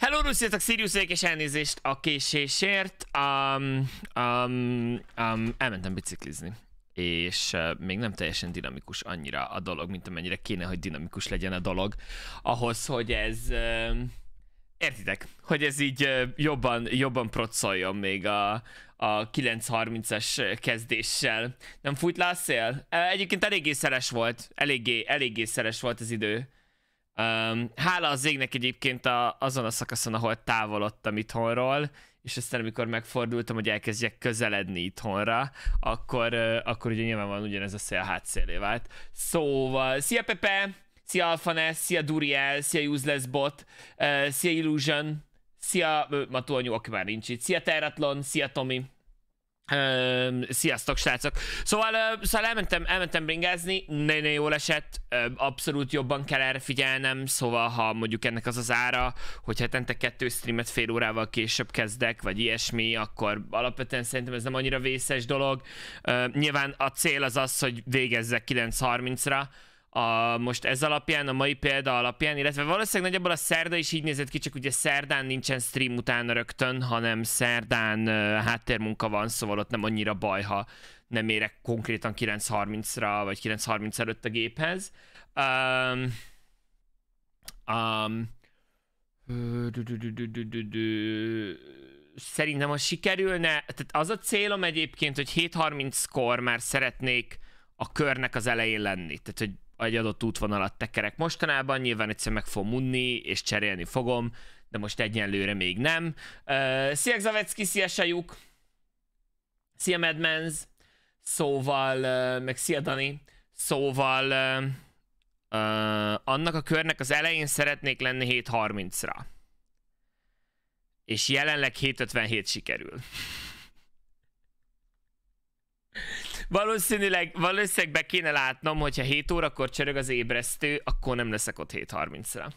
Hello, sziasztok, Szíriuszék, és elnézést a késésért. Elmentem biciklizni, és még nem teljesen dinamikus annyira a dolog, mint amennyire kéne, hogy dinamikus legyen a dolog. Ahhoz, hogy ez... értitek, hogy ez így jobban procoljon még a 9:30-es kezdéssel. Nem fújt le a szél? Egyébként eléggé szeles volt, eléggé szeles volt az idő. Hála az égnek egyébként azon a szakaszon, ahol távolodtam itthonról, és aztán amikor megfordultam, hogy elkezdjek közeledni itthonra, akkor ugye nyilvánvalóan ugyanez a szél hátszélé vált. Szóval, szia Pepe, szia Alfanes, szia Duriel, szia Juzlésbot, szia Illusion, szia Matóanyó, aki már nincs itt, szia Teratlon, szia Tomi. Sziasztok, srácok! Szóval elmentem bringázni, nagyon jól esett, abszolút jobban kell erre figyelnem, szóval ha mondjuk ennek az ára, hogy hetente 2 streamet fél órával később kezdek, vagy ilyesmi, akkor alapvetően szerintem ez nem annyira vészes dolog. Nyilván a cél az az, hogy végezzek 9:30-ra, most ez alapján, a mai példa alapján, illetve valószínűleg nagyjából a szerda is így nézett ki, csak ugye szerdán nincsen stream utána rögtön, hanem szerdán háttérmunka van, szóval ott nem annyira baj, ha nem érek konkrétan 9:30-ra, vagy 9:30 előtt a géphez. Szerintem, ha sikerülne, tehát az a célom egyébként, hogy 7:30-kor már szeretnék a körnek az elején lenni, tehát hogy egy adott útvonalat tekerek mostanában, nyilván egyszer meg fogom unni, és cserélni fogom, de most egyenlőre még nem. Szia Zavetszki, szia Sajuk, szia Madmans, szóval, meg szia Dani, szóval annak a körnek az elején szeretnék lenni 7:30-ra. És jelenleg 7:57 sikerül. Valószínűleg be kéne látnom, hogyha 7 órakor csörög az ébresztő, akkor nem leszek ott 7:30-ra.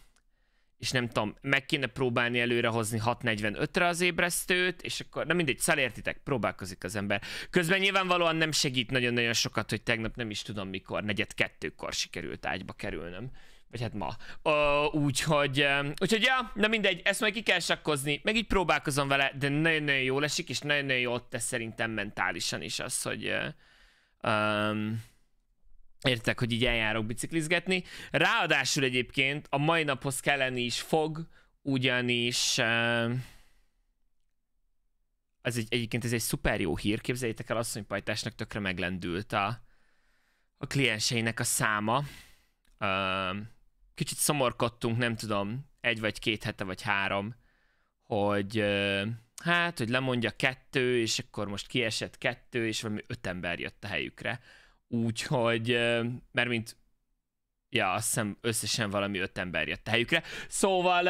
És nem tudom, meg kéne próbálni előrehozni 6:45-re az ébresztőt, és akkor, na mindegy, szalértitek, próbálkozik az ember. Közben nyilvánvalóan nem segít nagyon-nagyon sokat, hogy tegnap nem is tudom mikor, 1:45-kor sikerült ágyba kerülnöm. Vagy hát ma. Úgyhogy ja, na mindegy, ezt majd ki kell sakkozni, meg így próbálkozom vele, de nagyon-nagyon jól esik, és nagyon-nagyon jól tesz szerintem mentálisan is az, hogy... értek, hogy így eljárok biciklizgetni. Ráadásul egyébként a mai naphoz kelleni is fog, ugyanis... egyébként ez egy szuper jó hír, képzeljétek el, Asszonypajtásnak tökre meglendült a klienseinek a száma. Kicsit szomorkodtunk, nem tudom, 1 vagy 2 hete vagy 3, hogy hát, hogy lemondja 2, és akkor most kiesett 2, és valami 5 ember jött a helyükre. Úgyhogy, mert mint, ja, azt hiszem összesen valami 5 ember jött a helyükre. Szóval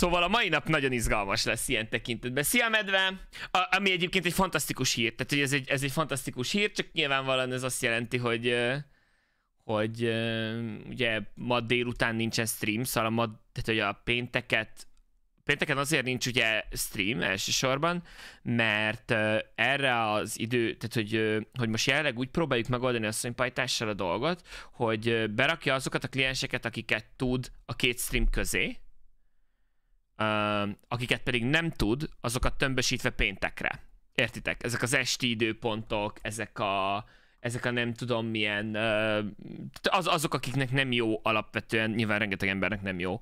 a mai nap nagyon izgalmas lesz ilyen tekintetben. Szia medve! Ami egyébként egy fantasztikus hír, tehát hogy ez egy fantasztikus hír, csak nyilvánvalóan ez azt jelenti, hogy ugye ma délután nincsen stream, szóval tehát, hogy a pénteken azért nincs ugye stream elsősorban, mert erre az idő, tehát hogy most jelenleg úgy próbáljuk megoldani Asszonypajtással a dolgot, hogy berakja azokat a klienseket, akiket tud a 2 stream közé, akiket pedig nem tud, azokat tömbösítve péntekre. Értitek? Ezek az esti időpontok, ezek a nem tudom milyen, azok, akiknek nem jó alapvetően, nyilván rengeteg embernek nem jó,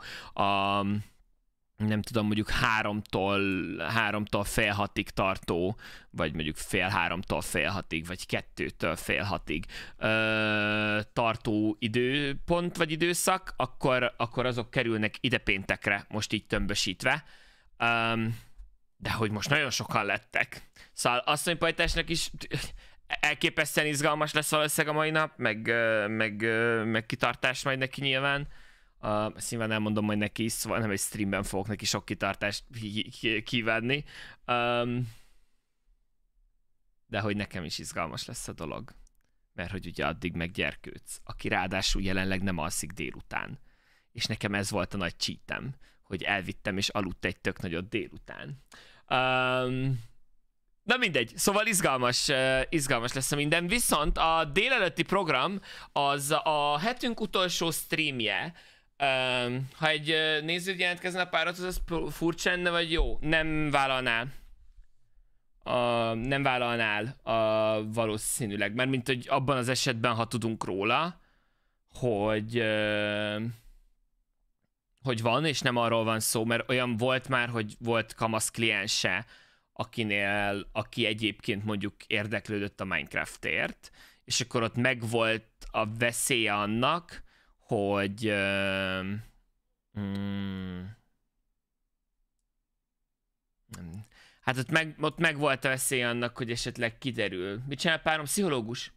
nem tudom, mondjuk 3-tól fél 6-ig tartó, vagy mondjuk fél 3-tól fél 6-ig, vagy 2-től fél 6-ig tartó időpont vagy időszak, akkor azok kerülnek ide péntekre, most így tömbösítve. De hogy most nagyon sokan lettek. Szóval Asszonypajtásnak is... elképesztően izgalmas lesz valószínűleg a mai nap, meg kitartás majd neki nyilván. Ezt nyilván elmondom majd neki is, szóval nem egy streamben fogok neki sok kitartást kívánni. De hogy nekem is izgalmas lesz a dolog. Mert hogy ugye addig meggyerkődsz, aki ráadásul jelenleg nem alszik délután. És nekem ez volt a nagy cheatem, hogy elvittem és aludt egy tök nagyot délután. Na mindegy, szóval izgalmas lesz a minden, viszont a délelőtti program az a hetünk utolsó streamje, Ha egy néződ jelentkezne a párathoz, az furcsa lenne, vagy jó? Nem vállalnál. Nem vállalnál valószínűleg, mert mint hogy abban az esetben, ha tudunk róla, hogy hogy van, és nem arról van szó, mert olyan volt már, hogy volt kamasz kliense, akinél, aki egyébként mondjuk érdeklődött a Minecraftért, és akkor ott megvolt a veszélye annak, hogy hát ott megvolt a veszélye annak, hogy esetleg kiderül. Mit csinál párom? Pszichológus.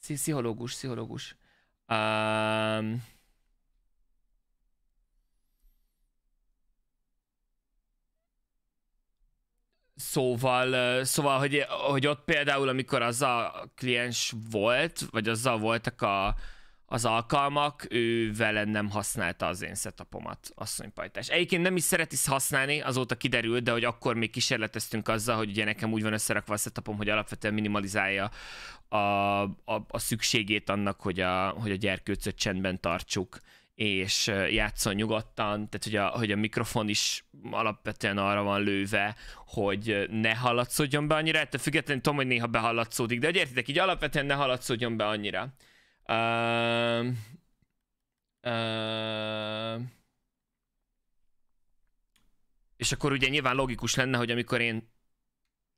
Pszichológus. Szóval hogy ott például, amikor az a kliens volt, vagy azzal voltak az alkalmak, ő vele nem használta az én setupomat, asszonypajtás. Egyébként nem is szereti használni, azóta kiderült, de hogy akkor még kísérleteztünk azzal, hogy ugye nekem úgy van összerakva a setupom, hogy alapvetően minimalizálja a szükségét annak, hogy a gyerkőcöt csendben tartsuk, és játszon nyugodtan, tehát hogy a mikrofon is alapvetően arra van lőve, hogy ne hallatszódjon be annyira, ettől függetlenül tudom, hogy néha behallatszódik, de hogy értitek, így alapvetően ne hallatszódjon be annyira. És akkor ugye nyilván logikus lenne, hogy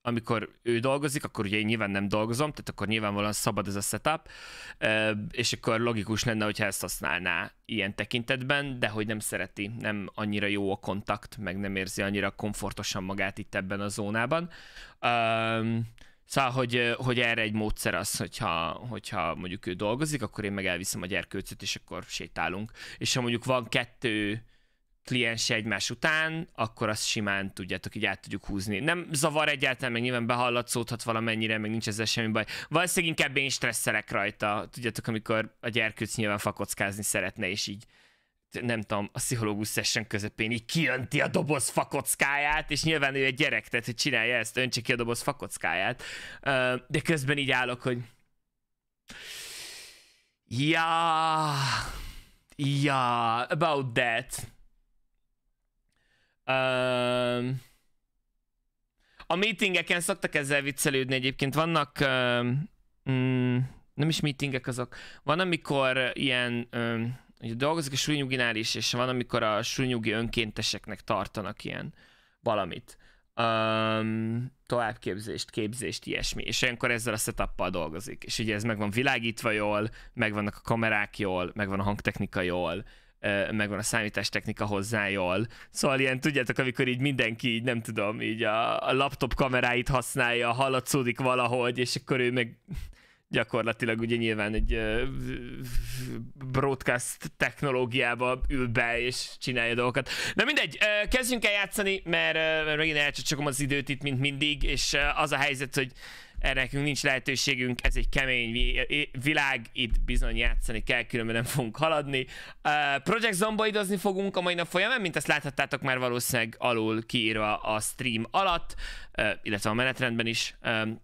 amikor ő dolgozik, akkor ugye én nyilván nem dolgozom, tehát akkor nyilvánvalóan szabad ez a setup, és akkor logikus lenne, hogyha ezt használná ilyen tekintetben, de hogy nem szereti, nem annyira jó a kontakt, meg nem érzi annyira komfortosan magát itt ebben a zónában. Szóval, hogy erre egy módszer az, hogyha mondjuk ő dolgozik, akkor én meg elviszem a gyerkőcöt, és akkor sétálunk. És ha mondjuk van kettő kliense egymás után, akkor azt simán tudjátok, így át tudjuk húzni. Nem zavar egyáltalán, meg nyilván behallatszódhat valamennyire, meg nincs ezzel semmi baj. Valószínűleg inkább én stresszelek rajta, tudjátok, amikor a gyerkőc nyilván fakockázni szeretne, és így nem tudom, a pszichológus session közepén így kijönti a doboz fakockáját, és nyilván ő egy gyerek, tehát hogy csinálja ezt, öntse ki a doboz fakockáját, de közben így állok, hogy yeah, about that. A meetingeken szoktak ezzel viccelődni egyébként, vannak nem is meetingek azok, van amikor ilyen dolgozik a súlynyuginál is, és van amikor a súlynyugi önkénteseknek tartanak ilyen valamit, továbbképzést, ilyesmi, és olyankor ezzel a setup-pal dolgozik, és ugye ez meg van világítva jól, megvannak a kamerák jól, megvan a hangtechnika jól, megvan a számítástechnika hozzá jól. Szóval ilyen, tudjátok, amikor így mindenki így, nem tudom, így a laptop kameráit használja, hallatszódik valahogy, és akkor ő meg gyakorlatilag ugye nyilván egy broadcast technológiába ül be, és csinálja dolgokat. Na mindegy, kezdjünk el játszani, mert megint elcsacsakom az időt itt, mint mindig, és az a helyzet, hogy erre nekünk nincs lehetőségünk, ez egy kemény világ, itt bizony játszani kell, különben nem fogunk haladni. Project Zomboidozni fogunk a mai nap folyamán, mint azt láthattátok már valószínűleg alul kiírva a stream alatt, illetve a menetrendben is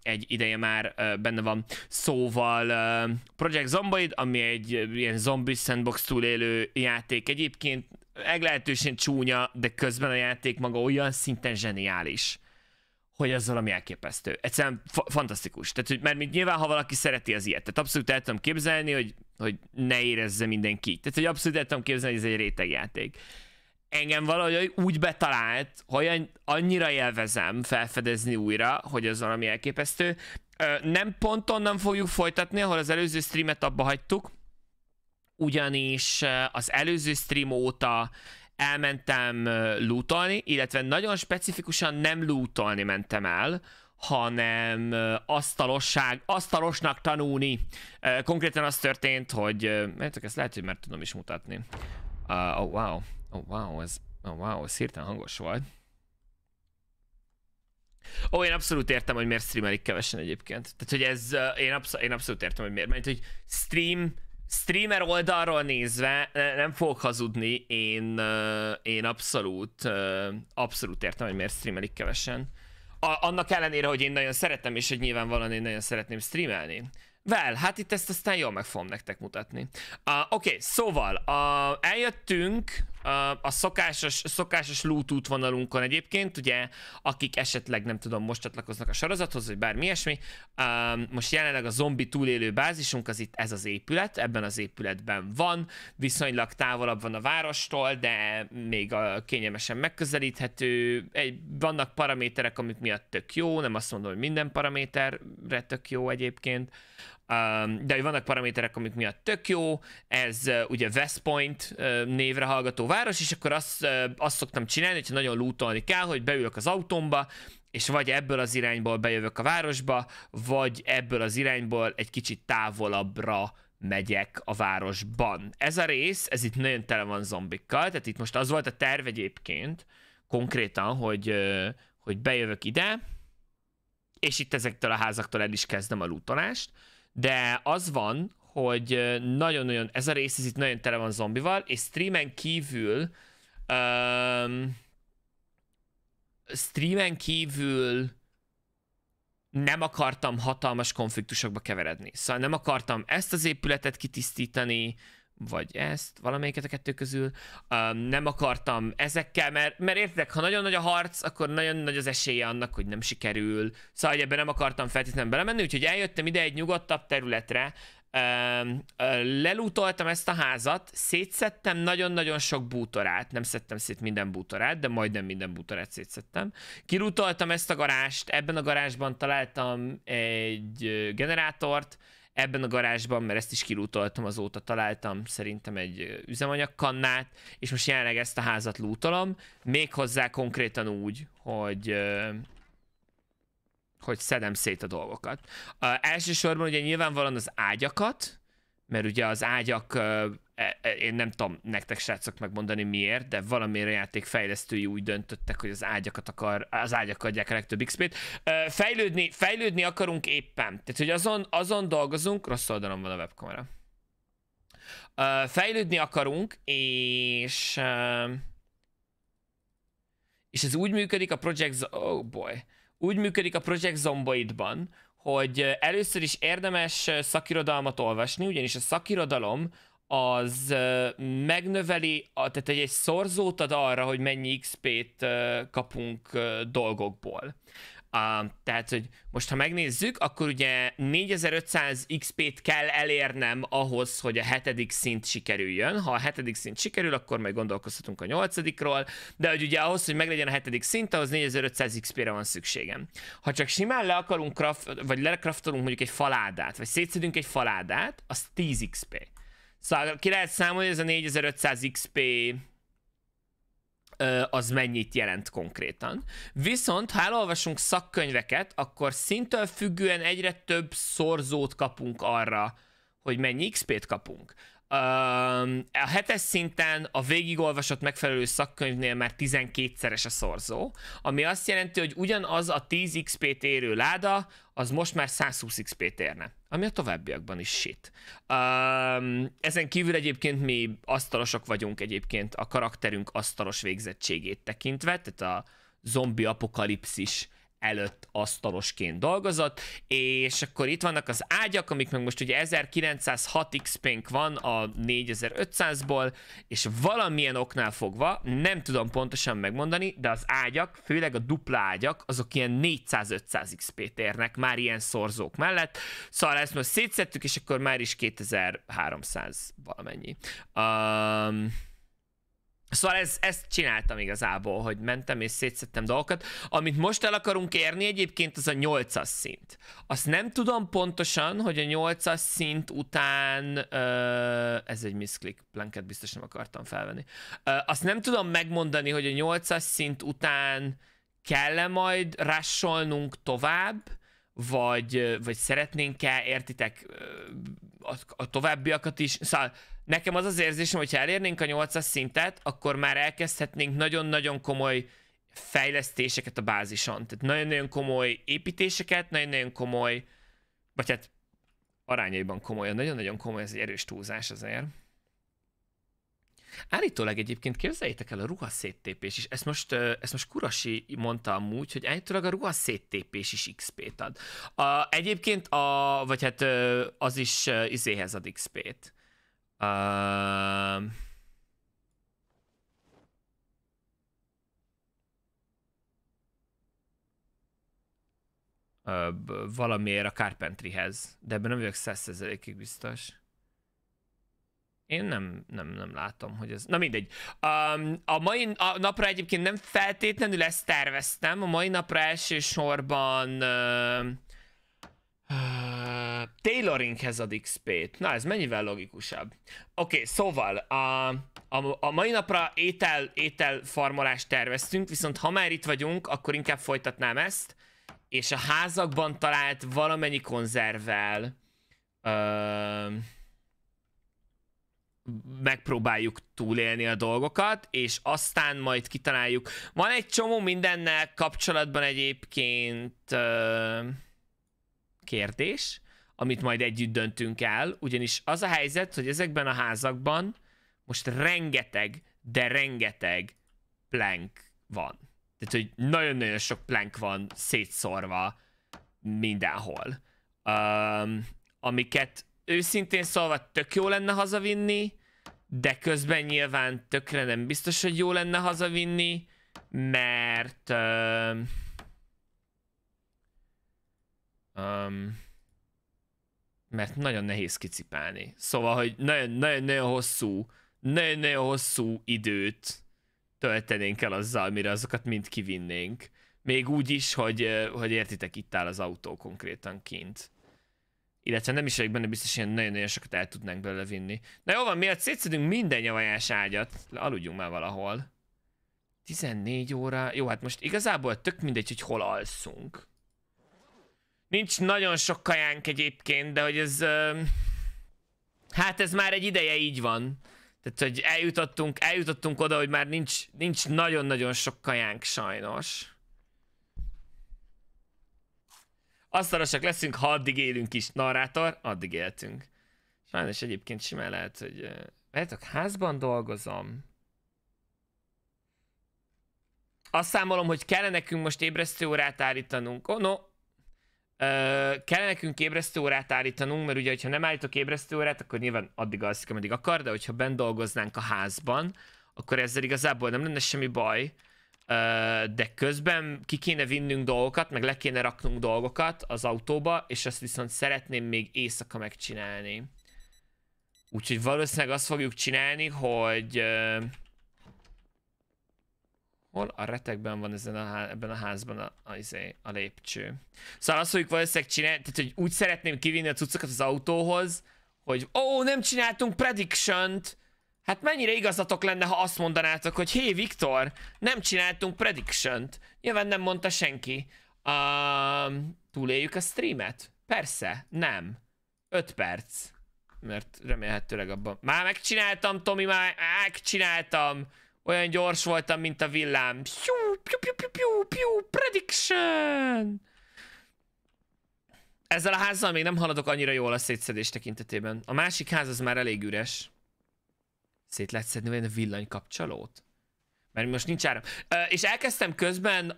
egy ideje már benne van. Szóval Project Zomboid, ami egy ilyen zombie sandbox túlélő játék egyébként, meglehetősen csúnya, de közben a játék maga olyan szinten zseniális, hogy az valami elképesztő. Egyszerűen fantasztikus. Tehát, hogy mert nyilván, ha valaki szereti az ilyet, tehát abszolút el tudom képzelni, hogy ne érezze mindenki. Tehát, hogy abszolút el tudom képzelni, hogy ez egy rétegjáték. Engem valahogy úgy betalált, hogy annyira élvezem felfedezni újra, hogy az valami elképesztő. Nem pont onnan fogjuk folytatni, ahol az előző streamet abba hagytuk, ugyanis az előző stream óta elmentem lootolni, illetve nagyon specifikusan nem lootolni mentem el, hanem asztalosnak tanulni. Konkrétan az történt, hogy mert ezt lehet, hogy már tudom is mutatni. Ez hirtelen hangos volt. Én abszolút értem, hogy miért streamelik kevesen egyébként. Tehát, hogy ez, én abszolút értem, hogy miért. Mert, hogy streamer oldalról nézve, nem fogok hazudni, én abszolút értem, hogy miért streamelik kevesen. Annak ellenére, hogy én nagyon szeretem, és hogy nyilvánvalóan én nagyon szeretném streamelni. Well, hát itt ezt aztán jól meg fogom nektek mutatni. Oké, szóval eljöttünk a szokásos loot útvonalunkon egyébként, ugye, akik esetleg nem tudom, most csatlakoznak a sorozathoz, vagy bármi ilyesmi. Most jelenleg a zombi túlélő bázisunk az itt ez az épület, ebben az épületben van, viszonylag távolabb van a várostól, de még kényelmesen megközelíthető. Vannak paraméterek, amik miatt tök jó, nem azt mondom, hogy minden paraméterre tök jó egyébként. De vannak paraméterek, amik miatt tök jó, ez ugye West Point névre hallgató város, és akkor azt szoktam csinálni, hogyha nagyon lootolni kell, hogy beülök az autómba, és vagy ebből az irányból bejövök a városba, vagy ebből az irányból egy kicsit távolabbra megyek a városban. Ez a rész, ez itt nagyon tele van zombikkal, tehát itt most az volt a terv egyébként, konkrétan, hogy bejövök ide, és itt ezektől a házaktól el is kezdem a lootolást. De az van, hogy nagyon-nagyon, ez a rész ez itt nagyon tele van zombival, és streamen kívül nem akartam hatalmas konfliktusokba keveredni. Szóval nem akartam ezt az épületet kitisztítani, vagy ezt, valamelyiket a kettő közül. Nem akartam ezekkel, mert értek, ha nagyon nagy a harc, akkor nagyon nagy az esélye annak, hogy nem sikerül. Szóval ebben nem akartam feltétlenül belemenni, úgyhogy eljöttem ide egy nyugodtabb területre, lelútoltam ezt a házat, szétszedtem nagyon-nagyon sok bútorát, nem szedtem szét minden bútorát, de majdnem minden bútorát szétszedtem. Kirútoltam ezt a garást, ebben a garázsban találtam egy generátort, ebben a garázsban, mert ezt is kilútoltam azóta, találtam szerintem egy üzemanyagkannát, és most jelenleg ezt a házat lútolom, méghozzá konkrétan úgy, hogy szedem szét a dolgokat. Elsősorban ugye nyilvánvalóan az ágyakat, mert ugye az ágyak, én nem tudom nektek srácok megmondani miért, de valamire játékfejlesztői úgy döntöttek, hogy az ágyak adják a legtöbb XP-t. Fejlődni akarunk éppen. Tehát, hogy azon dolgozunk, rossz oldalon van a webkamera. Fejlődni akarunk, és ez úgy működik a úgy működik a Project Zomboidban, hogy először is érdemes szakirodalmat olvasni, ugyanis a szakirodalom az megnöveli, tehát egy szorzót ad arra, hogy mennyi XP-t kapunk dolgokból. Tehát, hogy most ha megnézzük, akkor ugye 4500 XP-t kell elérnem ahhoz, hogy a 7. szint sikerüljön. Ha a 7. szint sikerül, akkor majd gondolkozhatunk a 8-ról, de hogy ugye ahhoz, hogy meglegyen a 7. szint, ahhoz 4500 XP-re van szükségem. Ha csak simán le akarunk vagy lecraftolunk mondjuk egy faládát, vagy szétszedünk egy faládát, az 10 XP. Szóval ki lehet számolni, ez a 4500 XP az mennyit jelent konkrétan. Viszont, ha elolvasunk szakkönyveket, akkor szinttől függően egyre több szorzót kapunk arra, hogy mennyi XP-t kapunk. A 7-es szinten a végigolvasott megfelelő szakkönyvnél már 12-szeres a szorzó, ami azt jelenti, hogy ugyanaz a 10 XP-t érő láda, az most már 120 XP-t érne, ami a továbbiakban is shit. Ezen kívül egyébként mi asztalosok vagyunk egyébként, a karakterünk asztalos végzettségét tekintve, tehát a zombi apokalipszis előtt asztalosként dolgozott, és akkor itt vannak az ágyak, amik meg most ugye 1906 XP-nk van a 4500-ból, és valamilyen oknál fogva, nem tudom pontosan megmondani, de az ágyak, főleg a dupla ágyak, azok ilyen 400-500 XP-t érnek már ilyen szorzók mellett, szóval ezt most szétszettük, és akkor már is 2300 valamennyi. Szóval ezt csináltam igazából, hogy mentem és szétszedtem dolgokat. Amit most el akarunk érni egyébként, az a 8-as szint. Azt nem tudom pontosan, hogy a 8-as szint után... ez egy miszklik, planket biztos nem akartam felvenni. Azt nem tudom megmondani, hogy a 8-as szint után kell-e majd rassolnunk tovább, vagy szeretnénk-e, értitek, a továbbiakat is. Szóval nekem az az érzésem, hogyha elérnénk a 8-as szintet, akkor már elkezdhetnénk nagyon-nagyon komoly fejlesztéseket a bázison. Tehát nagyon-nagyon komoly építéseket, nagyon-nagyon komoly, vagy hát arányaiban komolyan, nagyon-nagyon komoly, ez egy erős túlzás azért. Állítólag egyébként képzeljétek el a ruhaszéttépés is. Ezt most Kurasi mondta amúgy, hogy állítólag a ruhaszéttépés is XP-t ad. Egyébként vagy hát az is izéhez ad XP-t. Valamiért a Carpentryhez, de ebben nem vagyok 100%-ig biztos. Én nem látom, hogy ez... Na mindegy. A mai napra egyébként nem feltétlenül ezt terveztem. A mai napra elsősorban... tailoringhez ad XP-t. Na, ez mennyivel logikusabb? Oké, szóval a mai napra ételfarmolást terveztünk, viszont ha már itt vagyunk, akkor inkább folytatnám ezt. És a házakban talált valamennyi konzervvel... megpróbáljuk túlélni a dolgokat, és aztán majd kitaláljuk. Van egy csomó mindennel kapcsolatban egyébként kérdés, amit majd együtt döntünk el, ugyanis az a helyzet, hogy ezekben a házakban most rengeteg, de rengeteg plank van. Tehát, hogy nagyon-nagyon sok plank van szétszórva mindenhol. Amiket őszintén szólva tök jó lenne hazavinni, de közben nyilván tökre nem biztos, hogy jó lenne hazavinni, mert... mert nagyon nehéz kicipálni. Szóval, hogy nagyon-nagyon hosszú időt töltenénk el azzal, mire azokat mind kivinnénk. Még úgy is, hogy értitek, itt áll az autó konkrétan kint. Illetve nem is vagyok benne biztos, hogy nagyon-nagyon sokat el tudnánk belőle vinni. Na jó van, miatt szétszedünk minden nyavajás ágyat. Aludjunk már valahol. 14 óra. Jó, hát most igazából tök mindegy, hogy hol alszunk. Nincs nagyon sok kajánk egyébként, de hogy ez... hát ez már egy ideje így van. Tehát, hogy eljutottunk oda, hogy már nincs nagyon-nagyon sok kajánk sajnos. Asztalosak leszünk, ha addig élünk is, narrátor, addig éltünk. Sajnos egyébként simán lehet, hogy... Várjátok, házban dolgozom. Azt számolom, hogy kell nekünk most ébresztőórát állítanunk. Kell nekünk ébresztőórát állítanunk, mert ugye, ha nem állítok ébresztőórát, akkor nyilván addig alszik, ameddig akar, de hogyha bent dolgoznánk a házban, akkor ezzel igazából nem lenne semmi baj. De közben ki kéne vinnünk dolgokat, meg le kéne raknunk dolgokat az autóba, és azt viszont szeretném még éjszaka megcsinálni. Úgyhogy valószínűleg azt fogjuk csinálni, hogy... hol a retekben van ebben a házban a lépcső? Szóval azt fogjuk valószínűleg csinálni, tehát hogy úgy szeretném kivinni a cuccokat az autóhoz, hogy ó, nem csináltunk prediction-t! Hát mennyire igazatok lenne, ha azt mondanátok, hogy hé, Viktor, nem csináltunk prediction-t. Nyilván nem mondta senki. Túléljük a streamet? Persze, nem. 5 perc. Mert remélhetőleg abban... Már megcsináltam, Tomi, már megcsináltam. Olyan gyors voltam, mint a villám. Piu, piu, piu, piu, piu, piu, prediction! Ezzel a házzal még nem haladok annyira jól a szétszedés tekintetében. A másik ház az már elég üres. Szét lehet szedni vajon a villanykapcsolót? Mert most nincs áram. És elkezdtem közben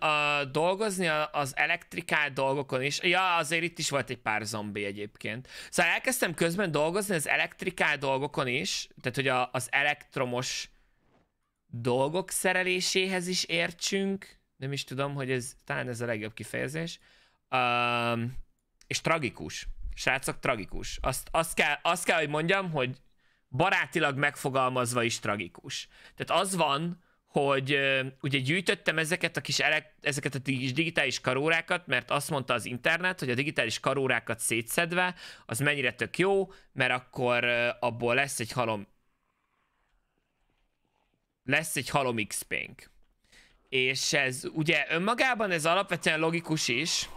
dolgozni az elektrikál dolgokon is. Ja, azért itt is volt egy pár zombi egyébként. Szóval elkezdtem közben dolgozni az elektrikál dolgokon is. Tehát, hogy az elektromos dolgok szereléséhez is értsünk. Nem is tudom, hogy ez talán ez a legjobb kifejezés. És tragikus. Srácok, tragikus. Azt kell, hogy mondjam, hogy barátilag megfogalmazva is tragikus. Tehát az van, hogy ugye gyűjtöttem ezeket a kis digitális karórákat, mert azt mondta az internet, hogy a digitális karórákat szétszedve, az mennyire tök jó, mert akkor abból lesz egy halom... XP-nk. És ez ugye önmagában ez alapvetően logikus is,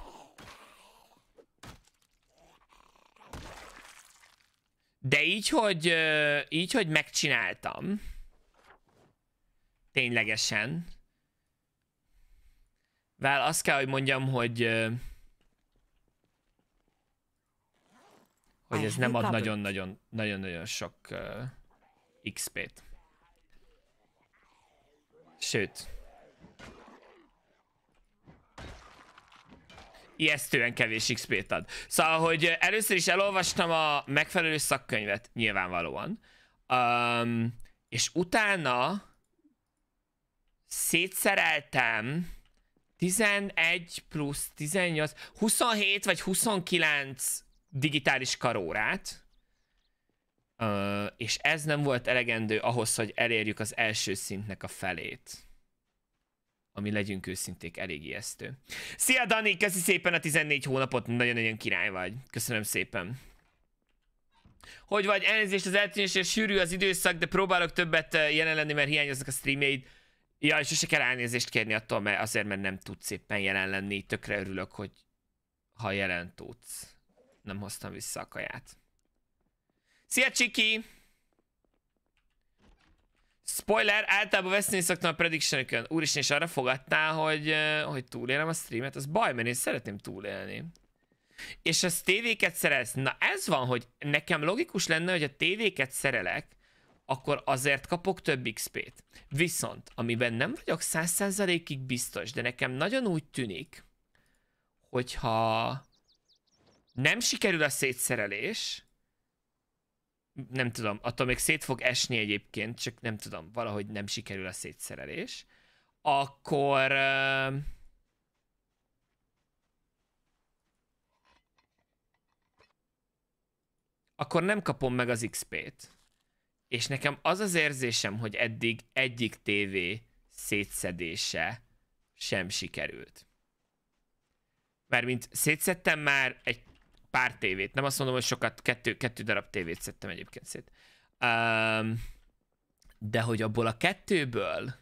de így, hogy megcsináltam, ténylegesen, vel azt kell, hogy mondjam, hogy ez nem ad nagyon-nagyon sok XP-t. Sőt. Ijesztően kevés XP-t ad. Szóval, hogy először is elolvastam a megfelelő szakkönyvet, nyilvánvalóan. És utána szétszereltem 11 plusz 18, 27 vagy 29 digitális karórát. És ez nem volt elegendő ahhoz, hogy elérjük az első szintnek a felét. Ami, legyünk őszinték, elég ijesztő. Szia Dani, köszi szépen a 14 hónapot, nagyon-nagyon király vagy. Köszönöm szépen. Hogy vagy? Elnézést az eltűnésért, sűrű az időszak, de próbálok többet jelen lenni, mert hiányoznak a streamjeid. Ja, és sose kell elnézést kérni attól, mert azért, mert nem tudsz éppen jelen lenni. Tökre örülök, hogy ha jelen tudsz. Nem hoztam vissza a kaját. Szia Csiki! Spoiler, általában veszteni szoktam a prediction-ökön. Úristen, és arra fogadtál, hogy túlélem a streamet? Az baj, mert én szeretném túlélni. És az tévéket szerelsz. Na ez van, hogy nekem logikus lenne, hogy a tévéket szerelek, akkor azért kapok több XP-t. Viszont, amiben nem vagyok 100%-ig biztos, de nekem nagyon úgy tűnik, hogyha nem sikerül a szétszerelés, nem tudom, attól még szét fog esni egyébként, csak nem tudom, valahogy nem sikerül a szétszerelés, akkor akkor nem kapom meg az XP-t. És nekem az az érzésem, hogy eddig egyik tévé szétszedése sem sikerült. Mármint szétszedtem már egy pár tévét, nem azt mondom, hogy sokat, kettő darab tévét szedtem egyébként szét. De hogy abból a kettőből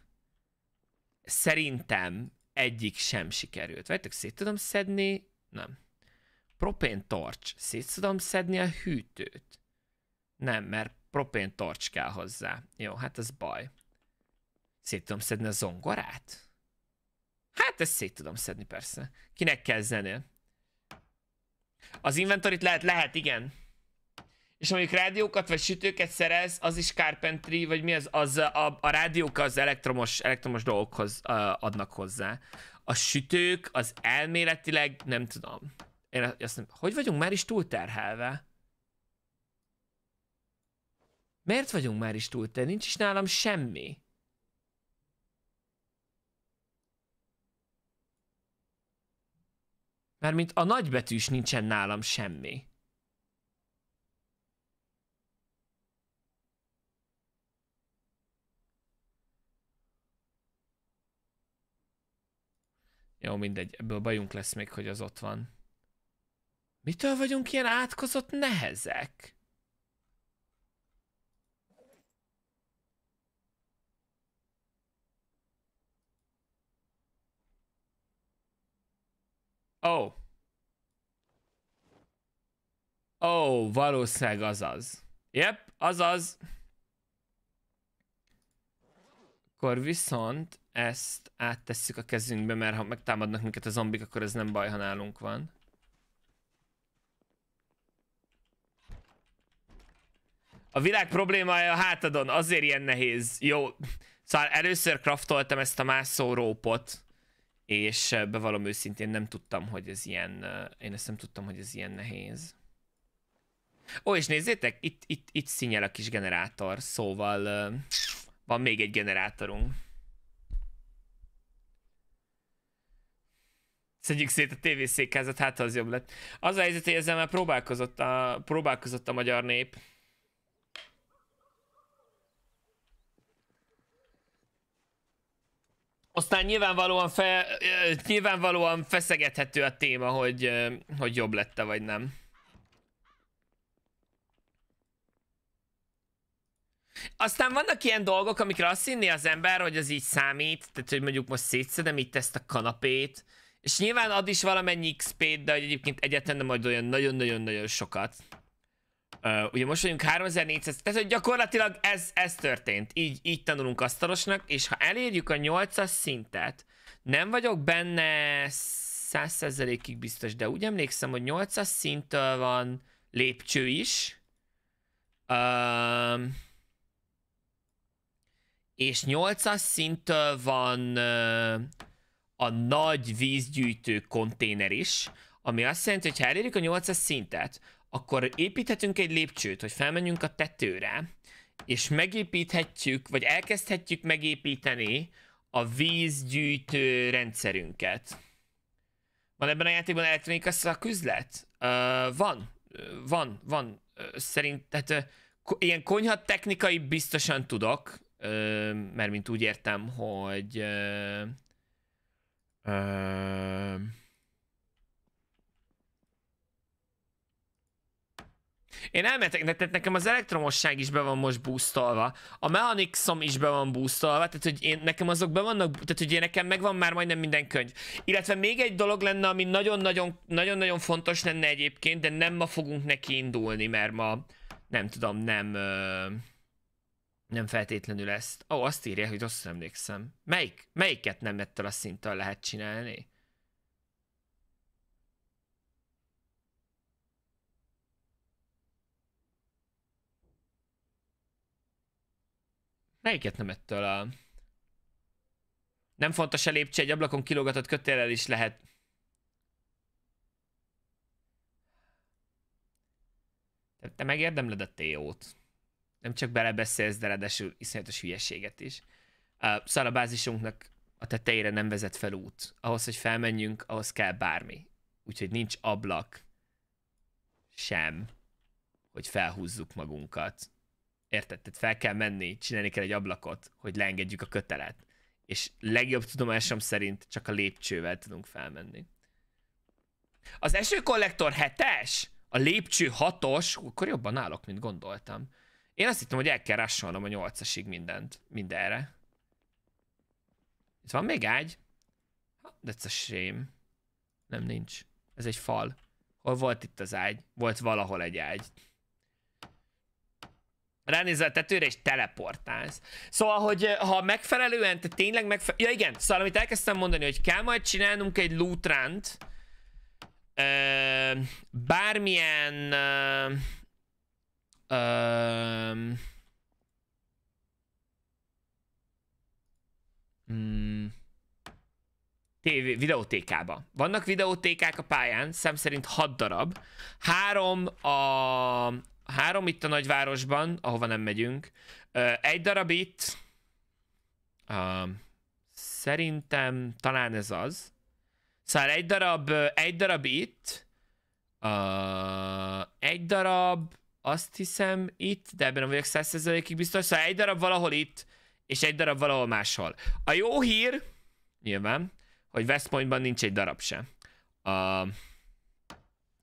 szerintem egyik sem sikerült. Várjátok, szét tudom szedni? Nem. Propén torch. Szét tudom szedni a hűtőt? Nem, mert propén torch kell hozzá. Jó, hát ez baj. Szét tudom szedni a zongorát? Hát ezt szét tudom szedni persze. Kinek kell zenél? Az inventoryt lehet, igen. És mondjuk rádiókat vagy sütőket szerez, az is carpentry, vagy mi az? A rádiók az elektromos dolgokhoz adnak hozzá. A sütők az elméletileg, nem tudom. Én azt nem, hogy vagyunk már is túlterhelve? Miért vagyunk már is túlterhelve? Nincs is nálam semmi. Mármint a nagybetűs nincsen nálam semmi. Jó, mindegy, ebből bajunk lesz még, hogy az ott van. Mitől vagyunk ilyen átkozott nehezek? Ó, valószínűleg azaz. Jep, azaz. Akkor viszont ezt áttesszük a kezünkbe, mert ha megtámadnak minket a zombik, akkor ez nem baj, ha nálunk van. A világ problémája a hátadon, azért ilyen nehéz. Jó, szóval először craftoltam ezt a mászó rópot. És bevallom őszintén, nem tudtam, hogy ez ilyen, én ezt nem tudtam, hogy ez ilyen nehéz. Ó, és nézzétek, itt színjel a kis generátor, szóval van még egy generátorunk. Szedjük szét a tévészékházat, hát az jobb lett. Az a helyzet, hogy ezzel már próbálkozott a magyar nép. Aztán nyilvánvalóan feszegethető a téma, hogy jobb lett-e vagy nem. Aztán vannak ilyen dolgok, amikre azt hinné az ember, hogy az így számít, tehát hogy mondjuk most szétszedem itt ezt a kanapét, és nyilván ad is valamennyi XP-t, de egyébként egyetlen nem ad olyan nagyon-nagyon-nagyon sokat. Ugye most vagyunk 3400, tehát hogy gyakorlatilag ez történt. Így tanulunk asztalosnak, és ha elérjük a 8-as szintet, nem vagyok benne 100%-ig biztos, de úgy emlékszem, hogy 8-as szinttől van lépcső is. És 8-as szinttől van a nagy vízgyűjtő konténer is, ami azt jelenti, hogy ha elérjük a 8-as szintet, akkor építhetünk egy lépcsőt, hogy felmenjünk a tetőre, és megépíthetjük, vagy elkezdhetjük megépíteni a vízgyűjtő rendszerünket. Van ebben a játékban elektronikai szaküzlet? Van. Ilyen konyha technikai biztosan tudok, mert mint úgy értem, hogy én elmetek, tehát nekem az elektromosság is be van most boostolva, a mechanikszom is be van boostolva, tehát hogy én, nekem azok be vannak, tehát hogy én, nekem megvan már majdnem minden könyv. Illetve még egy dolog lenne, ami nagyon-nagyon fontos lenne egyébként, de nem ma fogunk neki indulni, mert ma nem tudom, nem feltétlenül ezt. Ó, azt írja, hogy rosszul emlékszem. Melyiket nem ettől a szinttől lehet csinálni? Melyiket nem ettől a... Nem fontos a lépcső, egy ablakon kilógatott kötéllel is lehet. Te megérdemled a TO-t. Nem csak belebeszélsz, de ráadásul iszonyatos hülyeséget is. Szóval a bázisunknak a tetejére nem vezet fel út. Ahhoz, hogy felmenjünk, ahhoz kell bármi. Úgyhogy nincs ablak sem, hogy felhúzzuk magunkat. Érted? Tehát fel kell menni, csinálni kell egy ablakot, hogy leengedjük a kötelet. És legjobb tudomásom szerint csak a lépcsővel tudunk felmenni. Az esőkollektor 7-es? A lépcső 6-os? Akkor jobban állok, mint gondoltam. Én azt hittem, hogy el kell rassolnom a 8-asig mindent. Mindenre. Itt van még ágy? That's a shame. Nem, nincs. Ez egy fal. Hol volt itt az ágy? Volt valahol egy ágy. Ránézel a tetőre és teleportálsz. Szóval, hogy ha megfelelően, te tényleg megfelelően... Ja igen, szóval amit elkezdtem mondani, hogy kell majd csinálnunk egy loot runt, bármilyen... videótékába. Vannak videótékák a pályán, szem szerint 6 darab. 3 itt a nagyvárosban, ahova nem megyünk. 1 darab itt. Szerintem talán ez az. Szóval 1 darab itt. 1 darab... Azt hiszem itt, de ebben nem vagyok 100%-ig biztos, szóval 1 darab valahol itt, és 1 darab valahol máshol. A jó hír, nyilván, hogy West Pointban nincs 1 darab sem.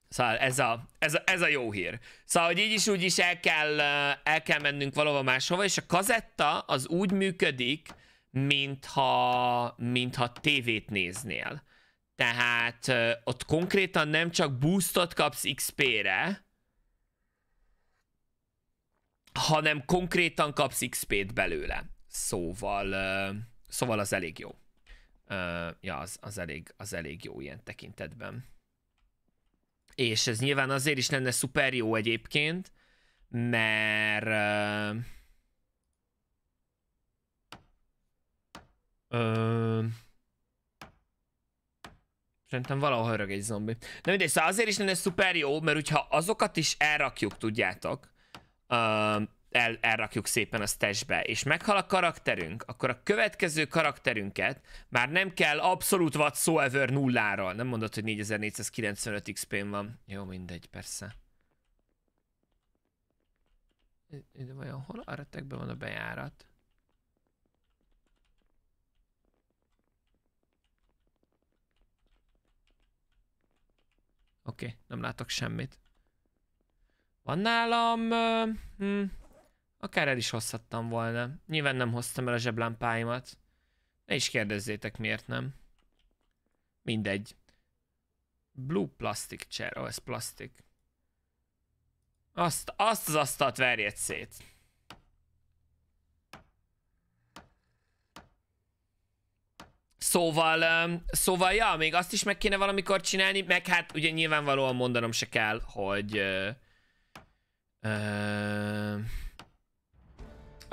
Szóval ez a jó hír. Szóval, hogy így is úgy is el kell mennünk valahol máshova, és a kazetta az úgy működik, mintha tévét néznél. Tehát ott konkrétan nem csak boostot kapsz XP-re, hanem konkrétan kapsz XP-t belőle. Szóval az elég jó. Ja, az elég jó ilyen tekintetben. És ez nyilván azért is lenne szuper jó egyébként, mert... Szerintem valahol hörög egy zombi. Na mindegy, szóval azért is lenne szuper jó, mert hogyha azokat is elrakjuk, tudjátok, elrakjuk szépen a stashbe, és meghal a karakterünk, akkor a következő karakterünket már nem kell abszolút whatsoever nulláról. Nem mondod, hogy 4495 XP-n van. Jó, mindegy, persze. De vajon hol a retekben van a bejárat? Oké, nem látok semmit. Van nálam... akár el is hozhattam volna. Nyilván nem hoztam el a zseblámpáimat. Ne is kérdezzétek, miért nem. Mindegy. Blue plastic chair. Oh, ez plastik. Azt az asztalt verjed szét. Szóval, ja, még azt is meg kéne valamikor csinálni, meg hát ugye nyilvánvalóan mondanom se kell, hogy...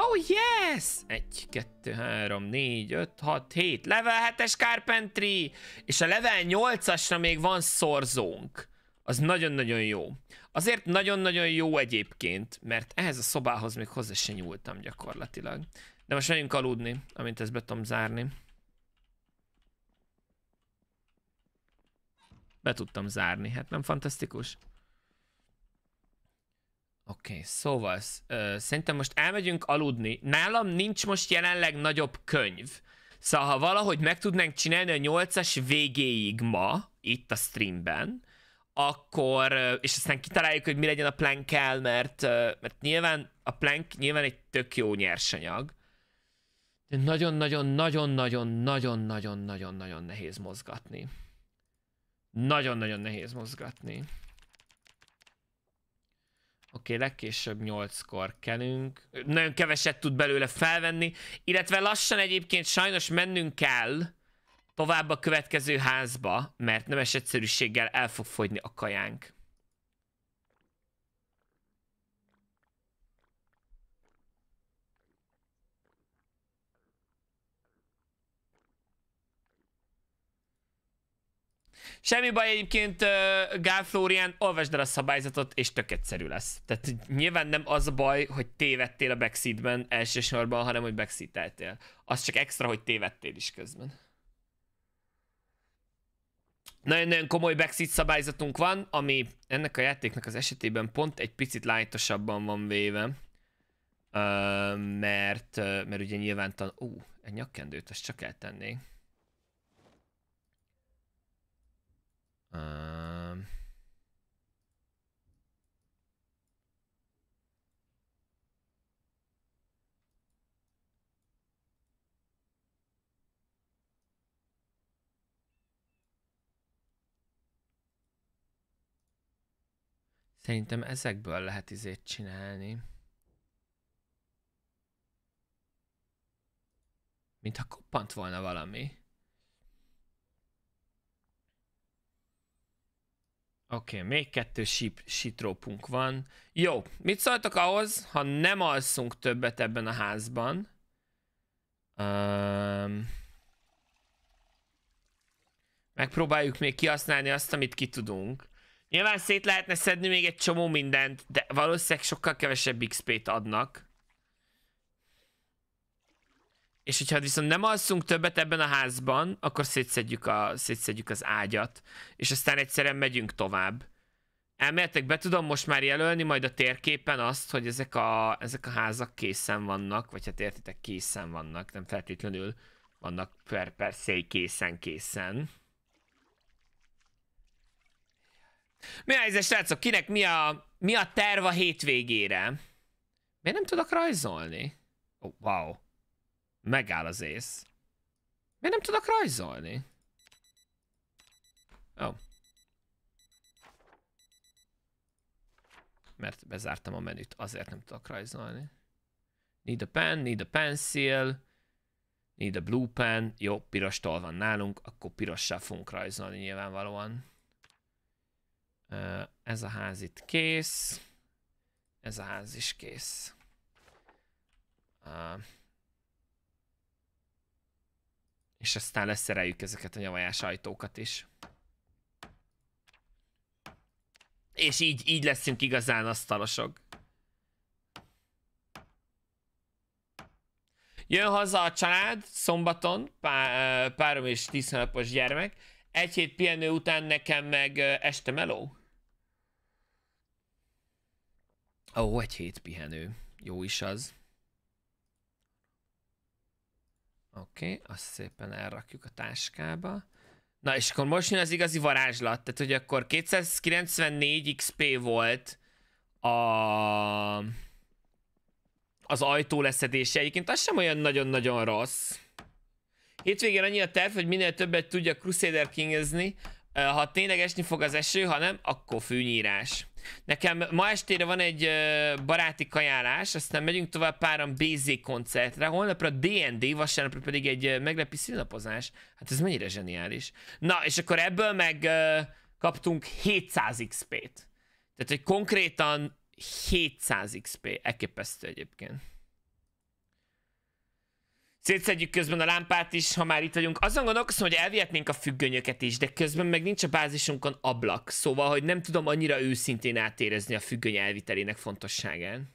Ó, Oh yes! 1, 2, 3, 4, 5, 6, 7. Level 7-es Carpentry! És a level 8-asra még van szorzónk. Az nagyon-nagyon jó. Azért nagyon-nagyon jó egyébként, mert ehhez a szobához még hozzá se nyúltam gyakorlatilag. De most megyünk aludni, amint ezt be tudom zárni. Be tudtam zárni, hát nem fantasztikus? Oké, szóval szerintem most elmegyünk aludni. Nálam nincs most jelenleg nagyobb könyv. Szóval ha valahogy meg tudnánk csinálni a 8-as végéig ma, itt a streamben, akkor, és aztán kitaláljuk, hogy mi legyen a plankkel, mert nyilván a plank nyilván egy tök jó nyersanyag. De nagyon-nagyon-nagyon-nagyon-nagyon-nagyon-nagyon nehéz mozgatni. Nagyon-nagyon nehéz mozgatni. Oké, legkésőbb 8-kor kelünk. Nagyon keveset tud belőle felvenni, illetve lassan egyébként sajnos mennünk kell tovább a következő házba, mert nemes egyszerűséggel el fog fogyni a kajánk. Semmi baj egyébként, Gábor Florián, olvasd el a szabályzatot, és tök egyszerű lesz. Tehát nyilván nem az a baj, hogy tévedtél a backseatben elsősorban, hanem hogy backseateltél. Az csak extra, hogy tévedtél is közben. Nagyon-nagyon komoly backseat szabályzatunk van, ami ennek a játéknak az esetében pont egy picit lájtosabban van véve. Mert ugye nyilván egy nyakkendőt azt csak eltennék. Szerintem ezekből lehet izét csinálni. Mintha koppant volna valami. Oké, még 2 sitrópunk van. Jó, mit szóltok ahhoz, ha nem alszunk többet ebben a házban? Megpróbáljuk még kihasználni azt, amit ki tudunk. Nyilván szét lehetne szedni még egy csomó mindent, de valószínűleg sokkal kevesebb XP-t adnak. És hogyha viszont nem alszunk többet ebben a házban, akkor szétszedjük az ágyat, és aztán egyszerűen megyünk tovább. Elméletek be tudom most már jelölni majd a térképen azt, hogy ezek a házak készen vannak, vagy hát értitek, készen vannak, nem feltétlenül vannak per se készen. Mi a helyzet, srácok? Kinek mi a terv a hétvégére? Miért nem tudok rajzolni? Oh, wow. Megáll az ész. Miért nem tudok rajzolni? Oh. Mert bezártam a menüt, azért nem tudok rajzolni. Need a pen, need a pencil, need a blue pen. Jó, pirostól van nálunk, akkor pirossal fogunk rajzolni nyilvánvalóan. Ez a ház itt kész. Ez a ház is kész. És aztán leszereljük ezeket a nyavajás ajtókat is. És így leszünk igazán asztalosok. Jön haza a család szombaton, párom és 10 hónapos gyermek. Egy hét pihenő után nekem meg este meló. Ó, egy hét pihenő. Jó is az. Oké, azt szépen elrakjuk a táskába. Na, és akkor most jön az igazi varázslat. Tehát, hogy akkor 294 XP volt az ajtó leszedése. Egyébként az sem olyan nagyon-nagyon rossz. Hétvégén annyi a terv, hogy minél többet tudja Crusader Kingezni. Ha tényleg esni fog az eső, ha nem, akkor fűnyírás. Nekem ma estére van egy baráti kajálás, aztán megyünk tovább páran BZ koncertre, holnapra D&D, vasárnapra pedig egy meglepi színlapozás. Hát ez mennyire zseniális. Na, és akkor ebből meg kaptunk 700 XP-t. Tehát, hogy konkrétan 700 XP, elképesztő egyébként. Szétszedjük közben a lámpát is, ha már itt vagyunk. Azon gondolkozom, hogy elvihetnénk a függönyöket is, de közben meg nincs a bázisunkon ablak. Szóval, hogy nem tudom annyira őszintén átérezni a függöny elvitelének fontosságán.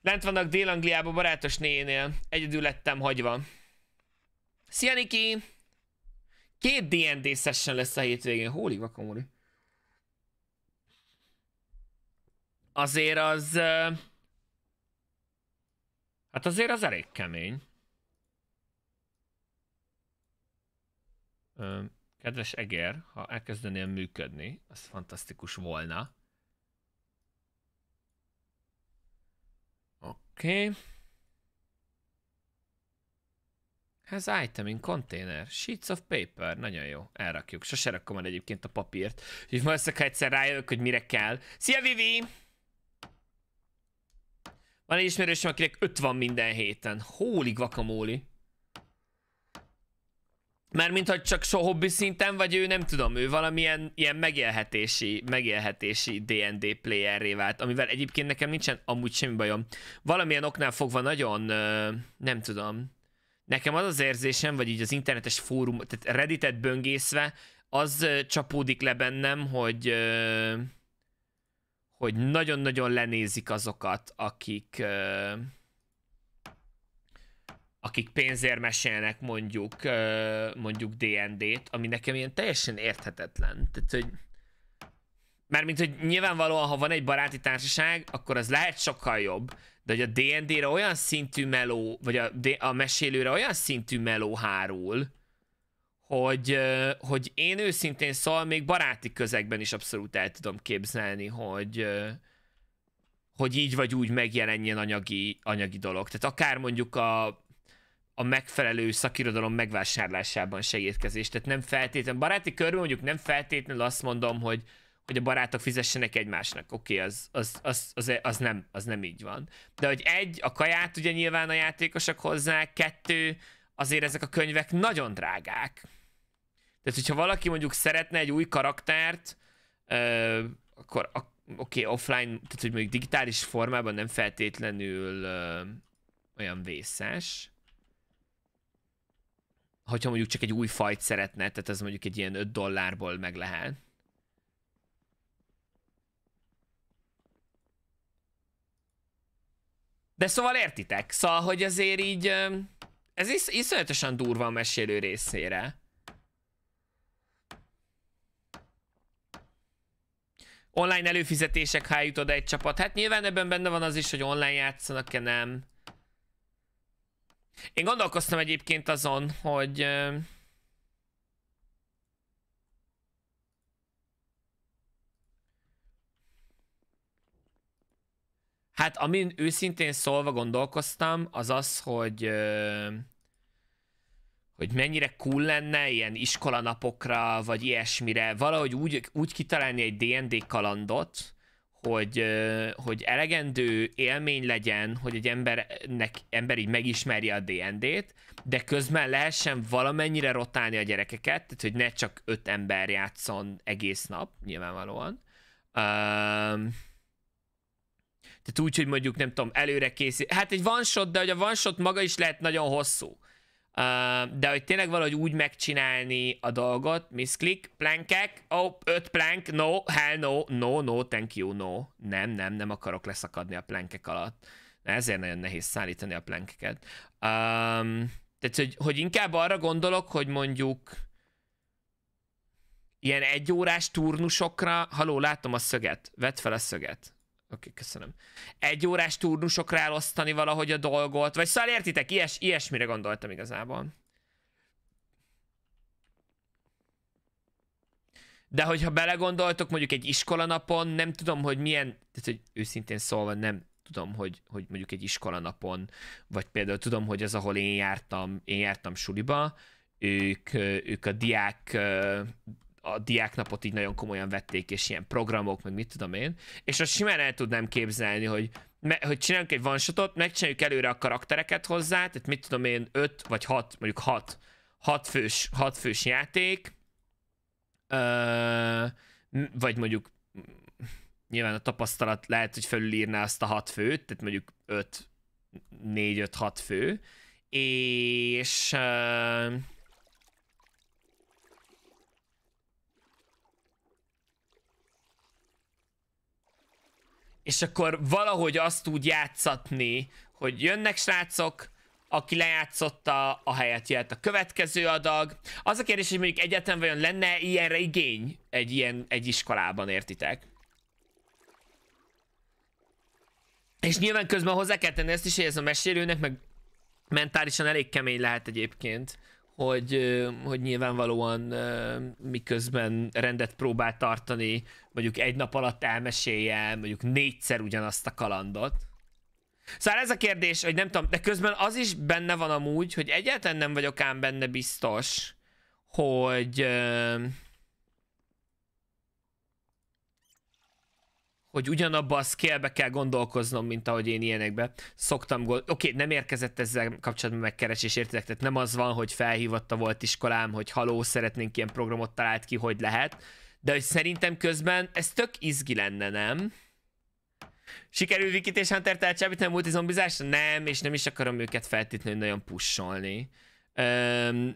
Lent vannak Dél-Angliában, barátos nénél. Egyedül lettem hagyva. Szia, Niki! 2 D&D session lesz a hétvégén. Holy guacamole. Azért az... Hát azért az elég kemény. Kedves egér, ha elkezdenél működni, az fantasztikus volna. Oké. Okay. Ez item in container. Sheets of paper. Nagyon jó. Elrakjuk. Sose rakom el egyébként a papírt. Úgyhogy majd egyszer rájövök, hogy mire kell. Szia, Vivi! Van egy ismerősöm, akinek 5 van minden héten. Holy guacamole. Mármint, hogy csak so hobbi szinten, vagy ő, nem tudom, ő valamilyen ilyen megélhetési D&D playerré vált, amivel egyébként nekem nincsen amúgy semmi bajom. Valamilyen oknál fogva nagyon, nem tudom. Nekem az az érzésem, vagy így az internetes fórum, tehát Redditet böngészve, az csapódik le bennem, hogy... hogy nagyon-nagyon lenézik azokat, akik, akik pénzért mesélnek mondjuk D&D-t, ami nekem ilyen teljesen érthetetlen. Tehát, hogy... Mármint, hogy nyilvánvalóan, ha van egy baráti társaság, akkor az lehet sokkal jobb, de hogy a D&D-re olyan szintű meló, vagy a mesélőre olyan szintű meló hárul, hogy én őszintén szól, még baráti közegben is abszolút el tudom képzelni, hogy így vagy úgy megjelenjen anyagi dolog. Tehát akár mondjuk a megfelelő szakirodalom megvásárlásában segítkezés. Tehát nem feltétlenül, baráti körben mondjuk nem feltétlenül azt mondom, hogy a barátok fizessenek egymásnak. Oké, az nem így van. De hogy a kaját ugye nyilván a játékosok hozzák, 2, azért ezek a könyvek nagyon drágák. Tehát, hogyha valaki mondjuk szeretne egy új karaktert, akkor oké, offline, tehát hogy mondjuk digitális formában nem feltétlenül olyan vészes. Hogyha mondjuk csak egy új fajt szeretne, tehát az mondjuk egy ilyen $5-ból meg lehet. De szóval értitek, szóval, hogy azért így... Ez iszonyatosan durva a mesélő részére. Online előfizetések, ha jut oda egy csapat. Hát nyilván ebben benne van az is, hogy online játszanak-e, nem. Én gondolkoztam egyébként azon, hogy... Hát, amin őszintén szólva gondolkoztam, az az, hogy mennyire cool lenne ilyen iskolanapokra, vagy ilyesmire, valahogy úgy kitalálni egy D&D kalandot, hogy elegendő élmény legyen, hogy egy ember így megismerje a D&D-t, de közben lehessen valamennyire rotálni a gyerekeket, tehát hogy ne csak 5 ember játszon egész nap, nyilvánvalóan. Tehát úgy, hogy mondjuk nem tudom, előre készít. Hát egy one shot, de hogy a one shot maga is lehet nagyon hosszú. De hogy tényleg valahogy úgy megcsinálni a dolgot, misklik, plankek, 5 plank, no, hell no, no, no, thank you, no. Nem akarok leszakadni a plankek alatt. Na, ezért nagyon nehéz szállítani a plankeket. Tehát, hogy inkább arra gondolok, hogy mondjuk ilyen 1 órás turnusokra, haló, látom a szöget, vedd fel a szöget. Oké, köszönöm. 1 órás turnusokra elosztani valahogy a dolgot, vagy szóval értitek, ilyesmire gondoltam igazából. De hogyha belegondoltok mondjuk egy iskolanapon, nem tudom, hogy milyen, tehát hogy őszintén szólva nem tudom, hogy mondjuk egy iskolanapon, vagy például tudom, hogy az, ahol én jártam suliba, ők a diáknapot így nagyon komolyan vették, és ilyen programok, meg mit tudom én, és azt simán el tudnám képzelni, hogy csináljunk egy one-shotot, megcsináljuk előre a karaktereket hozzá, tehát mit tudom én, 5 vagy 6, mondjuk 6 fős játék, vagy mondjuk nyilván a tapasztalat lehet, hogy felülírná azt a 6 főt, tehát mondjuk 5 4-5-6 fő, és akkor valahogy azt úgy játszatni, hogy jönnek srácok, aki lejátszotta, a helyet jelent a következő adag. Az a kérdés, hogy mondjuk egyetem vajon lenne ilyenre igény egy ilyen egy iskolában, értitek? És nyilván közben hozzá kell tenni ezt is, hogy ez a mesélőnek meg mentálisan elég kemény lehet egyébként, hogy nyilvánvalóan miközben rendet próbál tartani, mondjuk egy nap alatt elmesélje, mondjuk 4-szer ugyanazt a kalandot. Szóval ez a kérdés, hogy nem tudom, de közben az is benne van amúgy, hogy egyáltalán nem vagyok ám benne biztos, hogy ugyanabba a scale-be kell gondolkoznom, mint ahogy én ilyenekbe szoktam gondolni. Oké, nem érkezett ezzel kapcsolatban megkeresés, értitek? Tehát nem az van, hogy felhívatta volt iskolám, hogy haló, szeretnénk ilyen programot talált ki, hogy lehet. De hogy szerintem közben ez tök izgi lenne, nem? Sikerül Vikit és Huntert elcsábítani a multizombizásra? Nem, és nem is akarom őket feltétlenül nagyon pusholni.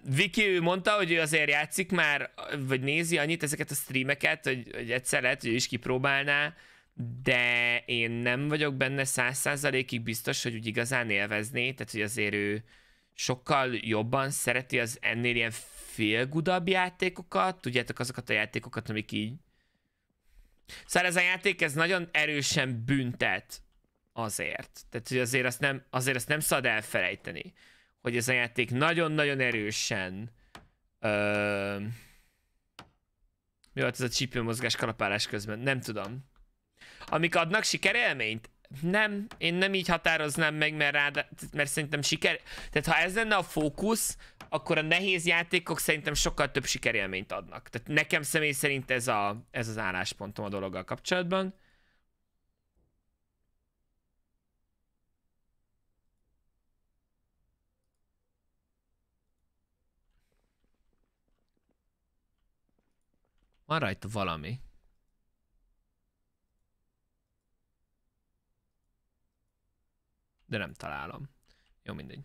Viki ő mondta, hogy ő azért játszik már, vagy nézi annyit ezeket a streameket, hogy egyszer lehet, hogy ő is kipróbálná, de én nem vagyok benne 100%-ig biztos, hogy úgy igazán élvezné, tehát hogy azért ő sokkal jobban szereti az ennél ilyen feel-goodabb játékokat, tudjátok, azokat a játékokat, amik így. Szóval ez a játék, ez nagyon erősen büntet azért. Tehát, hogy azért azt nem szabad elfelejteni, hogy ez a játék nagyon-nagyon erősen... Mi volt ez a csípőmozgás kalapálás közben? Nem tudom. Amik adnak sikerélményt? Nem, én nem így határoznám meg, mert szerintem siker... Tehát ha ez lenne a fókusz, akkor a nehéz játékok szerintem sokkal több sikerélményt adnak. Tehát nekem személy szerint ez az álláspontom a dologgal kapcsolatban. Van rajta valami. De nem találom. Jó, mindegy.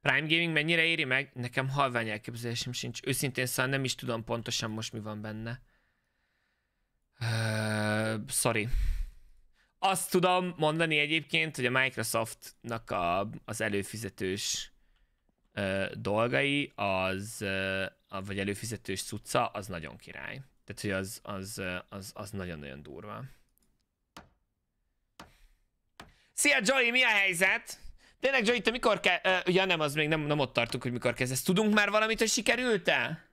Prime Gaming mennyire éri meg? Nekem halvány elképzelésem sincs. Őszintén szóval nem is tudom pontosan most mi van benne. Sorry. Azt tudom mondani egyébként, hogy a Microsoftnak az előfizetős dolgai, vagy előfizetős cucca, az nagyon király. Tehát, hogy az nagyon-nagyon durva. Szia Joey, mi a helyzet? Tényleg Joey, te mikor ja nem, az még nem ott tartunk, hogy mikor kezdesz. Tudunk már valamit, hogy sikerült-e?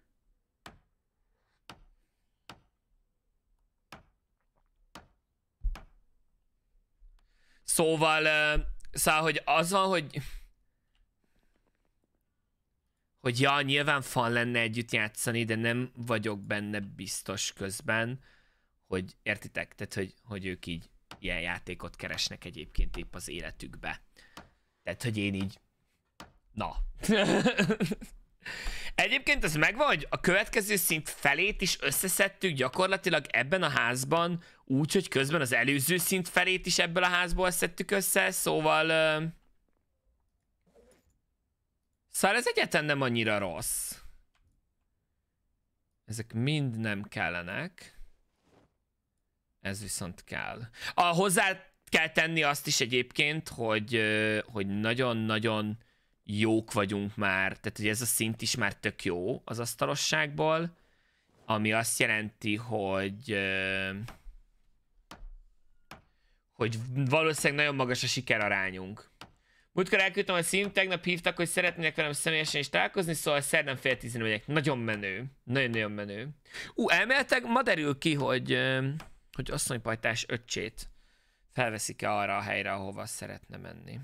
Szóval, hogy az van, hogy ja, nyilván fun lenne együtt játszani, de nem vagyok benne biztos közben, hogy értitek, tehát, hogy ők így ilyen játékot keresnek egyébként épp az életükbe. Tehát, hogy én így... Na. Egyébként ez megvan, hogy a következő szint felét is összeszedtük gyakorlatilag ebben a házban, úgyhogy közben az előző szint felét is ebből a házból szedtük össze, szóval... Szóval ez egyáltalán nem annyira rossz. Ezek mind nem kellenek. Ez viszont kell. Hozzá kell tenni azt is egyébként, hogy nagyon-nagyon jók vagyunk már. Tehát, hogy ez a szint is már tök jó az asztalosságból. Ami azt jelenti, hogy valószínűleg nagyon magas a sikerarányunk. Múltkor elküldtem a szint, tegnap hívtak, hogy szeretnének velem személyesen is találkozni, szóval szerdán 9:30 megyek. Nagyon menő. Nagyon-nagyon menő. Elméletek ma derül ki, hogy Asszonypajtás öccsét felveszik-e arra a helyre, ahova szeretne menni.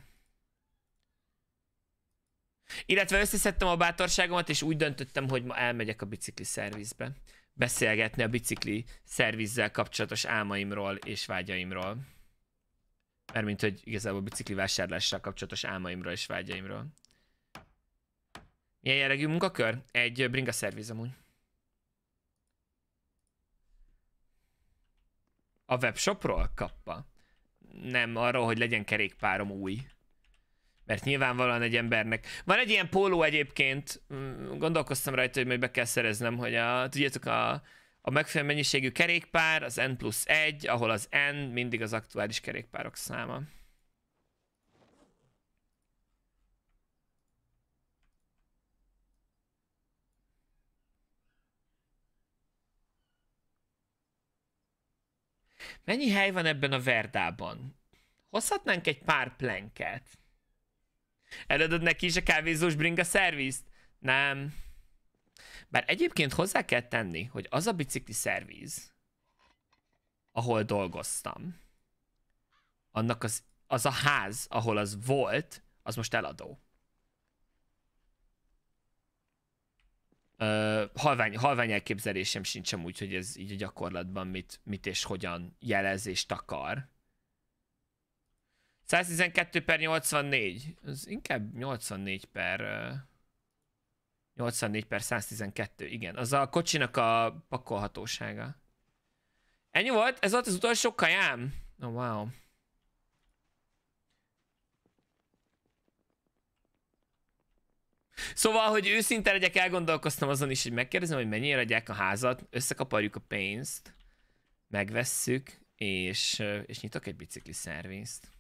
Illetve összeszedtem a bátorságomat, és úgy döntöttem, hogy ma elmegyek a bicikli szervizbe. Beszélgetni a bicikli szervizzel kapcsolatos álmaimról és vágyaimról. Mármint, hogy igazából biciklivásárlással kapcsolatos álmaimról és vágyaimról. Milyen jellegű munkakör? Egy bringa szerviz amúgy. A webshopról kappa? Nem, arról, hogy legyen kerékpárom új. Mert nyilvánvalóan egy embernek... Van egy ilyen póló egyébként, gondolkoztam rajta, hogy majd be kell szereznem, hogy a, tudjátok, a megfelelő mennyiségű kerékpár, az N+1, ahol az N mindig az aktuális kerékpárok száma. Mennyi hely van ebben a verdában? Hozhatnánk egy pár planket? Eladod neki is a kávézós bringa szervizt? Nem. Bár egyébként hozzá kell tenni, hogy az a bicikli szerviz, ahol dolgoztam, annak az a ház, ahol az volt, az most eladó. Halvány elképzelésem sincs amúgy, hogy ez így a gyakorlatban mit és hogyan jelez és takar. 112/84. Ez inkább 84/112, igen. Az a kocsinak a pakolhatósága. Ennyi volt? Ez volt az utolsó kajám? Oh, wow. Szóval, hogy őszinte legyek, elgondolkoztam azon is, hogy megkérdezem, hogy mennyire adják a házat, összekaparjuk a pénzt, megvesszük, és nyitok egy bicikli szervizt.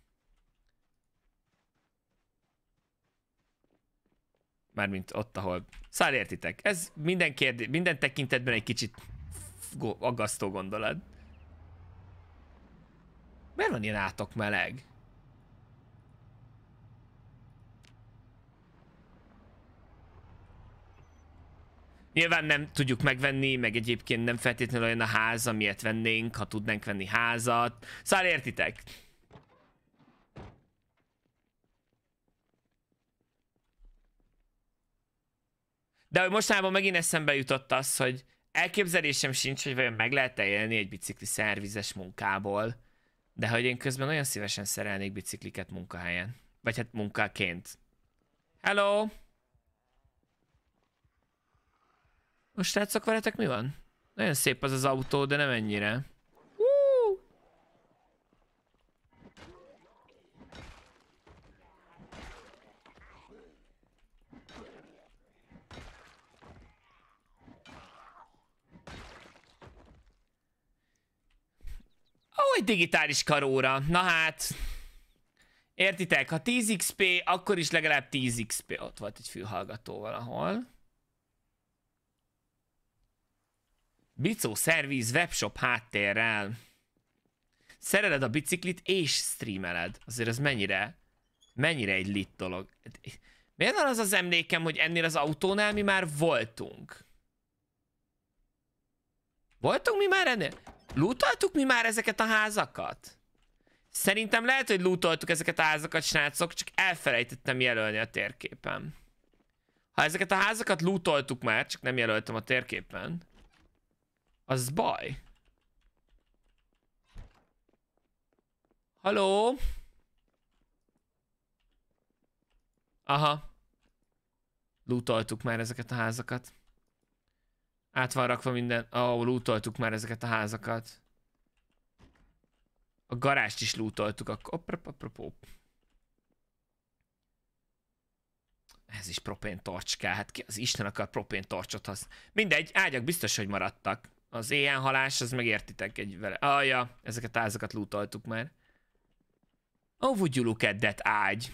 Mármint ott, ahol... Szóval értitek, ez minden kérdés, minden tekintetben egy kicsit aggasztó gondolat. Miért van ilyen átok meleg? Nyilván nem tudjuk megvenni, meg egyébként nem feltétlenül olyan a ház, amilyet vennénk, ha tudnánk venni házat. Szóval értitek? De mostanában megint eszembe jutott az, hogy elképzelésem sincs, hogy vajon meg lehet-e élni egy bicikli szervizes munkából, de hogy én közben olyan szívesen szerelnék bicikliket munkahelyen. Vagy hát munkaként. Hello! Most látszok, veletek mi van? Nagyon szép az az autó, de nem ennyire. Ó, egy digitális karóra. Na hát... Értitek, ha 10 XP, akkor is legalább 10 XP. Ott volt egy fülhallgató valahol. Bicó szerviz webshop háttérrel. Szereled a biciklit és streameled. Azért ez mennyire egy lit dolog. Miért van az az emlékem, hogy ennél az autónál mi már voltunk? Voltunk mi már ennél? Lootoltuk mi már ezeket a házakat? Szerintem lehet, hogy lootoltuk ezeket a házakat, srácok, csak elfelejtettem jelölni a térképen. Ha ezeket a házakat lootoltuk már, csak nem jelöltem a térképen, az baj. Halló? Aha. Lootoltuk már ezeket a házakat. Át van rakva minden... Ó, lootoltuk már ezeket a házakat. A garást is lootoltuk. Ez is propén torcs kell. Hát ki az Isten akar propén torcsot használni? Mindegy, ágyak biztos, hogy maradtak. Az éjjelhalás, az megértitek egy vele. Alja, ezeket a házakat lootoltuk már. Oh, would you look at that ágy?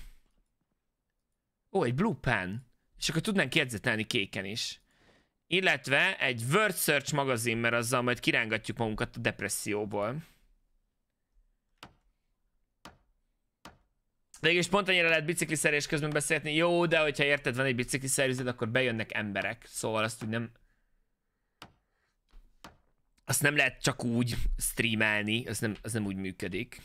Ó, egy blue pen. És akkor tudnánk jegyzetelni kéken is. Illetve egy Word Search magazin, mert azzal majd kirángatjuk magunkat a depresszióból. De és pont annyira lehet bicikliszerés közben beszélni. Jó, de hogyha érted, van egy bicikliszervized, akkor bejönnek emberek. Szóval azt úgy nem... Azt nem lehet csak úgy streamelni, az nem úgy működik.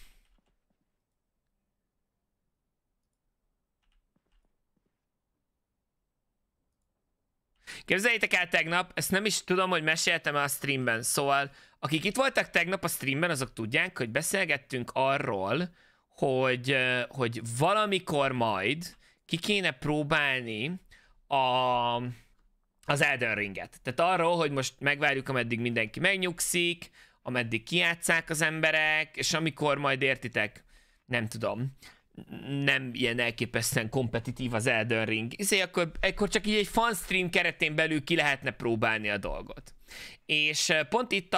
Képzeljétek el tegnap, ezt nem is tudom, hogy meséltem el a streamben, szóval akik itt voltak tegnap a streamben, azok tudják, hogy beszélgettünk arról, hogy valamikor majd ki kéne próbálni az Elden Ringet. Tehát arról, hogy most megvárjuk, ameddig mindenki megnyugszik, ameddig kijátszák az emberek, és amikor majd értitek, nem tudom, nem ilyen elképesztően kompetitív az Elden Ring, hiszen akkor csak így egy fanstream keretén belül ki lehetne próbálni a dolgot. És pont itt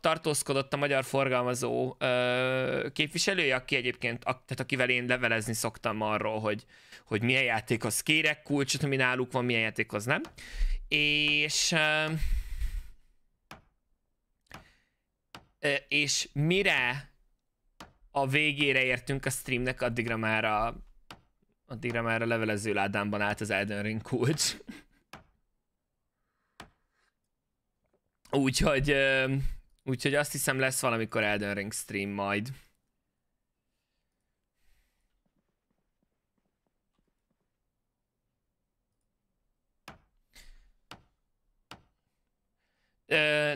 tartózkodott a magyar forgalmazó képviselője, aki egyébként, tehát akivel én levelezni szoktam arról, hogy milyen játékhoz kérek kulcsot, ami náluk van, milyen játékhoz nem. És mire a végére értünk a streamnek, addigra már a levelező ládámban állt az Elden Ring kulcs. Úgyhogy azt hiszem, lesz valamikor Elden Ring stream majd.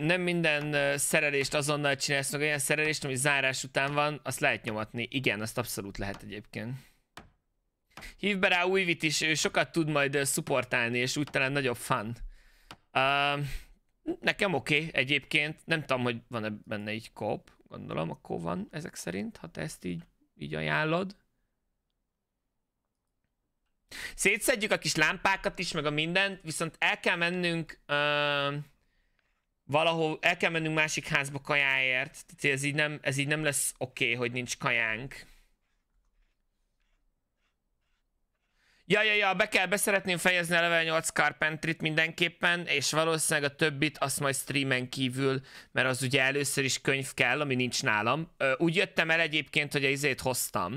Nem minden szerelést azonnal csinálsz meg, olyan szerelést, ami zárás után van, azt lehet nyomatni. Igen, azt abszolút lehet egyébként. Hívd be rá Újvit is, ő sokat tud majd szupportálni, és úgy talán nagyobb fun. Nekem oké, egyébként. Nem tudom, hogy van-e benne így kop. Gondolom, akkor van ezek szerint, ha te ezt így ajánlod. Szétszedjük a kis lámpákat is, meg a mindent, viszont el kell mennünk... valahol el kell mennünk másik házba kajáért. Tehát ez így nem lesz oké, hogy nincs kajánk. Ja, beszeretném fejezni a level 8 Carpentry-t mindenképpen, és valószínűleg a többit azt majd streamen kívül, mert az ugye először is könyv kell, ami nincs nálam. Úgy jöttem el egyébként, hogy a izét hoztam.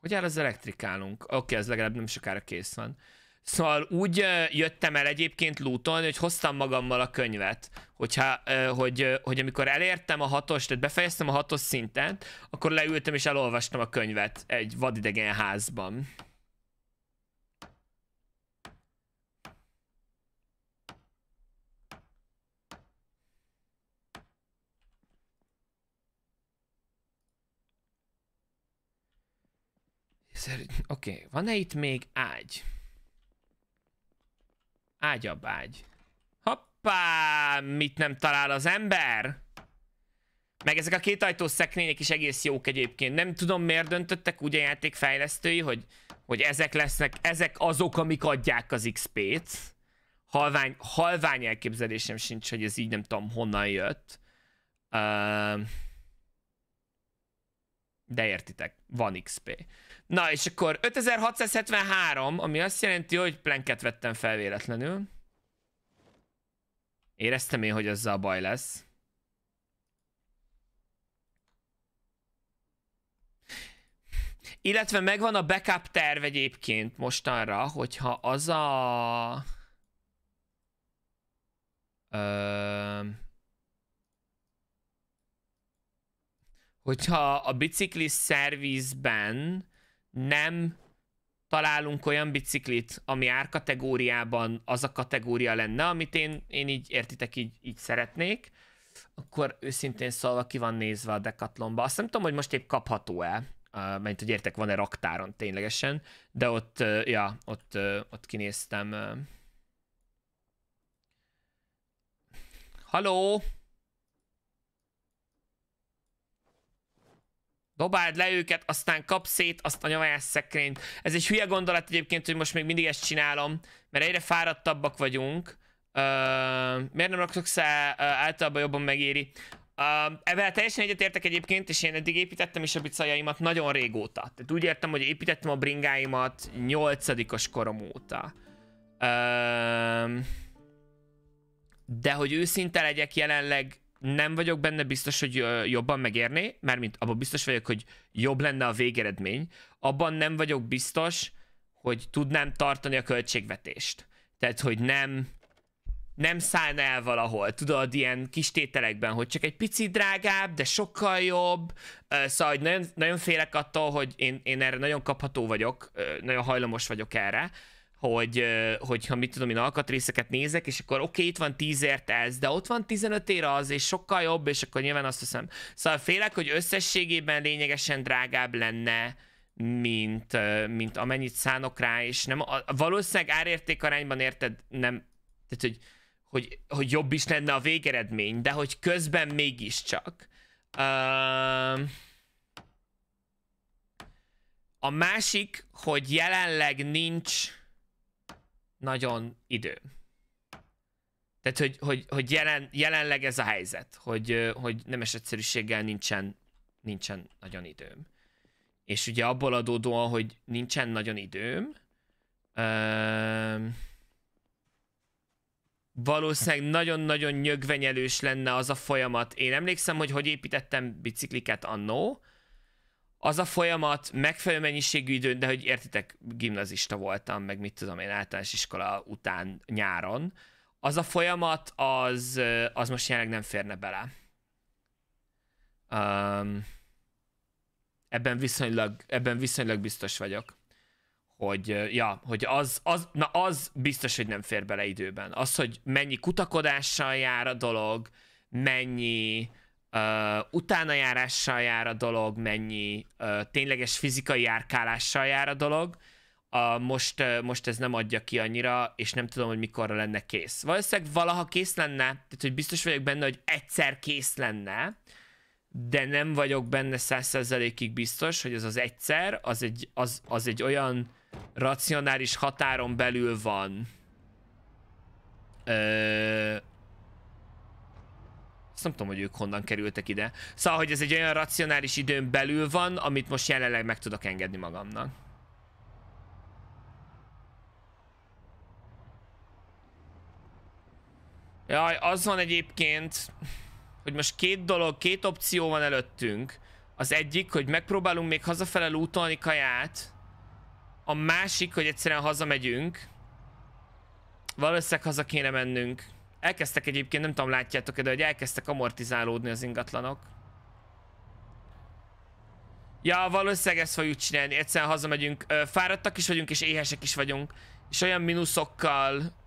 Hogy áll az elektrikálunk? Oké, ez legalább nem sokára kész van. Szóval úgy jöttem el egyébként lúton, hogy hoztam magammal a könyvet, hogy amikor elértem a 6-os, tehát befejeztem a 6-os szintet, akkor leültem és elolvastam a könyvet egy vadidegen házban. Oké, van-e itt még ágy? Ágyabágy. Hoppá! Mit nem talál az ember? Meg ezek a kétajtós szekrények is egész jók egyébként. Nem tudom, miért döntöttek úgy a játékfejlesztői, hogy ezek lesznek, ezek azok, amik adják az XP-t. Halvány elképzelésem sincs, hogy ez így nem tudom honnan jött. De értitek, van XP. Na, és akkor 5673, ami azt jelenti, hogy planket vettem fel véletlenül. Éreztem én, hogy azzal baj lesz. Illetve megvan a backup terv egyébként mostanra, hogyha az a... Hogyha a biciklis szervizben nem találunk olyan biciklit, ami árkategóriában az a kategória lenne, amit én így értitek, így szeretnék, akkor őszintén szólva ki van nézve a Decathlonba. Azt nem tudom, hogy most épp kapható-e, mert hogy értek, van-e raktáron ténylegesen, de ott kinéztem. Halló! Dobáld le őket, aztán kap szét azt a nyavajász szekrényt. Ez egy hülye gondolat egyébként, hogy most még mindig ezt csinálom, mert egyre fáradtabbak vagyunk. Miért nem raktoksz el? Általában jobban megéri. Evel teljesen egyetértek egyébként, és én eddig építettem is a bicajaimat nagyon régóta. Tehát úgy értem, hogy építettem a bringáimat 8-os korom óta. De hogy őszinte legyek, jelenleg nem vagyok benne biztos, hogy jobban megérné, mármint abban biztos vagyok, hogy jobb lenne a végeredmény. Abban nem vagyok biztos, hogy tudnám tartani a költségvetést. Tehát, hogy nem szállna el valahol, tudod, ilyen kis tételekben, hogy csak egy picit drágább, de sokkal jobb. Szóval, hogy nagyon, nagyon félek attól, hogy én erre nagyon kapható vagyok, nagyon hajlamos vagyok erre. Hogyha mit tudom én, alkatrészeket nézek, és akkor oké, itt van 10-ért ez, de ott van 15-ér az, és sokkal jobb, és akkor nyilván azt hiszem. Szóval félek, hogy összességében lényegesen drágább lenne, mint amennyit szánok rá, és nem, valószínűleg árérték arányban, érted, nem, tehát, hogy hogy jobb is lenne a végeredmény, de hogy közben mégiscsak. A másik, hogy jelenleg nincs nagyon idő. Tehát, hogy jelenleg ez a helyzet, hogy nemes egyszerűséggel nincsen nagyon időm. És ugye abból adódóan, hogy nincsen nagyon időm, valószínűleg nagyon-nagyon nyögvenyelős lenne az a folyamat. Én emlékszem, hogy építettem bicikliket annó. Az a folyamat megfelelő mennyiségű időn, de hogy értitek, gimnazista voltam, meg mit tudom én, általános iskola után nyáron. Az a folyamat, az most jelenleg nem férne bele. Ebben viszonylag biztos vagyok. Hogy az biztos, hogy nem fér bele időben. Az, hogy mennyi kutakodással jár a dolog, mennyi utánajárással jár a dolog, mennyi tényleges fizikai járkálással jár a dolog, most ez nem adja ki annyira, és nem tudom, hogy mikorra lenne kész. Valószínűleg valaha kész lenne, tehát hogy biztos vagyok benne, hogy egyszer kész lenne, de nem vagyok benne 100%-ig biztos, hogy ez az egyszer, az egy olyan racionális határon belül van. Azt nem tudom, hogy ők honnan kerültek ide. Szóval, hogy ez egy olyan racionális időn belül van, amit most jelenleg meg tudok engedni magamnak. Jaj, az van egyébként, hogy most két opció van előttünk. Az egyik, hogy megpróbálunk még hazafele lootolni kaját. A másik, hogy egyszerűen hazamegyünk. Valószínűleg haza kéne mennünk. Elkezdtek egyébként, nem tudom, látjátok-e, de hogy elkezdtek amortizálódni az ingatlanok. Ja, valószínűleg ezt fogjuk csinálni, egyszerűen hazamegyünk. Fáradtak is vagyunk, és éhesek is vagyunk. És olyan mínuszokkal...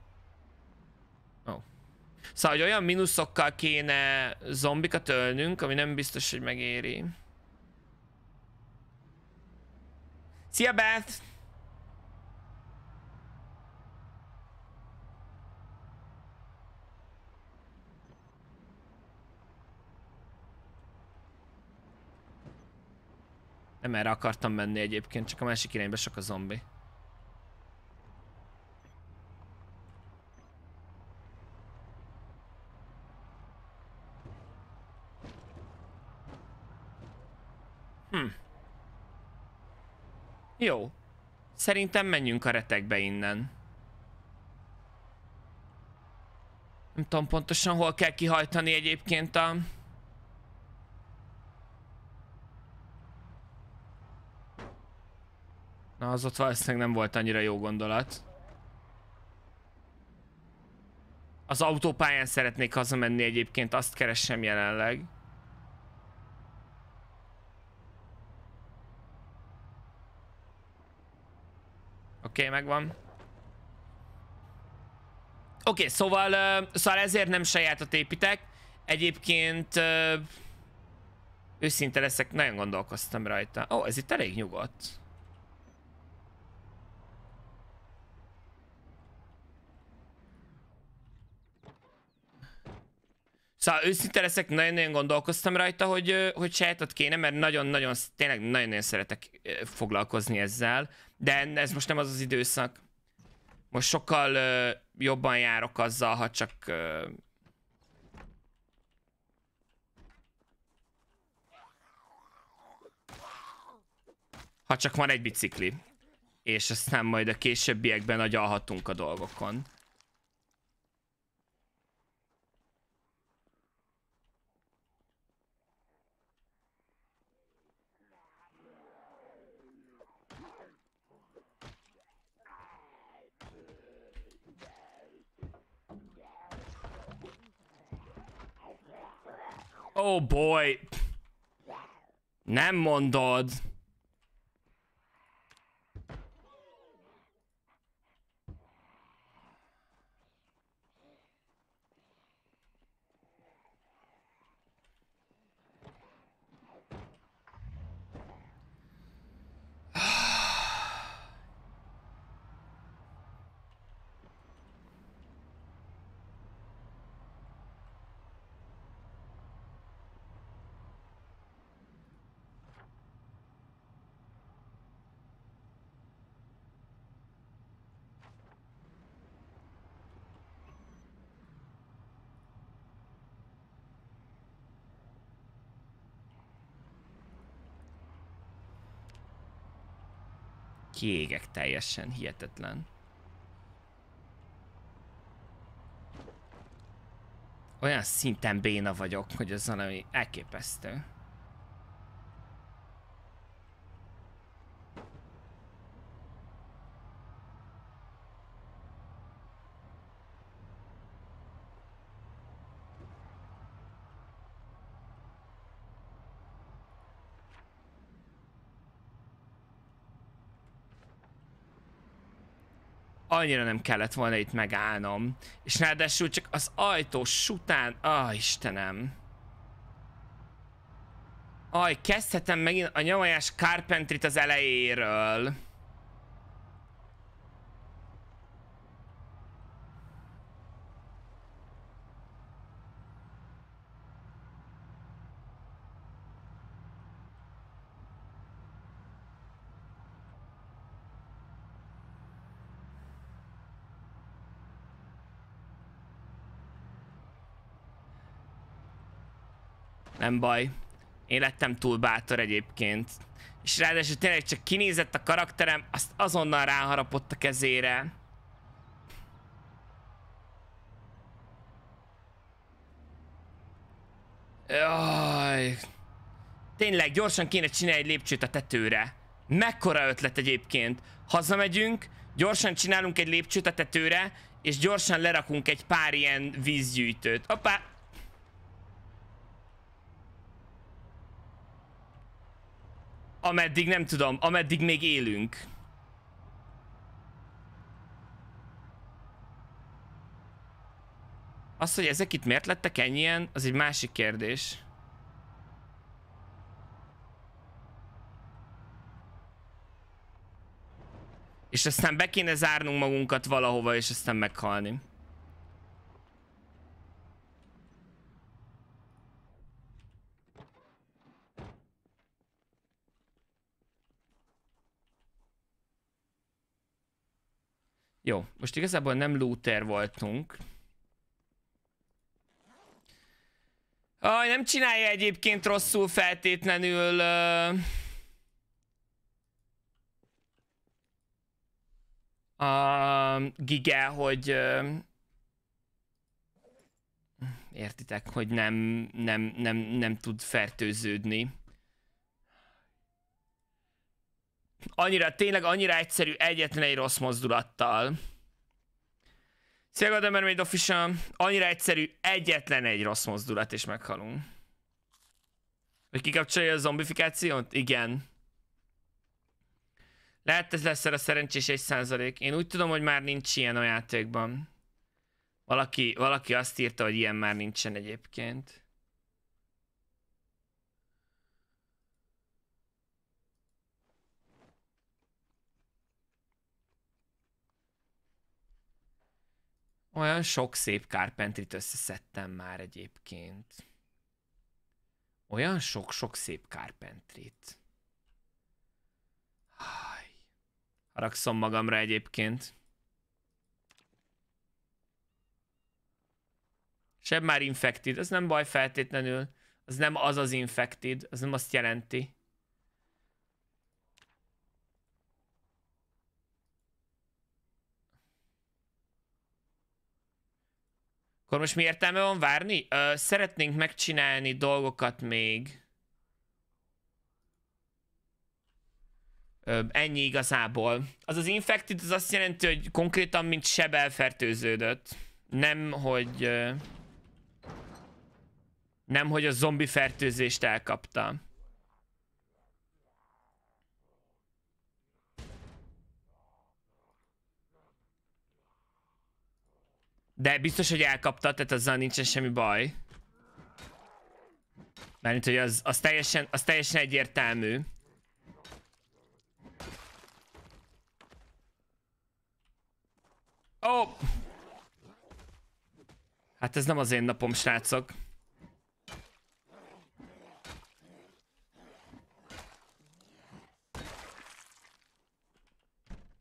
Szóval, hogy olyan mínuszokkal kéne zombikat ölnünk, ami nem biztos, hogy megéri. Szia, Beth! Nem erre akartam menni egyébként, csak a másik irányba sok a zombi. Jó. Szerintem menjünk a retekbe innen. Nem tudom pontosan, hol kell kihajtani egyébként a... Na, az ott valószínűleg nem volt annyira jó gondolat. Az autópályán szeretnék hazamenni egyébként, azt keresem jelenleg. Oké, megvan. Oké, szóval ezért nem sajátot építek. Egyébként őszinte leszek, nagyon gondolkoztam rajta. Ó, ez itt elég nyugodt. Szóval őszinte leszek, nagyon-nagyon gondolkoztam rajta, hogy sajátot kéne, mert nagyon-nagyon, tényleg nagyon-nagyon szeretek foglalkozni ezzel. De ez most nem az az időszak. Most sokkal jobban járok azzal, ha csak... Ha csak van egy bicikli. És aztán majd a későbbiekben agyalhatunk a dolgokon. Oh boy! Nem mondod! Kiégek teljesen, hihetetlen. Olyan szinten béna vagyok, hogy ez valami elképesztő. Annyira nem kellett volna itt megállnom. És ráadásul csak az ajtó után... Ah, Istenem. Aj, kezdhetem megint a nyomajás Carpentryt az elejéről. Nem baj. Én lettem túl bátor egyébként. És ráadásul tényleg csak kinézett a karakterem, azt azonnal ráharapott a kezére. Jaj. Tényleg gyorsan kéne csinálni egy lépcsőt a tetőre. Mekkora ötlet egyébként. Hazamegyünk, gyorsan csinálunk egy lépcsőt a tetőre, és gyorsan lerakunk egy pár ilyen vízgyűjtőt. Hoppá! Ameddig nem tudom, ameddig még élünk. Az, hogy ezek itt miért lettek ennyien, az egy másik kérdés. És aztán be kéne zárnunk magunkat valahova, és aztán meghalni. Jó, most igazából nem looter voltunk. Aj, nem csinálja egyébként rosszul feltétlenül. Gigel, hogy... értitek, hogy nem tud fertőződni. Annyira, tényleg annyira egyszerű, egyetlen egy rossz mozdulattal. Szia, Godembermaid Official. Annyira egyszerű, egyetlen egy rossz mozdulat, és meghalunk. Hogy kikapcsolja a zombifikációt? Igen. Lehet ez lesz a szerencsés 1%. Én úgy tudom, hogy már nincs ilyen a játékban. Valaki azt írta, hogy ilyen már nincsen egyébként. Olyan sok szép Carpentryt összeszedtem már egyébként. Olyan sok-sok szép Carpentryt. Haragszom magamra egyébként. Sebb már infected, az nem baj feltétlenül. Az nem az az infected, az nem azt jelenti. Akkor most mi értelme van várni? Szeretnénk megcsinálni dolgokat még. Ennyi igazából. Az az infected az azt jelenti, hogy konkrétan mint seb elfertőződött. Nem, hogy... nem, hogy a zombi fertőzést elkapta. De biztos, hogy elkapta, tehát azzal nincsen semmi baj. Mármint, hogy az teljesen egyértelmű. Ó! Oh! Hát ez nem az én napom, srácok.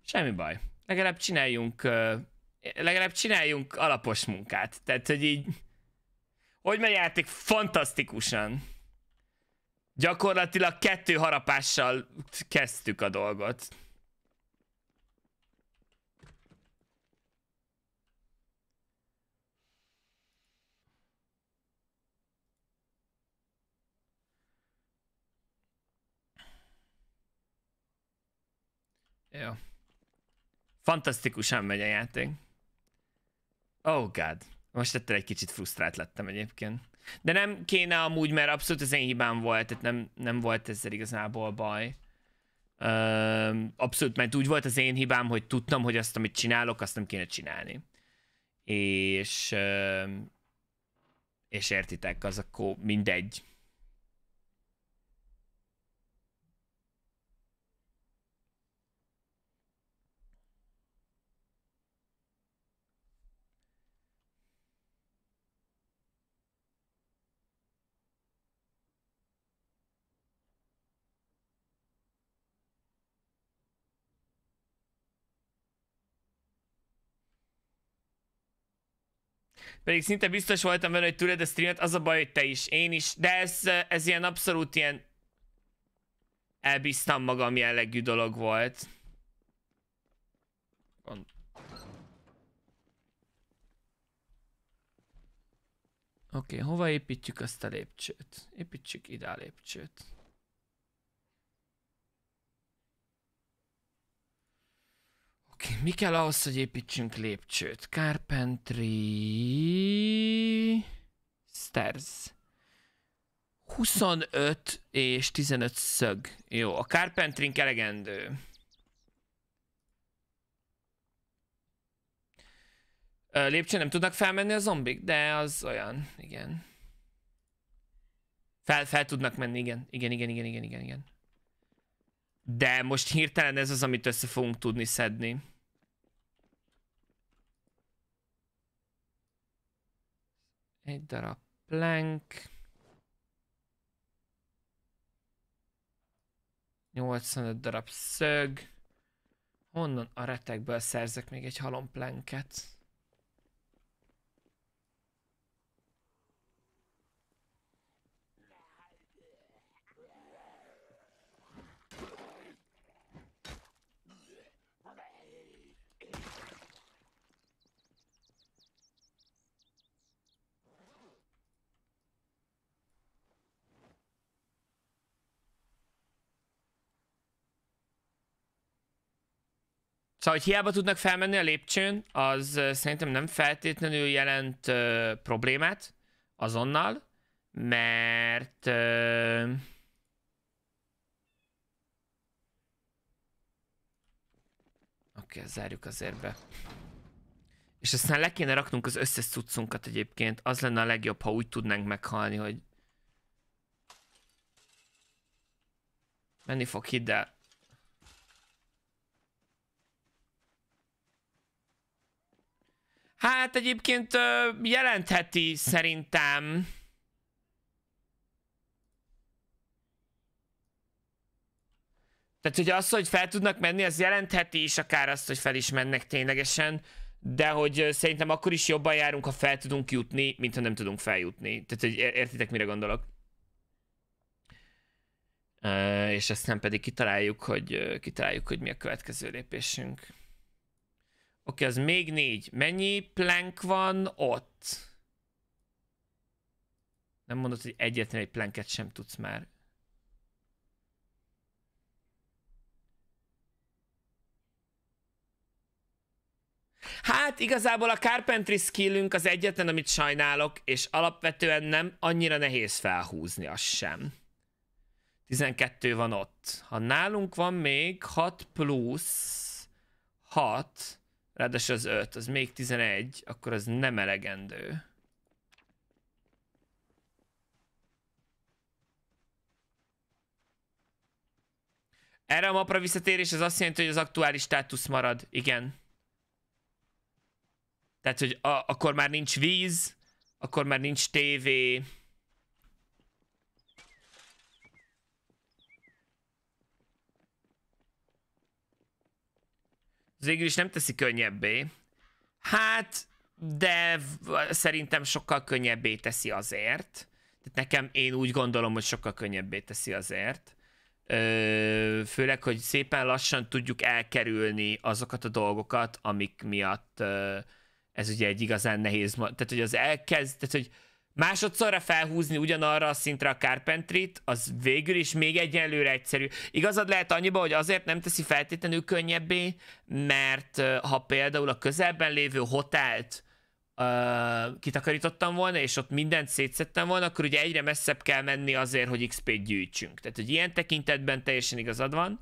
Semmi baj. Legalább csináljunk alapos munkát. Tehát, hogy így... Hogy megy játék? Fantasztikusan. Gyakorlatilag 2 harapással kezdtük a dolgot. Jó. Fantasztikusan megy a játék. Oh god. Most ettől egy kicsit frusztrált lettem egyébként. De nem kéne amúgy, mert abszolút az én hibám volt, tehát nem volt ezzel igazából baj. Abszolút, mert úgy volt az én hibám, hogy tudtam, hogy azt, amit csinálok, azt nem kéne csinálni. És értitek, az akkor mindegy. Pedig szinte biztos voltam benne, hogy tőled a streamet, az a baj, hogy te is, én is, de ez ilyen abszolút ilyen elbíztam magam jellegű dolog volt. Oké, hova építjük azt a lépcsőt? Építsük ide a lépcsőt. Mi kell ahhoz, hogy építsünk lépcsőt? Carpentry... Stairs. 25 és 15 szög. Jó, a carpentrink elegendő. Lépcsőn nem tudnak felmenni a zombik, de az olyan, igen. Fel tudnak menni, igen. De most hirtelen ez az, amit össze fogunk tudni szedni. Egy darab plank. 85 darab szög. Honnan a retekből szerzek még egy halom planket? Szóval, hogy hiába tudnak felmenni a lépcsőn, az szerintem nem feltétlenül jelent problémát azonnal, mert... Oké, zárjuk azért be. És aztán le kéne raknunk az összes cuccunkat egyébként, az lenne a legjobb, ha úgy tudnánk meghalni, hogy... Menni fog, hidd el. Hát egyébként jelentheti szerintem. Tehát hogy az, hogy fel tudnak menni, az jelentheti is akár azt, hogy fel is mennek ténylegesen. De hogy szerintem akkor is jobban járunk, ha fel tudunk jutni, mint ha nem tudunk feljutni. Tehát hogy értitek, mire gondolok. És aztán pedig kitaláljuk, hogy mi a következő lépésünk. Oké, az még 4. Mennyi plank van ott? Nem mondod, hogy egyetlen egy planket sem tudsz már. Hát igazából a carpentry skillünk az egyetlen, amit sajnálok, és alapvetően nem annyira nehéz felhúzni, azt sem. 12 van ott. Ha nálunk van még 6 plusz 6... Ráadásul az 5, az még 11, akkor az nem elegendő. Erre a mapra visszatérés az azt jelenti, hogy az aktuális státusz marad. Igen. Tehát, hogy akkor már nincs víz, akkor már nincs tévé. Végül is nem teszi könnyebbé. Hát, de szerintem sokkal könnyebbé teszi azért. Tehát nekem, én úgy gondolom, hogy sokkal könnyebbé teszi azért. Főleg, hogy szépen lassan tudjuk elkerülni azokat a dolgokat, amik miatt ez ugye egy igazán nehéz... Tehát, hogy Másodszorra felhúzni ugyanarra a szintre a Carpentry-t, az végül is még egyelőre egyszerű. Igazad lehet annyiba, hogy azért nem teszi feltétlenül könnyebbé, mert ha például a közelben lévő hotelt kitakarítottam volna, és ott mindent szétszedtem volna, akkor ugye egyre messzebb kell menni azért, hogy XP-t gyűjtsünk. Tehát, hogy ilyen tekintetben teljesen igazad van.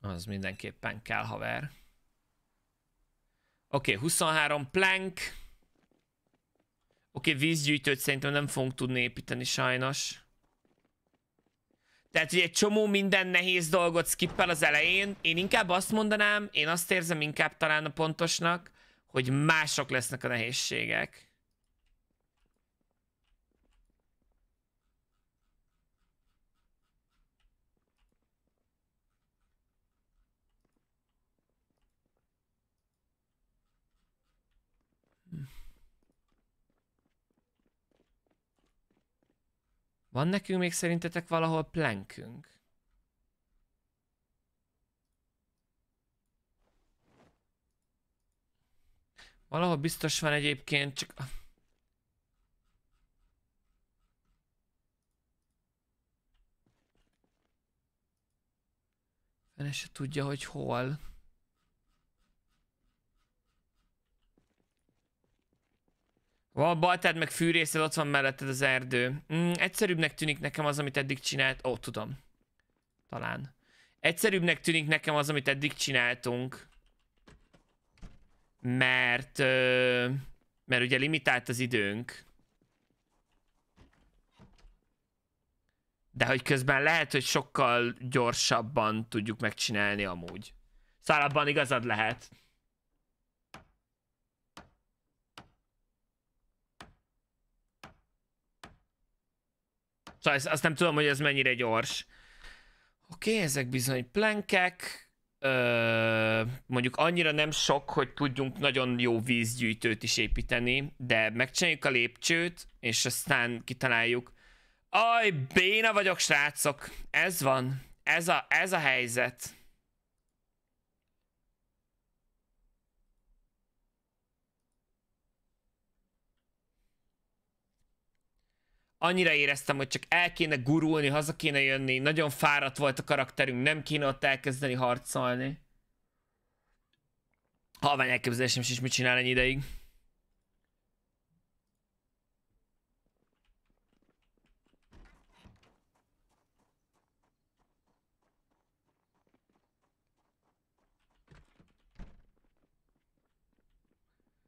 Az mindenképpen kell, haver. Oké, 23 plank. Oké, vízgyűjtőt szerintem nem fogunk tudni építeni sajnos. Tehát ugye egy csomó minden nehéz dolgot skippel az elején. Én inkább azt mondanám, én azt érzem inkább talán a pontosnak, hogy mások lesznek a nehézségek. Van nekünk még szerintetek valahol plankünk? Valahol biztos van egyébként, csak... Fene se tudja, hogy hol. Van baltád, meg fűrészed, ott van melletted az erdő. Egyszerűbbnek tűnik nekem az, amit eddig csinált. Ó, tudom. Talán. Egyszerűbbnek tűnik nekem az, amit eddig csináltunk. Mert ugye limitált az időnk. De hogy közben lehet, hogy sokkal gyorsabban tudjuk megcsinálni amúgy. Szóval abban igazad lehet. Szóval azt nem tudom, hogy ez mennyire gyors. Oké, ezek bizony plankek. Mondjuk annyira nem sok, hogy tudjunk nagyon jó vízgyűjtőt is építeni, de megcsináljuk a lépcsőt, és aztán kitaláljuk. Aj, béna vagyok, srácok! Ez van. Ez a helyzet. Annyira éreztem, hogy csak el kéne gurulni, haza kéne jönni, nagyon fáradt volt a karakterünk, nem kéne ott elkezdeni harcolni. Halvány elképzelésem sincs, mit csinál ennyi ideig.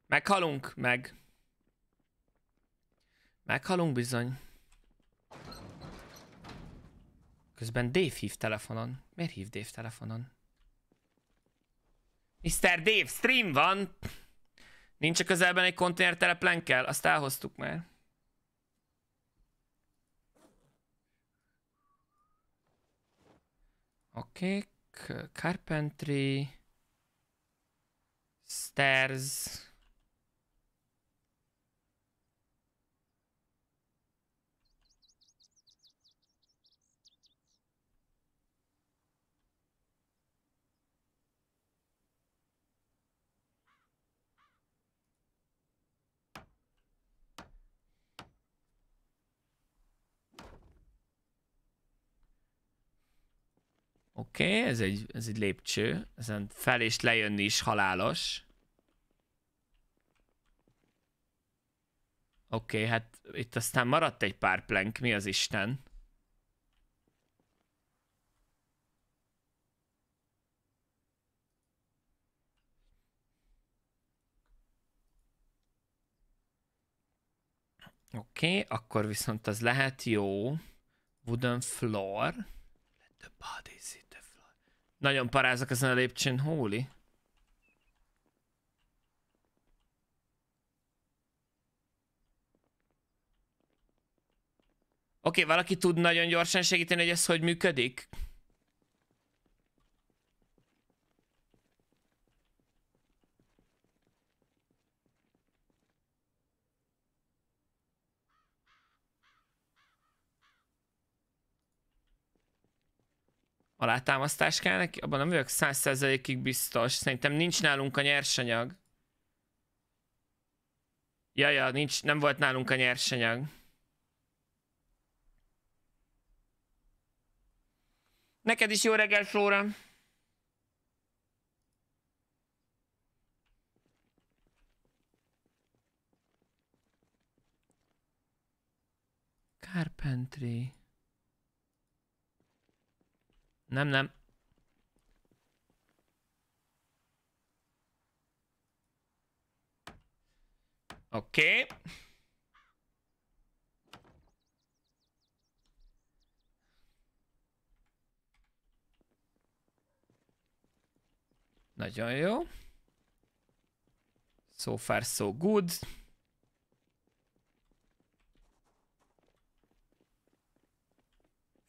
Meghalunk? Meghalunk bizony. Közben Dave hív telefonon. Miért hív Dave telefonon? Mr. Dave, stream van! Nincs a közelben egy konténer tele plankkel? Azt elhoztuk már. Oké, carpentry... Stairs... Oké, ez egy lépcső, ezen fel és lejönni is halálos. Oké, hát itt aztán maradt egy pár plank, mi az Isten? Oké, akkor viszont az lehet jó. Wooden floor. Let the body sit. Nagyon parázak ezen a lépcsőn, holy. Oké, valaki tud nagyon gyorsan segíteni, hogy ez hogy működik? Alátámasztás kell neki? Abban nem vagyok 100%-ig biztos. Szerintem nincs nálunk a nyersanyag. Jaja, nincs, nem volt nálunk a nyersanyag. Neked is jó reggel, Flóra! Carpentry. Nem, nem. Oké. Okay. Nagyon jó. So far so good.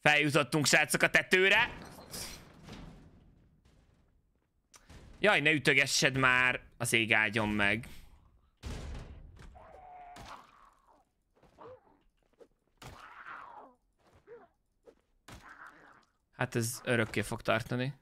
Feljutottunk, srácok, a tetőre. Jaj, ne ütögessed már, az ég áldjon meg. Hát ez örökké fog tartani.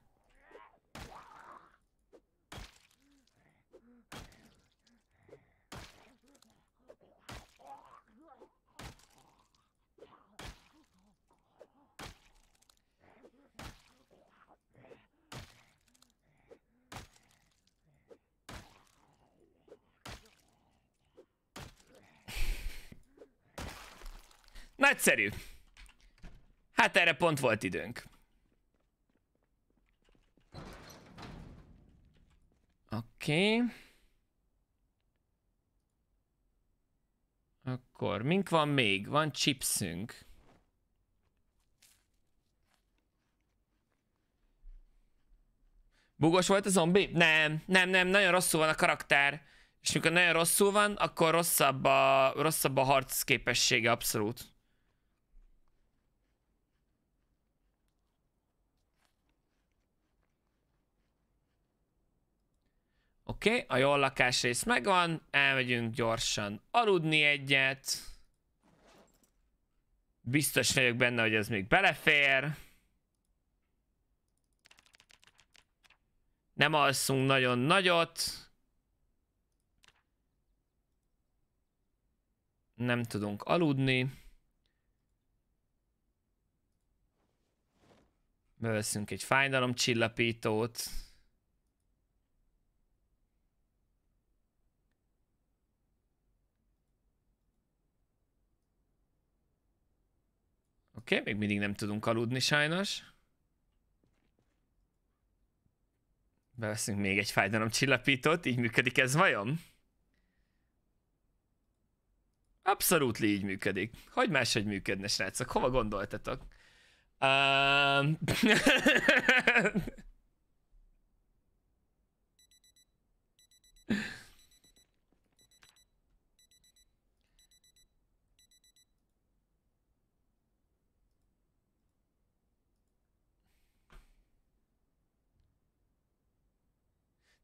Nagyszerű. Hát erre pont volt időnk. Oké. Akkor mink van még? Van chipsünk. Bugos volt a zombi? Nem, nem, nem, nagyon rosszul van a karakter. És mikor nagyon rosszul van, akkor rosszabb a harc képessége, abszolút. Oké, okay, a jól lakás rész megvan, elmegyünk gyorsan aludni egyet. Biztos vagyok benne, hogy ez még belefér. Nem alszunk nagyon nagyot. Nem tudunk aludni. Beveszünk egy fájdalomcsillapítót. Oké, okay, még mindig nem tudunk aludni sajnos. Beveszünk még egy fájdalomcsillapítót, így működik ez vajon? Abszolút így működik. Hogy máshogy működne, srácok? Hova gondoltatok?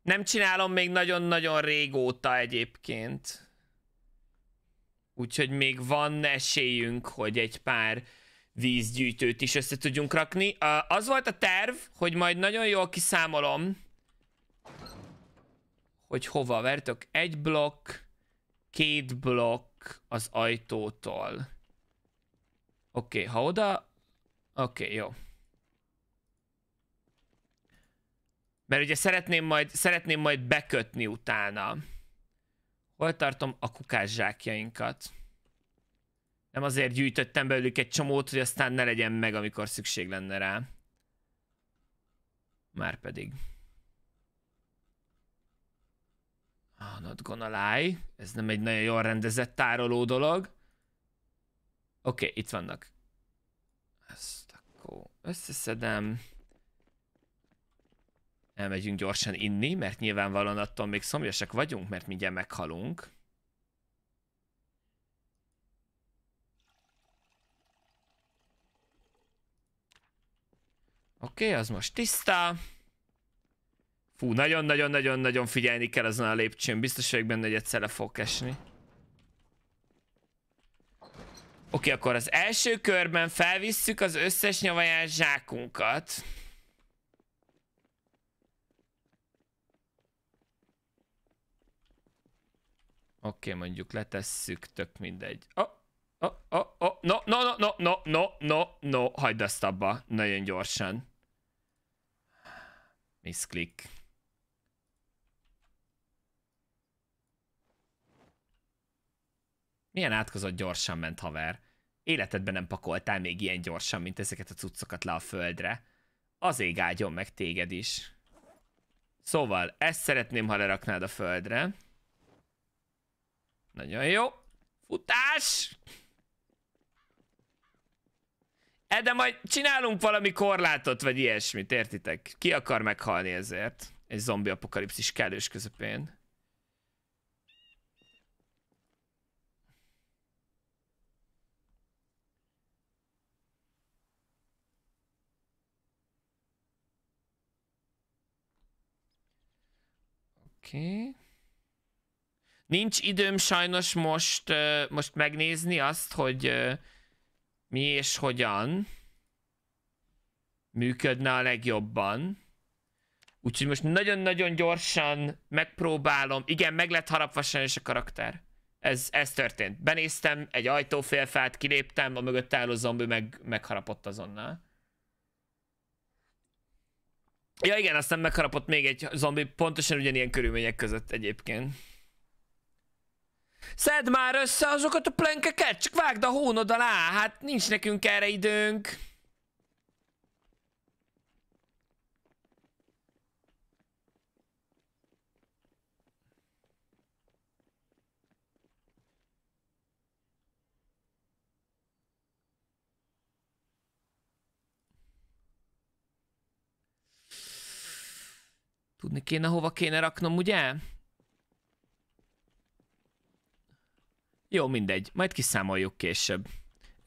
Nem csinálom még nagyon-nagyon régóta egyébként. Úgyhogy még van esélyünk, hogy egy pár vízgyűjtőt is össze tudjunk rakni. Az volt a terv, hogy majd nagyon jól kiszámolom, hogy hova vertök. Egy blokk, két blokk az ajtótól. Oké, ha oda... Oké, jó. Mert ugye szeretném majd bekötni utána. Hol tartom a kukászsákjainkat? Nem azért gyűjtöttem belőlük egy csomót, hogy aztán ne legyen meg, amikor szükség lenne rá. Márpedig. Ah, not gonna lie. Ez nem egy nagyon jól rendezett tároló dolog. Oké, itt vannak. Ezt akkor összeszedem. Elmegyünk gyorsan inni, mert nyilvánvalóan attól még szomjasak vagyunk, mert mindjárt meghalunk. Oké, az most tiszta. Fú, nagyon-nagyon-nagyon-nagyon figyelni kell azon a lépcsőn. Biztos vagyok benne, hogy egyszer le fogok esni. Oké, akkor az első körben felvisszük az összes nyavajás zsákunkat. Oké, mondjuk letesszük, tök mindegy. No, hagyd ezt abba, nagyon gyorsan. Misklik. Milyen átkozott gyorsan ment, haver? Életedben nem pakoltál még ilyen gyorsan, mint ezeket a cuccokat le a földre. Az ég áldjon meg téged is. Szóval, ezt szeretném, ha leraknád a földre. Nagyon jó. Futás! De majd csinálunk valami korlátot, vagy ilyesmit, értitek? Ki akar meghalni ezért? Egy zombi apokalipszis kellős közepén. Okay. Nincs időm sajnos most megnézni azt, hogy mi és hogyan működne a legjobban. Úgyhogy most nagyon-nagyon gyorsan megpróbálom. Igen, meg lett harapva sajnos a karakter. Ez történt. Benéztem, egy ajtófélfát kiléptem, a mögött álló zombi megharapott azonnal. Ja igen, aztán megharapott még egy zombi, pontosan ugyanilyen körülmények között egyébként. Szedd már össze azokat a plönkeket, csak vágd a hónod alá, hát nincs nekünk erre időnk. Tudni kéne, hova kéne raknom, ugye? Jó, mindegy. Majd kiszámoljuk később.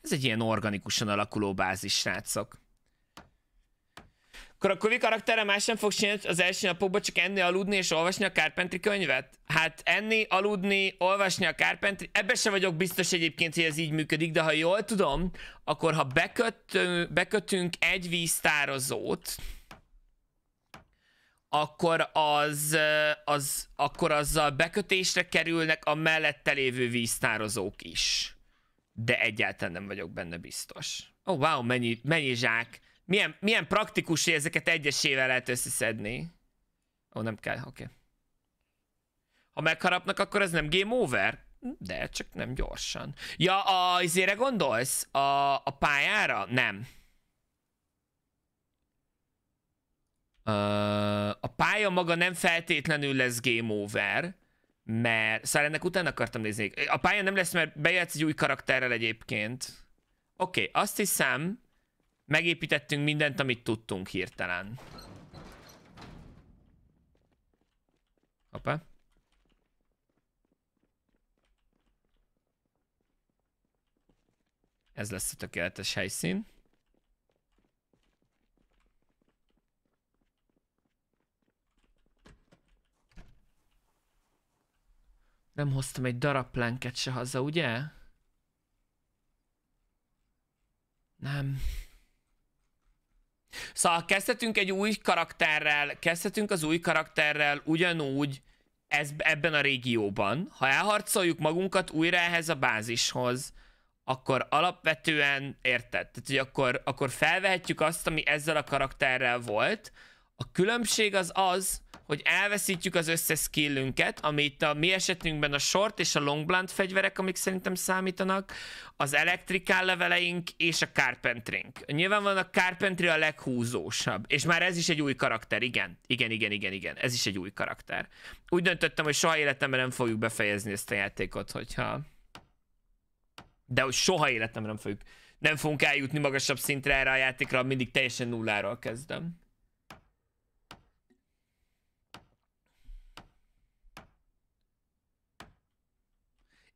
Ez egy ilyen organikusan alakuló bázis, srácok. Korakovi karakterre más nem fog csinálni az első napokban, csak enni, aludni és olvasni a Carpentry könyvet? Hát enni, aludni, olvasni a Carpentry... Ebben sem vagyok biztos egyébként, hogy ez így működik, de ha jól tudom, akkor ha bekötünk egy víztározót... Akkor azzal bekötésre kerülnek a mellette lévő víztározók is. De egyáltalán nem vagyok benne biztos. Ó, oh, wow, mennyi zsák. Milyen praktikus, hogy ezeket egyesével lehet összeszedni. Ó, nem kell, oké. Okay. Ha megharapnak, akkor ez nem game over? De, csak nem gyorsan. Ja, izére gondolsz? A pályára? Nem. A pálya maga nem feltétlenül lesz game over, mert... Szóval ennek utána akartam nézni. A pálya nem lesz, mert bejátsz egy új karakterrel egyébként. Oké, okay, azt hiszem, megépítettünk mindent, amit tudtunk hirtelen. Hoppá. Ez lesz a tökéletes helyszín. Nem hoztam egy darab plánket se haza, ugye? Nem. Szóval kezdhetünk egy új karakterrel, ugyanúgy ebben a régióban. Ha elharcoljuk magunkat újra ehhez a bázishoz, akkor alapvetően, érted? Tehát, hogy akkor felvehetjük azt, ami ezzel a karakterrel volt. A különbség az az, hogy elveszítjük az összes skillünket, amit a mi esetünkben a short és a long blunt fegyverek, amik szerintem számítanak, az elektrikál leveleink és a carpentrink. Nyilván van a carpentry a leghúzósabb, és már ez is egy új karakter, igen, ez is egy új karakter. Úgy döntöttem, hogy soha életemben nem fogjuk befejezni ezt a játékot, hogyha... De hogy soha életemben nem fogunk eljutni magasabb szintre erre a játékra, mindig teljesen nulláról kezdem.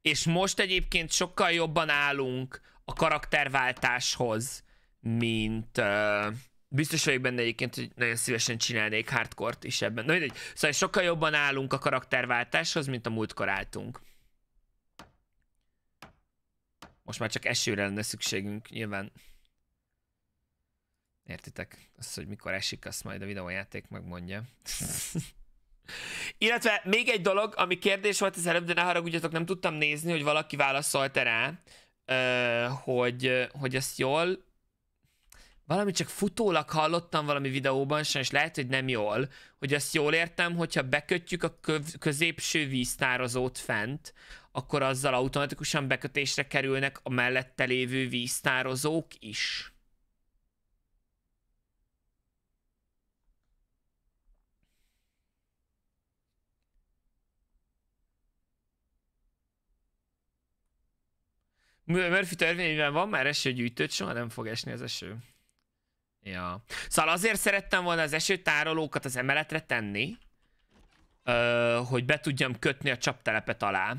És most egyébként sokkal jobban állunk a karakterváltáshoz, mint... biztos vagyok benne egyébként, hogy nagyon szívesen csinálnék hardcore-t is ebben. Na, mindegy. Szóval sokkal jobban állunk a karakterváltáshoz, mint a múltkor álltunk. Most már csak esőre lenne szükségünk, nyilván. Értitek? Azt, hogy mikor esik, azt majd a videójáték megmondja. Illetve még egy dolog, ami kérdés volt az előbb, de ne haragudjatok, nem tudtam nézni, hogy valaki válaszolt rá, hogy ezt jól... Valami csak futólag hallottam valami videóban sem, és lehet, hogy nem jól. Hogy azt jól értem, hogyha bekötjük a középső víztározót fent, akkor azzal automatikusan bekötésre kerülnek a mellette lévő víztározók is. Murphy törvényben van már esőgyűjtőt, soha nem fog esni az eső. Ja. Szóval azért szerettem volna az esőtárolókat az emeletre tenni, hogy be tudjam kötni a csaptelepet alá.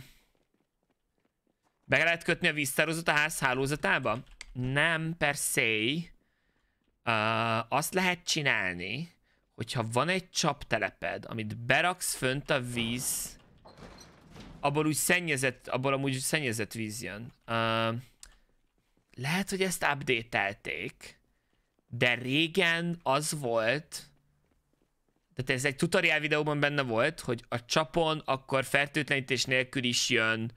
Be lehet kötni a víztározót a ház hálózatába? Nem, per se. Azt lehet csinálni, hogyha van egy csapteleped, amit beraksz fönt a víz, abból amúgy szennyezett víz jön. Lehet, hogy ezt update-elték. De régen az volt, tehát ez egy tutorial videóban benne volt, hogy a csapon akkor fertőtlenítés nélkül is jön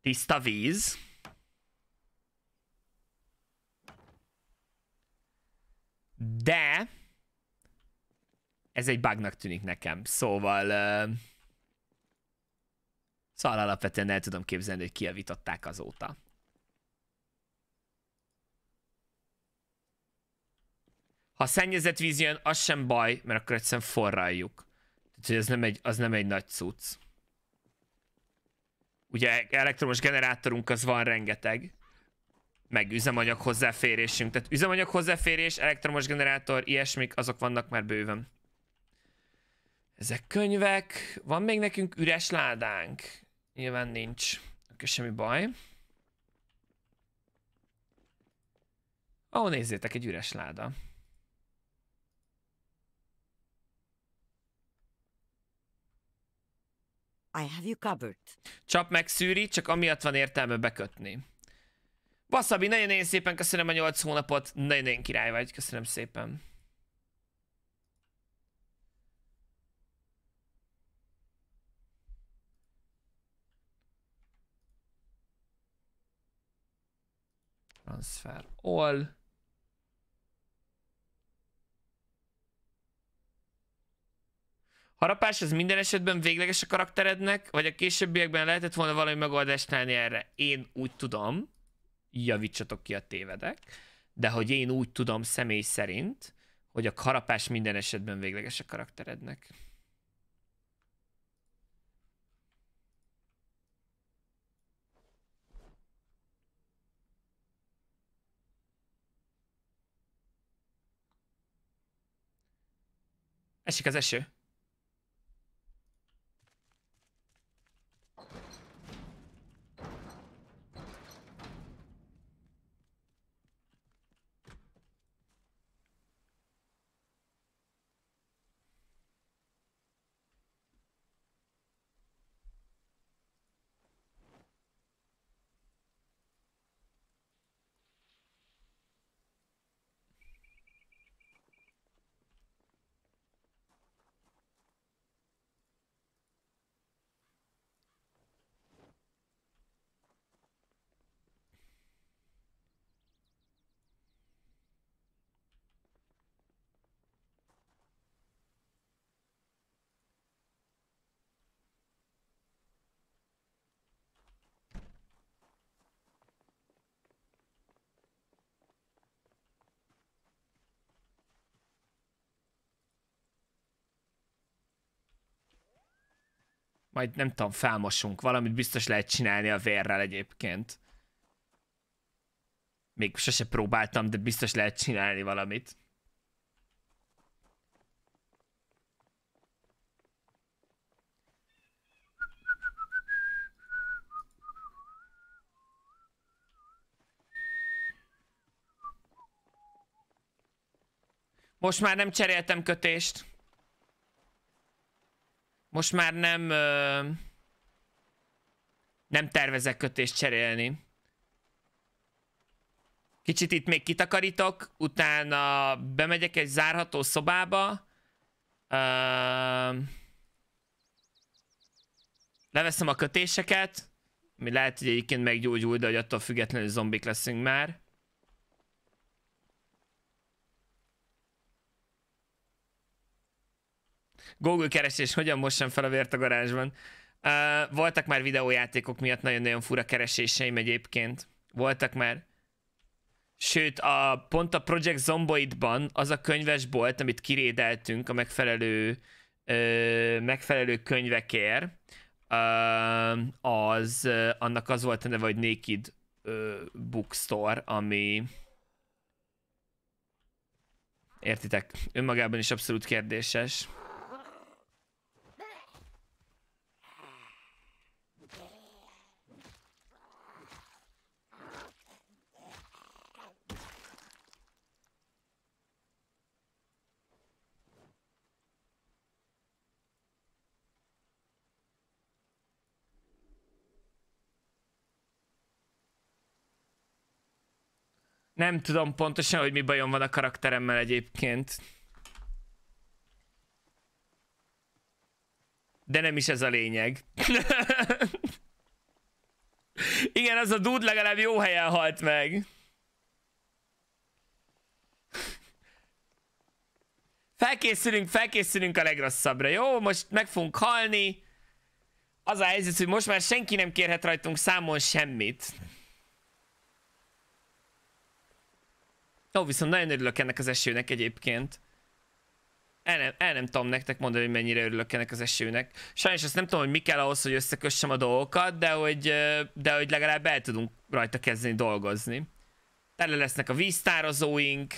tiszta víz. De ez egy bugnak tűnik nekem, szóval... Szóval alapvetően el tudom képzelni, hogy kijavították azóta. Ha szennyezett víz jön, az sem baj, mert akkor egyszerűen forraljuk. Tehát, hogy az nem egy nagy cucc. Ugye elektromos generátorunk az van rengeteg. Meg üzemanyag hozzáférésünk. Tehát üzemanyag hozzáférés, elektromos generátor, ilyesmik, azok vannak már bőven. Ezek könyvek. Van még nekünk üres ládánk? Nyilván nincs. Akkor semmi baj. Ó, nézzétek, egy üres láda. I have you covered. Csap meg szűri, csak amiatt van értelme bekötni. Baszabi, nagyon szépen köszönöm a 8 hónapot. Nagyon király vagy, köszönöm szépen. Transfer all. Harapás, ez minden esetben végleges a karakterednek, vagy a későbbiekben lehetett volna valami megoldást találni erre? Én úgy tudom, javítsatok ki, a tévedek, de hogy én úgy tudom személy szerint, hogy a harapás minden esetben végleges a karakterednek. Esik az eső. Majd nem tudom, felmosunk. Valamit biztos lehet csinálni a vérrel egyébként. Még sose próbáltam, de biztos lehet csinálni valamit. Most már nem cseréltem kötést. Most már nem tervezek kötést cserélni. Kicsit itt még kitakarítok, utána bemegyek egy zárható szobába. Leveszem a kötéseket. Mi lehet, hogy egyébként meggyógyul, de hogy attól függetlenül zombik leszünk már. Google keresés, hogyan mossam fel a vért a garázsban. Voltak már videójátékok miatt nagyon-nagyon fura kereséseim egyébként. Voltak már. Sőt, pont a Project Zomboidban az a könyvesbolt, amit kirédeltünk a megfelelő könyvekért, annak az volt a neve, hogy Naked Bookstore, ami... Értitek? Önmagában is abszolút kérdéses. Nem tudom pontosan, hogy mi bajom van a karakteremmel egyébként. De nem is ez a lényeg. Igen, az a dude legalább jó helyen halt meg. Felkészülünk a legrosszabbra, jó? Most meg fogunk halni. Az a helyzet, hogy most már senki nem kérhet rajtunk számon semmit. Ó, viszont nagyon örülök ennek az esőnek egyébként. El nem tudom nektek mondani, hogy mennyire örülök ennek az esőnek. Sajnos azt nem tudom, hogy mi kell ahhoz, hogy összekössem a dolgokat, de hogy legalább el tudunk rajta kezdeni dolgozni. Tele lesznek a víztározóink.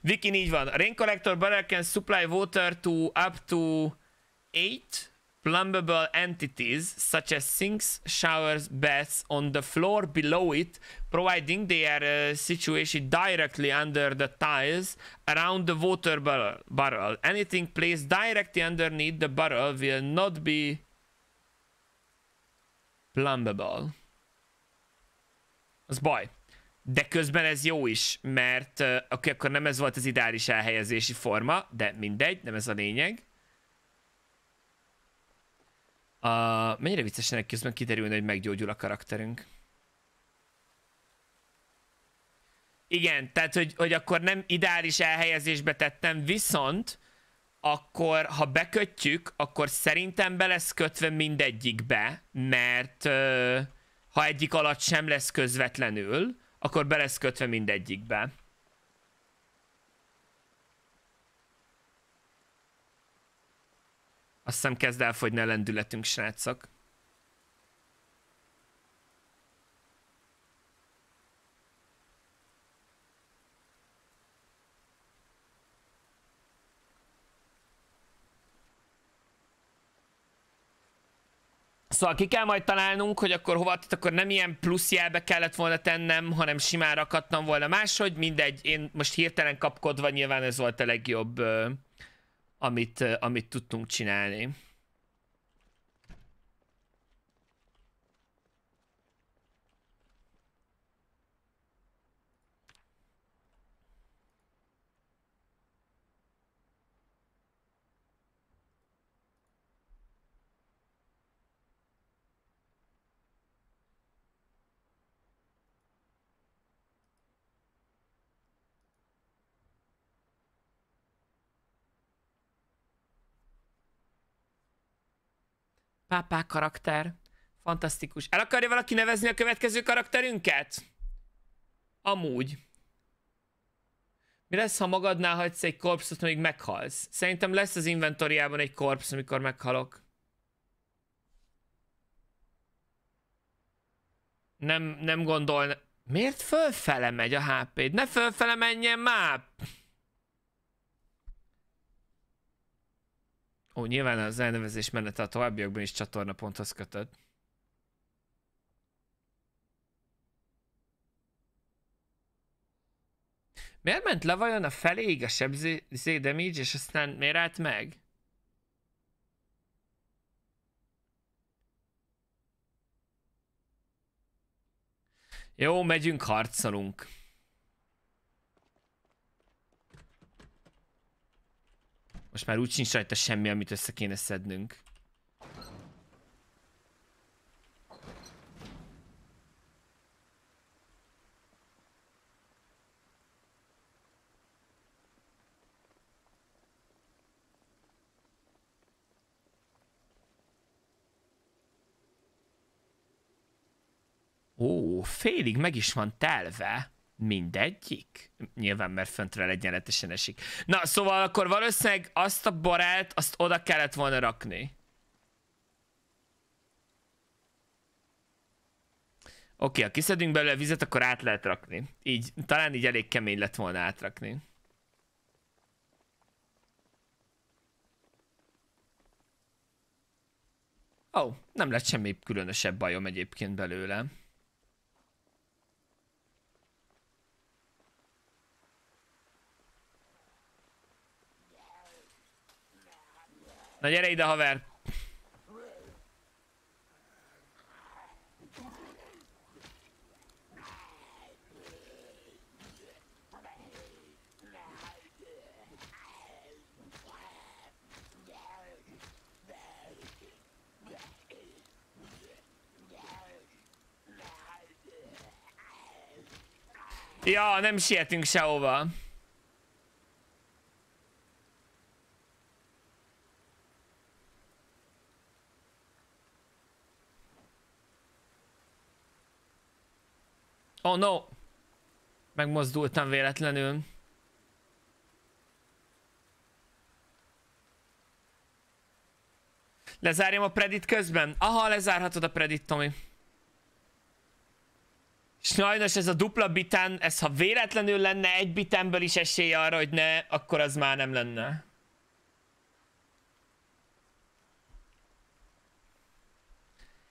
Vikin így van. Rain collector barrel can supply water to up to 8 plumbable entities such as sinks, showers, baths on the floor below it, providing they are situated directly under the tiles around the water barrel. Anything placed directly underneath the barrel will not be plumbable. Az baj. De közben ez jó is, mert akkor nem ez volt az ideális elhelyezési forma, de mindegy, nem ez a lényeg. Mennyire viccesenek közben kiderülne, hogy meggyógyul a karakterünk. Igen, tehát, hogy akkor nem ideális elhelyezésbe tettem, viszont akkor, ha bekötjük, akkor szerintem be lesz kötve mindegyikbe, mert ha egyik alatt sem lesz közvetlenül, akkor be lesz kötve mindegyikbe. Azt hiszem, kezd elfogyni a lendületünk, srácok. Szóval ki kell majd találnunk, hogy akkor hova, tehát akkor nem ilyen plusz jelbe kellett volna tennem, hanem simán rakattam volna máshogy, mindegy, én most hirtelen kapkodva nyilván ez volt a legjobb... amit tudtunk csinálni. Pápá karakter. Fantasztikus. El akarja valaki nevezni a következő karakterünket? Amúgy. Mi lesz, ha magadnál hagysz egy korpszot, amíg meghalsz? Szerintem lesz az inventóriában egy korpsz, amikor meghalok. Nem gondolna... Miért fölfele megy a HP-d? Ne fölfele menjen már! Ó, nyilván az elnevezés mellett a továbbiakban is csatornaponthoz kötött. Miért ment le vajon a feléig a sebzé damage, és aztán miért állt meg? Jó, megyünk, harcolunk. Most már úgy sincs rajta semmi, amit össze kéne szednünk. Ó, félig meg is van telve mindegyik. Nyilván, mert föntről egyenletesen esik. Na, szóval akkor valószínűleg azt a borát, azt oda kellett volna rakni. Oké, ha kiszedünk belőle a vizet, akkor át lehet rakni. Így, talán így elég kemény lett volna átrakni. Ó, nem lett semmi különösebb bajom egyébként belőle. Na gyere ide, haver! Ja, nem sietünk sehova. Oh no! Megmozdultam véletlenül. Lezárjam a predit közben? Aha, lezárhatod a predit, Tomi. Sajnos ez a dupla bitán, ez ha véletlenül lenne egy bitánből is esélye arra, hogy ne, akkor az már nem lenne.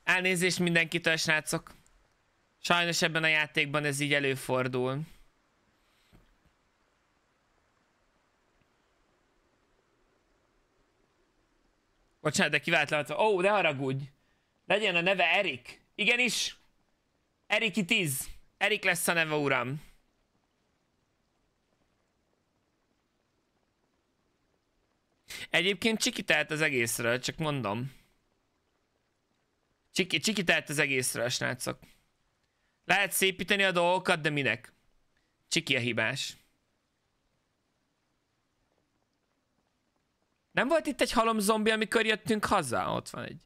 Elnézést mindenkitől, srácok. Sajnos ebben a játékban ez így előfordul. Bocsánat, de kiváltlanul. Ó, ne haragudj! Legyen a neve Erik. Igenis! Erik itt is. Erik lesz a neve, uram. Egyébként Csiki tehet az egészről, csak mondom. Csiki tehet az egészről, srácok. Lehet szépíteni a dolgokat, de minek? Csiki a hibás. Nem volt itt egy halom zombi, amikor jöttünk haza? Ott van egy.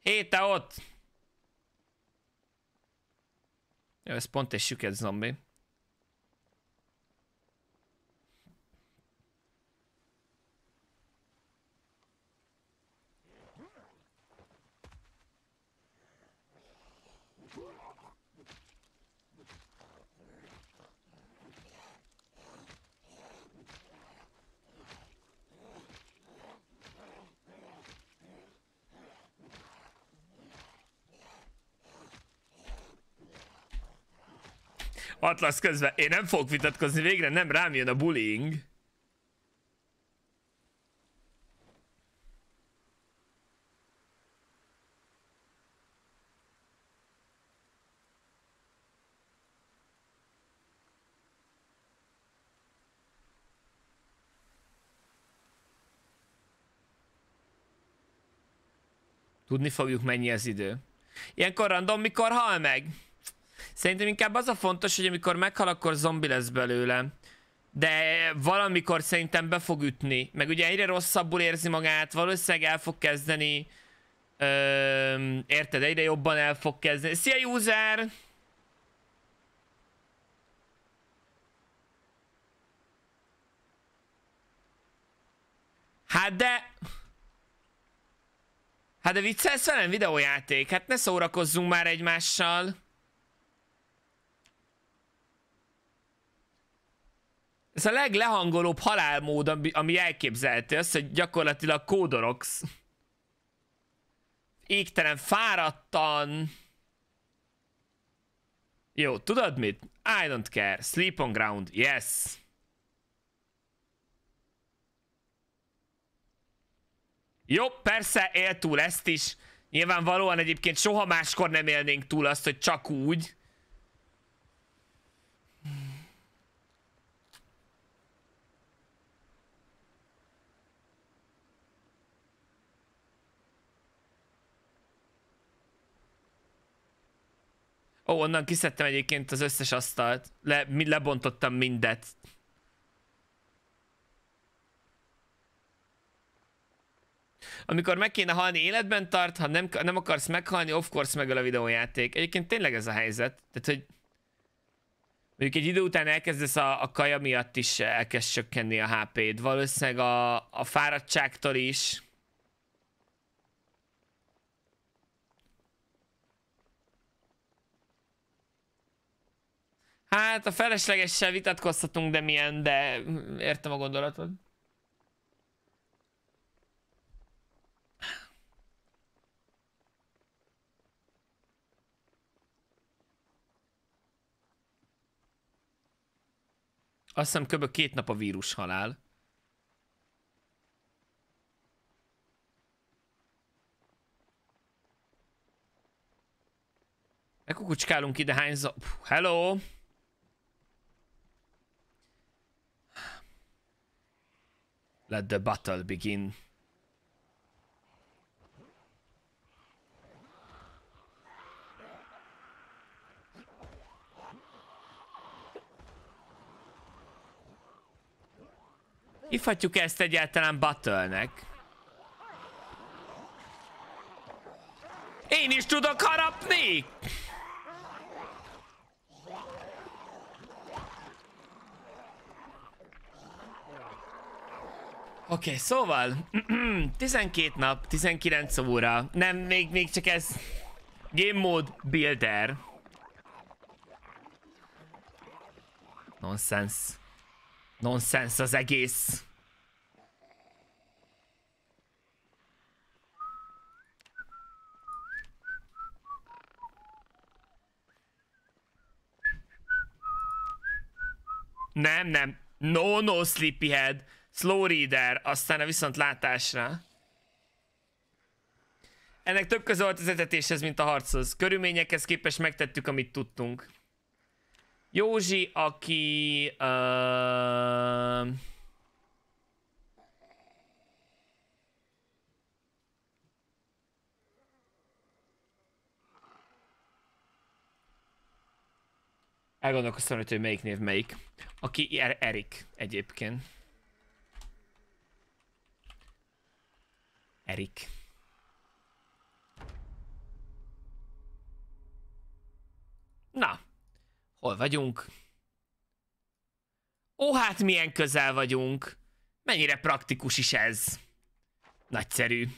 Hé, te ott! Jó, ez pont egy süket zombi. Atlasz közben. Én nem fogok vitatkozni, végre nem rám jön a bullying. Tudni fogjuk, mennyi az idő. Ilyenkor random, mikor hal meg? Szerintem inkább az a fontos, hogy amikor meghal, akkor zombi lesz belőle. De valamikor szerintem be fog ütni. Meg ugye egyre rosszabbul érzi magát, valószínűleg el fog kezdeni. Érted, egyre jobban el fog kezdeni. Szia, user! Hát de... Hát de viccelsz velem, videójáték? Hát ne szórakozzunk már egymással. Ez a leglehangolóbb halálmód, ami elképzelhető, az, hogy gyakorlatilag kódorogsz. Égtelen, fáradtan. Jó, tudod mit? I don't care. Sleep on ground. Yes. Jó, persze, él túl ezt is. Nyilvánvalóan egyébként soha máskor nem élnénk túl azt, hogy csak úgy. Ó, onnan kiszedtem egyébként az összes asztalt. Lebontottam mindet. Amikor meg kéne halni, életben tart, ha nem akarsz meghalni, of course megöl a videójáték. Egyébként tényleg ez a helyzet. Tehát, hogy mondjuk egy idő után elkezdesz a kaja miatt is elkezd csökkenni a HP-d. Valószínűleg a fáradtságtól is. Hát a feleslegessel vitatkozhatunk, de milyen, de értem a gondolatod. Azt hiszem kb. 2 nap a vírus halál. Kukucskálunk ide hányza... Hello! Let the battle begin. Hívhatjuk ezt egyáltalán battle-nek? Én is tudok harapni! Oké, szóval 12 nap, 19 óra. Nem, még csak ez game mode builder. Nonsense. Nonsense az egész. Nem. No sleepyhead. Slow reader, aztán a viszontlátásra. Ennek több köze volt az etetéshez, mint a harchoz. Körülményekhez képest megtettük, amit tudtunk. Józsi, aki... Elgondolkoztam, hogy melyik név melyik. Aki Erik egyébként. Erik. Na, hol vagyunk? Ó, hát milyen közel vagyunk. Mennyire praktikus is ez. Nagyszerű.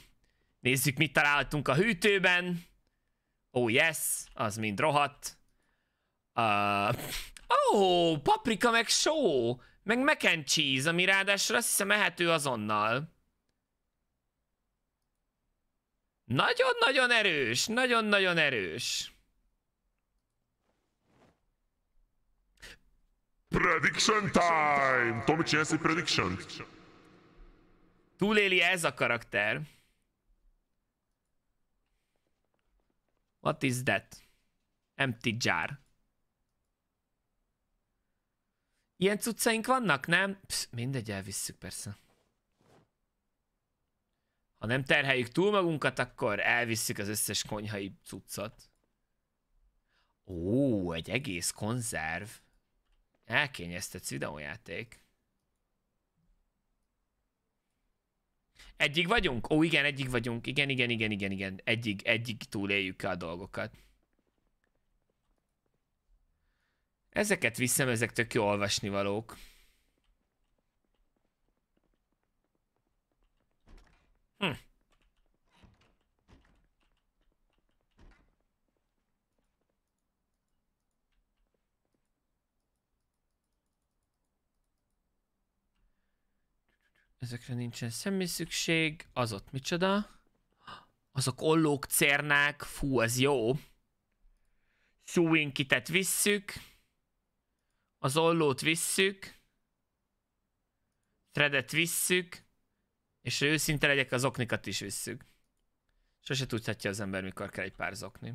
Nézzük, mit találtunk a hűtőben. Ó, yes, az mind rohadt. Ó, paprika meg só, meg mac and cheese, ami ráadásul azt hiszem ehető azonnal. Nagyon-nagyon erős, nagyon-nagyon erős. Prediction time! Tomi, csinálsz egy prediction-t? Túléli ez a karakter. What is that? Empty jar. Ilyen cuccaink vannak, nem? Psz, mindegy, elvisszük persze. Ha nem terheljük túl magunkat, akkor elvisszük az összes konyhai cuccot. Ó, egy egész konzerv. Elkényeztetsz videójáték. Egyig vagyunk? Ó, igen, egyig vagyunk. Igen. Egyig túléljük a dolgokat. Ezeket viszem, ezek tök jó olvasnivalók. Ezekre nincsen semmi szükség. Az ott micsoda? Azok ollók, cérnák. Fú, ez jó. Suwinkitet visszük. Az ollót visszük. Threadet visszük. És ha őszinte legyek, az zoknikat is visszük. Sose tudhatja az ember, mikor kell egy pár zokni.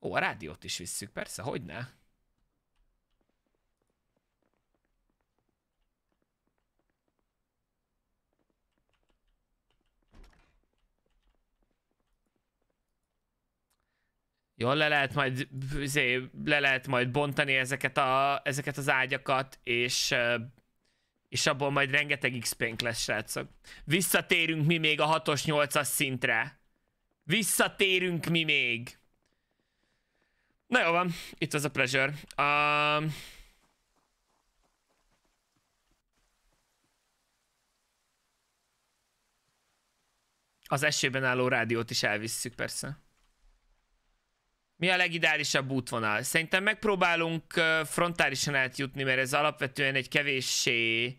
Ó, a rádiót is visszük, persze, hogyne? Jól le lehet majd bontani ezeket az ágyakat, és abból majd rengeteg XP-nk lesz, srácok. Visszatérünk mi még a 6-os, 8-as szintre. Visszatérünk mi még. Na jó van, itt az a pleasure. Az esőben álló rádiót is elvisszük, persze. Mi a legideálisabb útvonal? Szerintem megpróbálunk frontálisan átjutni, mert ez alapvetően egy kevéssé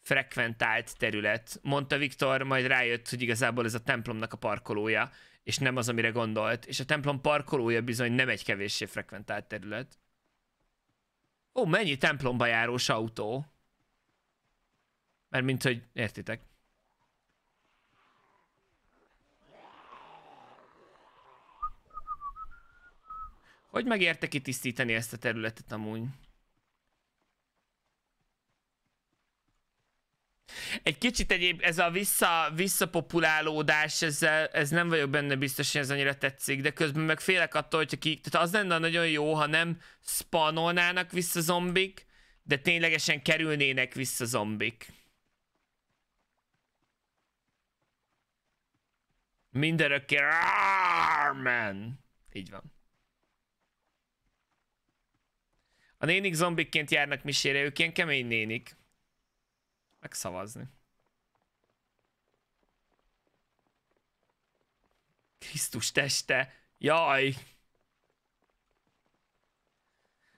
frekventált terület. Mondta Viktor, majd rájött, hogy igazából ez a templomnak a parkolója, és nem az, amire gondolt. És a templom parkolója bizony nem egy kevéssé frekventált terület. Ó, mennyi templomba járós autó. Mármint, hogy értitek. Hogy megérte kitisztítani ezt a területet amúgy? Egy kicsit egyéb, ez a visszapopulálódás, ez nem vagyok benne biztos, hogy ez annyira tetszik, de közben meg félek attól, hogyha tehát az lenne nagyon jó, ha nem spanolnának vissza zombik, de ténylegesen kerülnének vissza zombik. Mindenökké man. Így van. A nénik zombikként járnak misére, ők ilyen kemény nénik. Megszavazni. Krisztus teste! Jaj!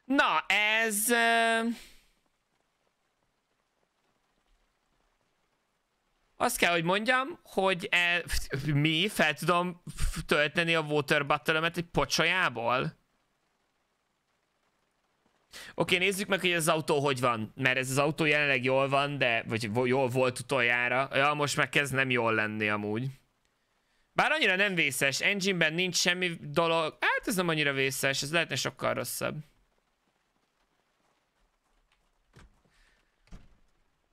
Na, ez... Azt kell, hogy mondjam, hogy mi fel tudom tölteni a water bottle-ömet egy pocsolyából? Oké, nézzük meg, hogy ez az autó hogy van, mert ez az autó jelenleg jól van, de vagy jól volt utoljára. Ja, most meg kezd nem jól lenni amúgy. Bár annyira nem vészes, engine-ben nincs semmi dolog. Hát ez nem annyira vészes, ez lehetne sokkal rosszabb.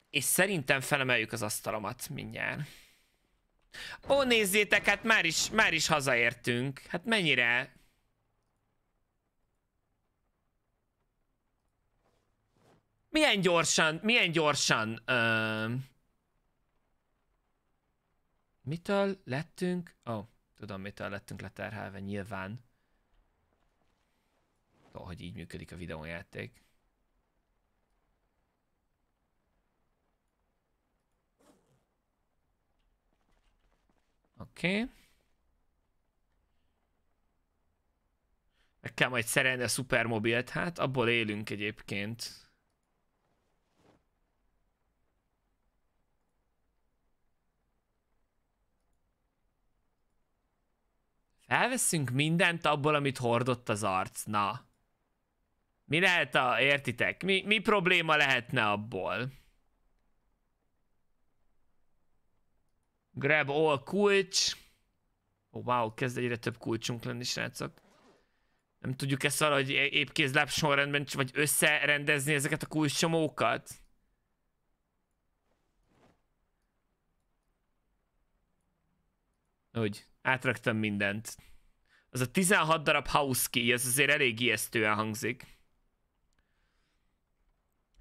És szerintem felemeljük az asztalomat mindjárt. Ó, nézzétek, hát már is hazaértünk. Hát mennyire... Milyen gyorsan... Mitől lettünk? Ó, tudom mitől lettünk leterhelve, nyilván. Tudom, hogy így működik a videójáték. Oké. Meg kell majd szerelni a szupermobilt, hát abból élünk egyébként. Elveszünk mindent abból, amit hordott az arc. Na. Mi lehet a... Értitek? Mi probléma lehetne abból? Grab all kulcs. Oh, wow, kezd egyre több kulcsunk lenni, srácok. Nem tudjuk ezt valahogy épkézláb sorrendben, vagy összerendezni ezeket a kulcsomókat? Úgy. Átraktam mindent. Az a 16 darab house key, ez azért elég ijesztően hangzik.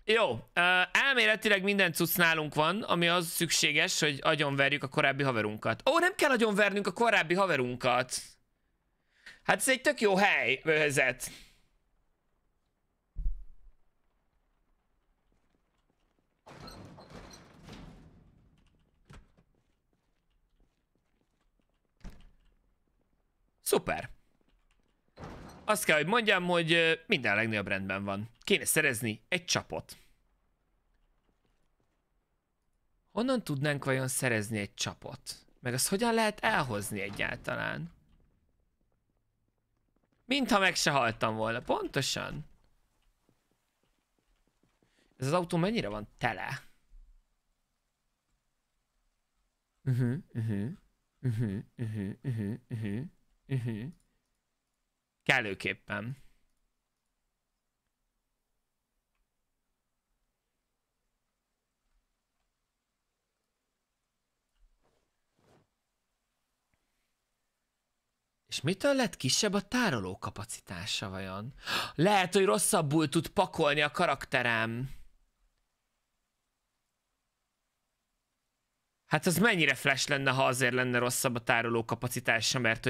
Jó, elméletileg minden cucc nálunk van, ami az szükséges, hogy agyonverjük a korábbi haverunkat. Ó, nem kell agyonvernünk a korábbi haverunkat. Hát ez egy tök jó hely, öhözet. Szuper! Azt kell, hogy mondjam, hogy minden legnagyobb rendben van. Kéne szerezni egy csapot. Honnan tudnánk vajon szerezni egy csapot? Meg azt hogyan lehet elhozni egyáltalán? Mintha meg se haltam volna. Pontosan. Ez az autó mennyire van tele? Kellőképpen. És mitől lett kisebb a tároló kapacitása vajon? Lehet, hogy rosszabbul tud pakolni a karakterem. Hát az mennyire flash lenne, ha azért lenne rosszabb a tároló kapacitása, mert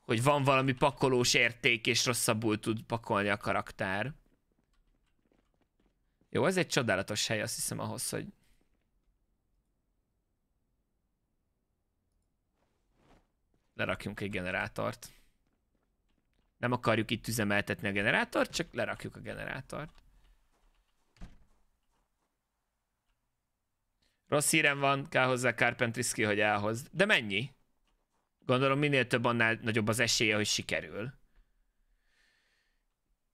hogy van valami pakolós érték, és rosszabbul tud pakolni a karakter. Jó, ez egy csodálatos hely, azt hiszem ahhoz, hogy... lerakjunk egy generátort. Nem akarjuk itt üzemeltetni a generátort, csak lerakjuk a generátort. Rossz hírem van, kell hozzá Carpentry-ski, hogy elhozd. De mennyi? Gondolom minél több, annál nagyobb az esélye, hogy sikerül.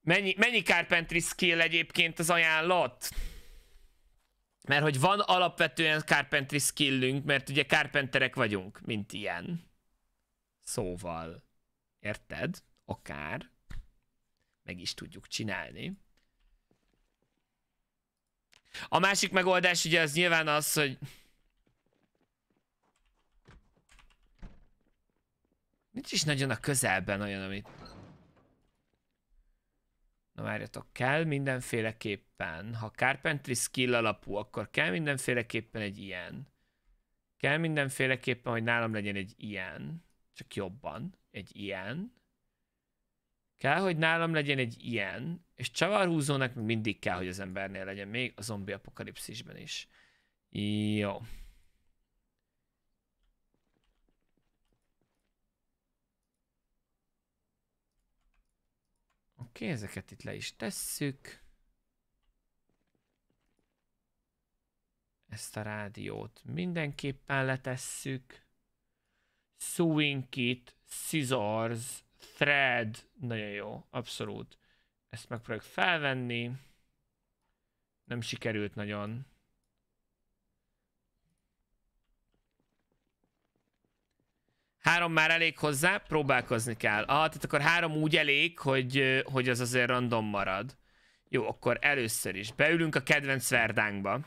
Mennyi Carpentry skill egyébként az ajánlat? Mert hogy van alapvetően Carpentry skillünk, mert ugye carpenterek vagyunk, mint ilyen. Szóval, érted? Akár. Meg is tudjuk csinálni. A másik megoldás ugye az nyilván az, hogy... nincs is nagyon a közelben olyan, amit... na várjatok, kell mindenféleképpen. Ha Carpentry skill alapú, akkor kell mindenféleképpen egy ilyen. Kell mindenféleképpen, hogy nálam legyen egy ilyen. Csak jobban. Egy ilyen. Kell, hogy nálam legyen egy ilyen. És csavarhúzónak még mindig kell, hogy az embernél legyen. Még a zombi apokalipszisben is. Jó. Oké, ezeket itt le is tesszük. Ezt a rádiót mindenképpen letesszük. Sewing kit, scissors, thread. Nagyon jó, abszolút. Ezt megpróbáljuk felvenni. Nem sikerült nagyon. Három már elég hozzá, próbálkozni kell. Tehát akkor három úgy elég, hogy az azért random marad. Jó, akkor először is beülünk a kedvenc verdánkba.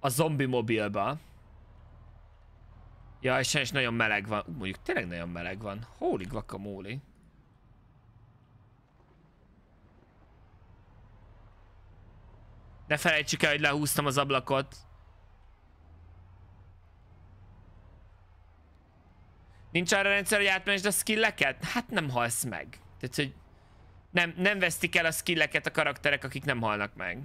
A zombi mobilba. Ja, és nagyon meleg van. Mondjuk tényleg nagyon meleg van. Holy guacamole. Ne felejtsük el, hogy lehúztam az ablakot. Nincs arra rendszer, hogy átmenesd a skilleket? Hát nem halsz meg. Tehát, hogy nem vesztik el a skilleket a karakterek, akik nem halnak meg.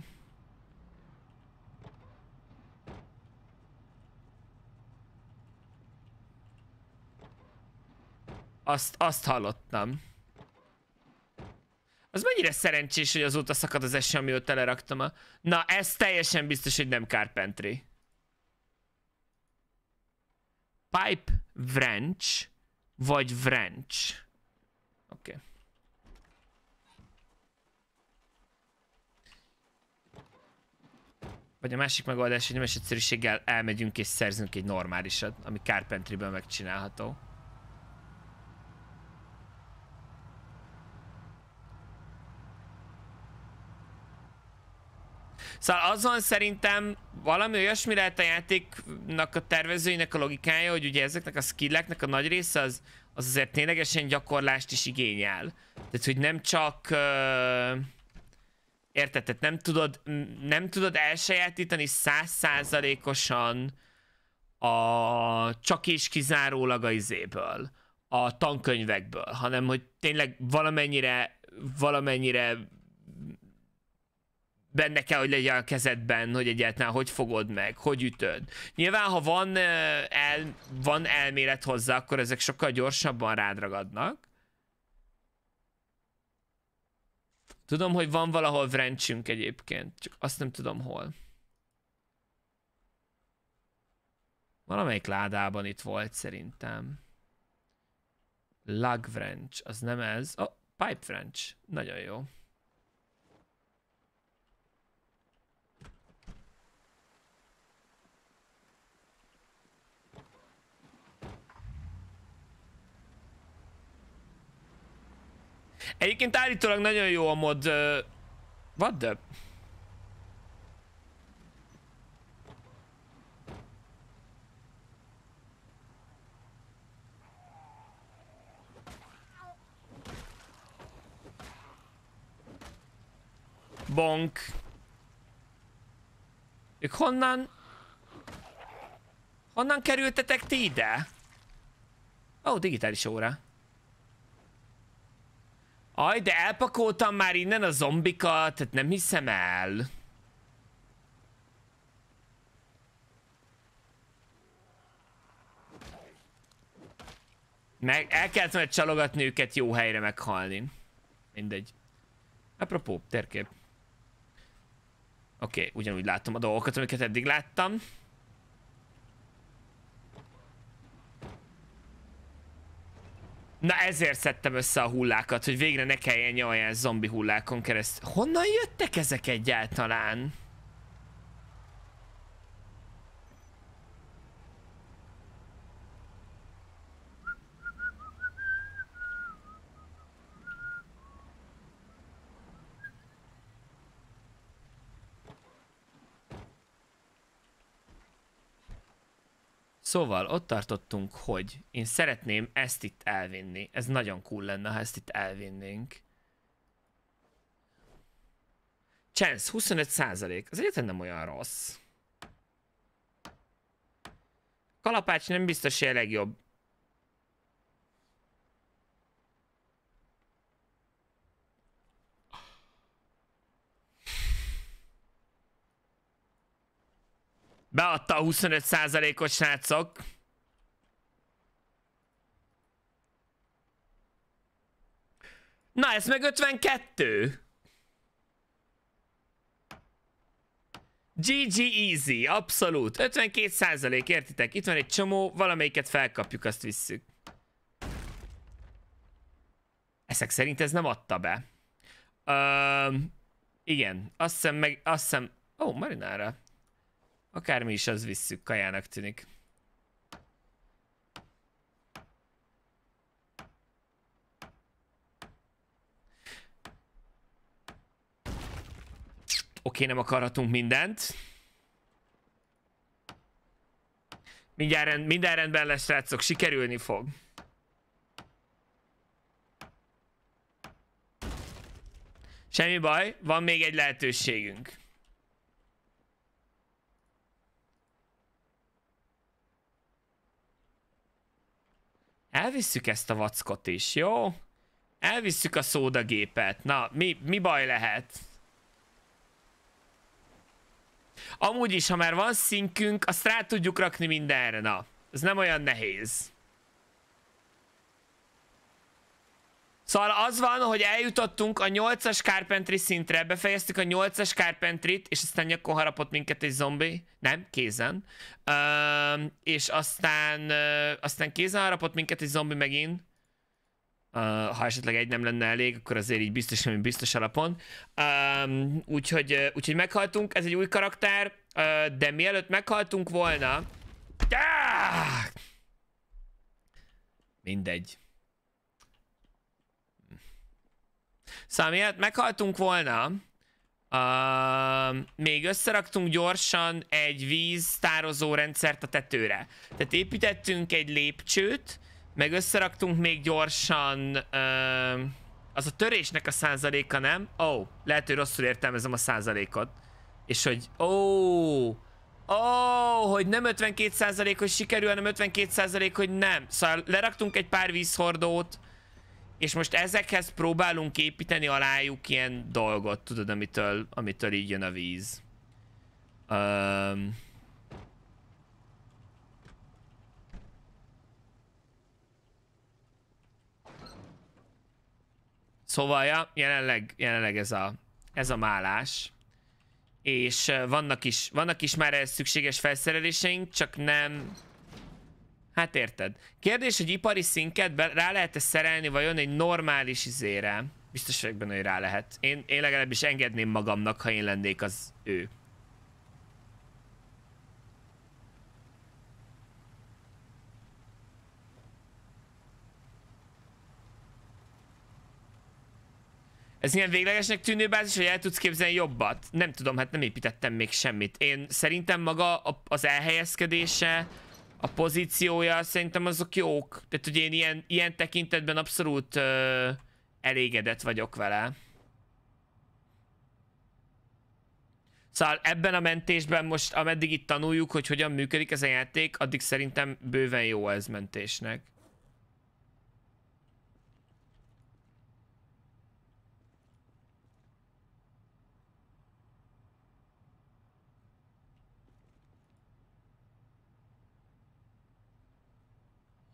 Azt hallottam. Az mennyire szerencsés, hogy azóta szakad az eső, amióta leraktam a... na, ez teljesen biztos, hogy nem Carpentry. Pipe wrench, vagy wrench. Oké. Okay. Vagy a másik megoldás, hogy nemes egyszerűséggel elmegyünk és szerzünk egy normálisat, ami Carpentry-ben megcsinálható. Szóval azon szerintem valami olyasmi lehet a játéknak a tervezőinek a logikája, hogy ugye ezeknek a skilleknek a nagy része az azért ténylegesen gyakorlást is igényel. Tehát, hogy nem csak... érted? Tehát nem tudod elsajátítani 100%-osan a csak és kizárólag a izéből, a tankönyvekből, hanem hogy tényleg valamennyire benne kell, hogy legyen a kezedben, hogy egyáltalán hogy fogod meg, hogy ütöd. Nyilván, ha van elmélet hozzá, akkor ezek sokkal gyorsabban rád ragadnak. Tudom, hogy van valahol wrenchünk egyébként, csak azt nem tudom hol. Valamelyik ládában itt volt szerintem. Lug wrench, az nem ez. Oh, pipe wrench, nagyon jó. Egyébként állítólag nagyon jó a mod... what the... bank. Ők honnan... Honnan kerültetek ti ide? Ó, digitális óra. Aj, de elpakoltam már innen a zombikat, tehát nem hiszem el. Meg el kellett majd csalogatni őket jó helyre meghalni. Mindegy. Apropó, térkép. Oké, ugyanúgy látom a dolgokat, amiket eddig láttam. Na ezért szedtem össze a hullákat, hogy végre ne kelljen nyalni zombi hullákon keresztül. Honnan jöttek ezek egyáltalán? Szóval ott tartottunk, hogy én szeretném ezt itt elvinni. Ez nagyon cool lenne, ha ezt itt elvinnénk. Chance, 25%. Ez egyetlen nem olyan rossz. Kalapács nem biztos, hogy a legjobb. Beadta a 25%-os srácok. Na, ez meg 52. GG easy, abszolút. 52%, értitek? Itt van egy csomó, valamelyiket felkapjuk, azt visszük. Ezek szerint ez nem adta be. Igen, azt hiszem meg... Azt hiszem... Ó, marinára. Akármi is, az visszük, kajának tűnik. Oké, nem akarhatunk mindent. Minden rendben lesz, srácok, sikerülni fog. Semmi baj, van még egy lehetőségünk. Elvisszük ezt a vackot is, jó? Elvisszük a szódagépet. Na, mi baj lehet? Amúgy is, ha már van szinkünk, azt rá tudjuk rakni mindenre, na. Ez nem olyan nehéz. Szóval az van, hogy eljutottunk a 8-as Carpentry szintre, befejeztük a 8-as Carpentryt, és aztán nyakon harapott minket egy zombi. Nem, kézen. És aztán kézen harapott minket egy zombi megint. Ha esetleg egy nem lenne elég, akkor azért így biztos, hogy biztos alapon. Úgyhogy meghaltunk, ez egy új karakter, de mielőtt meghaltunk volna... Mindegy. Szóval miért meghaltunk volna, még összeraktunk gyorsan egy víztározó rendszert a tetőre. Tehát építettünk egy lépcsőt, meg összeraktunk még gyorsan, az a törésnek a százaléka, nem? Ó, lehet, hogy rosszul értelmezem a százalékot. És hogy, hogy nem 52% hogy sikerül, hanem 52% hogy nem. Szóval leraktunk egy pár vízhordót, és most ezekhez próbálunk építeni alájuk ilyen dolgot, tudod, amitől így jön a víz. Szóval, ja, jelenleg ez a málás. És vannak is már ehhez szükséges felszereléseink, csak nem... Hát érted. Kérdés, hogy ipari szinket rá lehet-e szerelni vajon egy normális izére? Biztos vagyok benne, hogy rá lehet. Én legalábbis engedném magamnak, ha én lennék az ő. Ez ilyen véglegesnek tűnő bázis, hogy el tudsz képzelni jobbat? Nem tudom, hát nem építettem még semmit. Én szerintem maga az elhelyezkedése... A pozíciója, szerintem azok jók. Tehát, hogy én ilyen tekintetben abszolút elégedett vagyok vele. Szóval ebben a mentésben most, ameddig itt tanuljuk, hogy hogyan működik ez a játék, addig szerintem bőven jó ez mentésnek.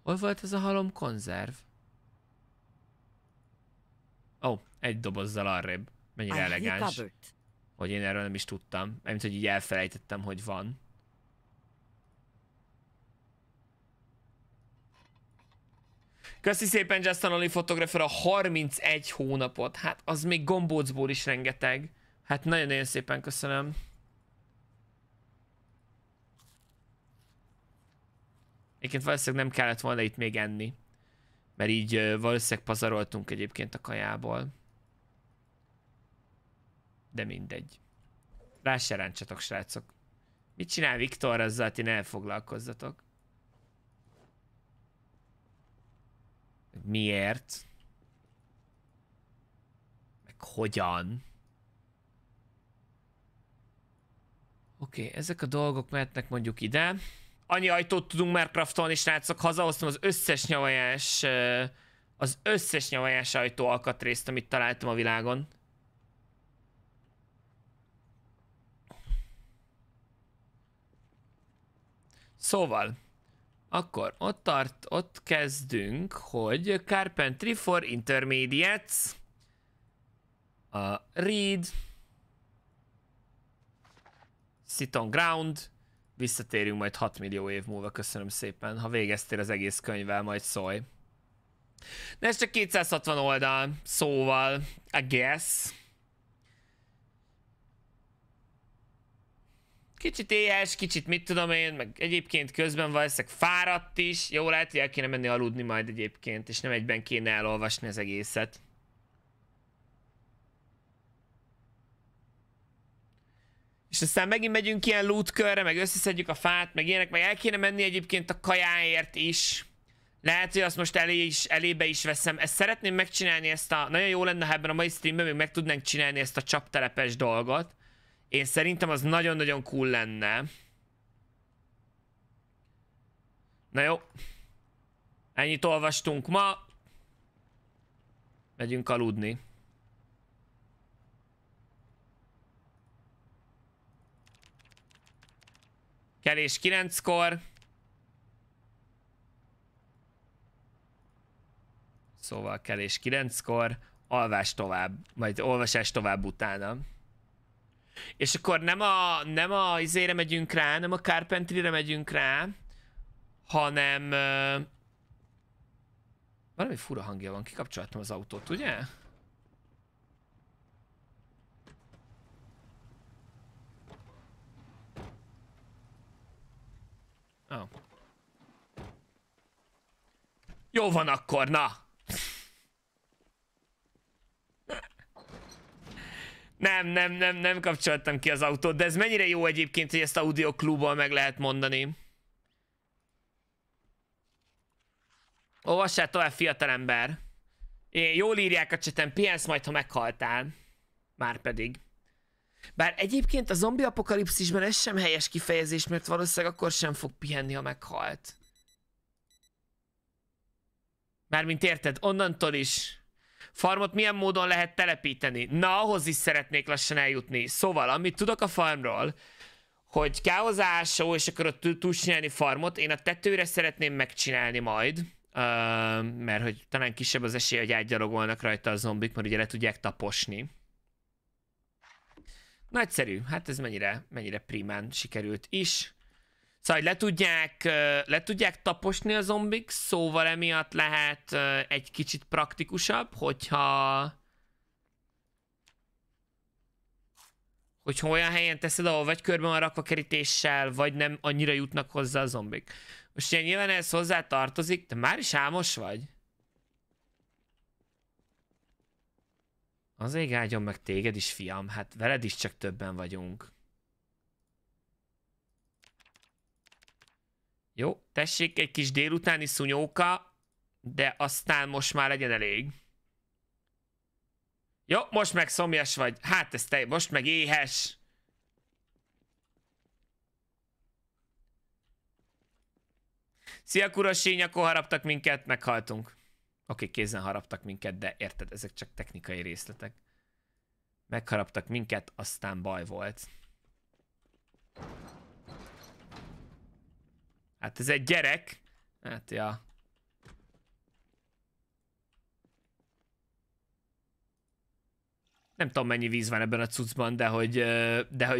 Hol volt ez a halom konzerv? Ó, egy dobozzal arrébb. Mennyire elegáns. Hogy én erről nem is tudtam. Mert hogy így elfelejtettem, hogy van. Köszi szépen, Justin fotografer, a 31 hónapot. Hát az még gombócból is rengeteg. Hát nagyon-nagyon szépen köszönöm. Egyébként valószínűleg nem kellett volna itt még enni. Mert így valószínűleg pazaroltunk egyébként a kajából. De mindegy. Rá se ráncsatok, srácok. Mit csinál Viktor azzal, ti ne elfoglalkozzatok? Miért? Meg hogyan? Oké, ezek a dolgok mehetnek mondjuk ide. Annyi ajtót tudunk már craftolni, srácok. Hazahoztam az összes nyavajás ajtó alkatrészt, amit találtam a világon. Szóval, akkor ott kezdünk, hogy Carpentry for Intermediates, a Read, Sit on Ground, visszatérünk majd 6 millió év múlva, köszönöm szépen, ha végeztél az egész könyvvel, majd szólj. De ez csak 260 oldal, szóval, I guess. Kicsit éhes, kicsit mit tudom én, meg egyébként közben valószínűleg fáradt is. Jó, lehet, hogy el kéne menni aludni majd egyébként, és nem egyben kéne elolvasni az egészet. És aztán megint megyünk ilyen loot körre, meg összeszedjük a fát, meg ilyenek, meg el kéne menni egyébként a kajáért is. Lehet, hogy azt most elébe is veszem. Ezt szeretném megcsinálni, nagyon jó lenne, ha ebben a mai streamben még meg tudnánk csinálni ezt a csaptelepes dolgot. Én szerintem az nagyon-nagyon cool lenne. Na jó. Ennyit olvastunk ma. Megyünk aludni. Kelés 9-kor. Szóval kelés 9-kor. Alvás tovább. Majd olvasás tovább utána. És akkor nem a izére megyünk rá, nem a Carpentry-re megyünk rá, hanem... valami fura hangja van, kikapcsoltam az autót, ugye? Oh. Jó van akkor, na! Nem kapcsoltam ki az autót, de ez mennyire jó egyébként, hogy ezt Audio Club-ból meg lehet mondani. Olvassál tovább, fiatalember. Jól írják a cseten, pihensz majd, ha meghaltál. Márpedig. Bár egyébként a zombi apokalipszisben ez sem helyes kifejezés, mert valószínűleg akkor sem fog pihenni, ha meghalt. Mármint érted, onnantól is. Farmot milyen módon lehet telepíteni? Na, ahhoz is szeretnék lassan eljutni. Szóval, amit tudok a farmról, hogy kell az ásó, és akkor ott tudsz csinálni farmot, én a tetőre szeretném megcsinálni majd, mert hogy talán kisebb az esély, hogy átgyalogolnak rajta a zombik, mert ugye le tudják taposni. Nagyszerű, hát ez mennyire primán sikerült is. Szóval le tudják taposni a zombik, szóval emiatt lehet egy kicsit praktikusabb, hogyha olyan helyen teszed, ahol vagy körben van rakva kerítéssel, vagy nem annyira jutnak hozzá a zombik. Most ilyen nyilván ez hozzá tartozik, de már is álmos vagy? Azért áldjon meg téged is, fiam, hát veled is csak többen vagyunk. Jó, tessék, egy kis délutáni szunyóka, de aztán most már legyen elég. Jó, most meg szomjas vagy. Hát ez te, most meg éhes. Szia kurosínya, akkor haraptak minket, meghaltunk. Oké, kézen haraptak minket, de érted, ezek csak technikai részletek. Megharaptak minket, aztán baj volt. Hát ez egy gyerek. Hát ja. Nem tudom, mennyi víz van ebben a cuccban, de hogy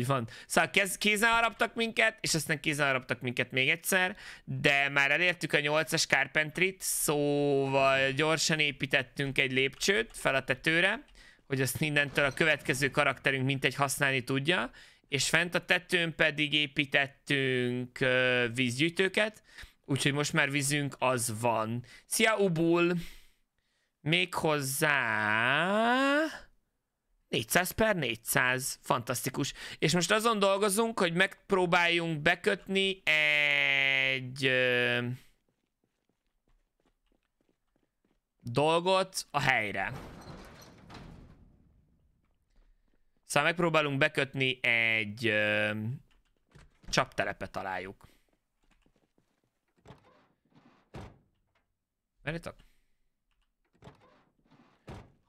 van. Szóval kézen haraptak minket, és aztán kézen haraptak minket még egyszer, de már elértük a 8-as carpentryt, szóval gyorsan építettünk egy lépcsőt fel a tetőre, hogy azt mindentől a következő karakterünk mintegy használni tudja, és fent a tetőn pedig építettünk vízgyűjtőket, úgyhogy most már vízünk az van. Szia Ubul! Méghozzá... 400×400, fantasztikus. És most azon dolgozunk, hogy megpróbáljunk bekötni egy dolgot a helyre. Szóval megpróbálunk bekötni egy csaptelepet találjuk. Merjetek?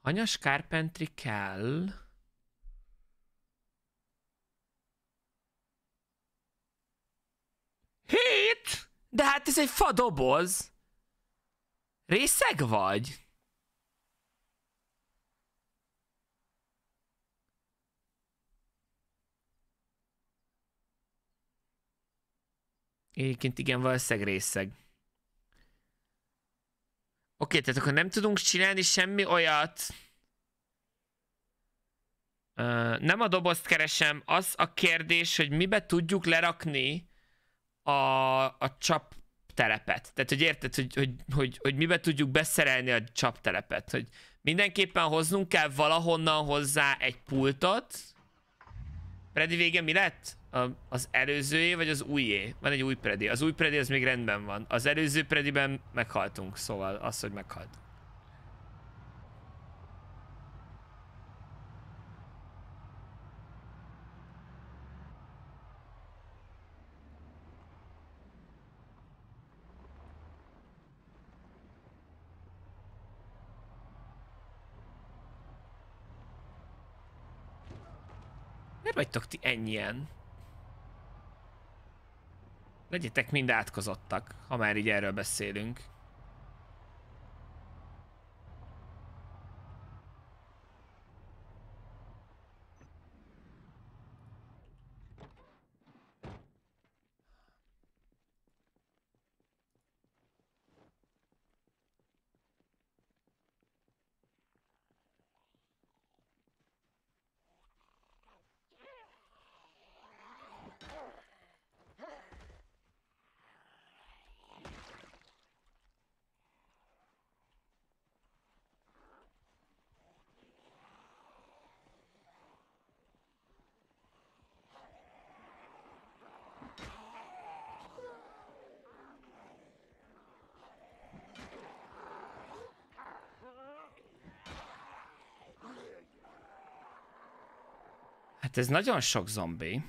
Anyas carpentry kell. Hét? De hát ez egy fadoboz. Részeg vagy? Egyébként igen, valószínűleg részeg. Oké, tehát akkor nem tudunk csinálni semmi olyat. Nem a dobozt keresem, az a kérdés, hogy mibe tudjuk lerakni a csaptelepet. Tehát, hogy érted, hogy mibe tudjuk beszerelni a csaptelepet. Hogy mindenképpen hoznunk kell valahonnan hozzá egy pultot. Predi vége mi lett? Az előzőjé vagy az újé? Van egy új predi. Az új predi az még rendben van. Az előző prediben meghaltunk, szóval az, hogy meghalt. Miért vagytok ti ennyien? Legyetek mind átkozottak, ha már így erről beszélünk. Ez nagyon sok zombi.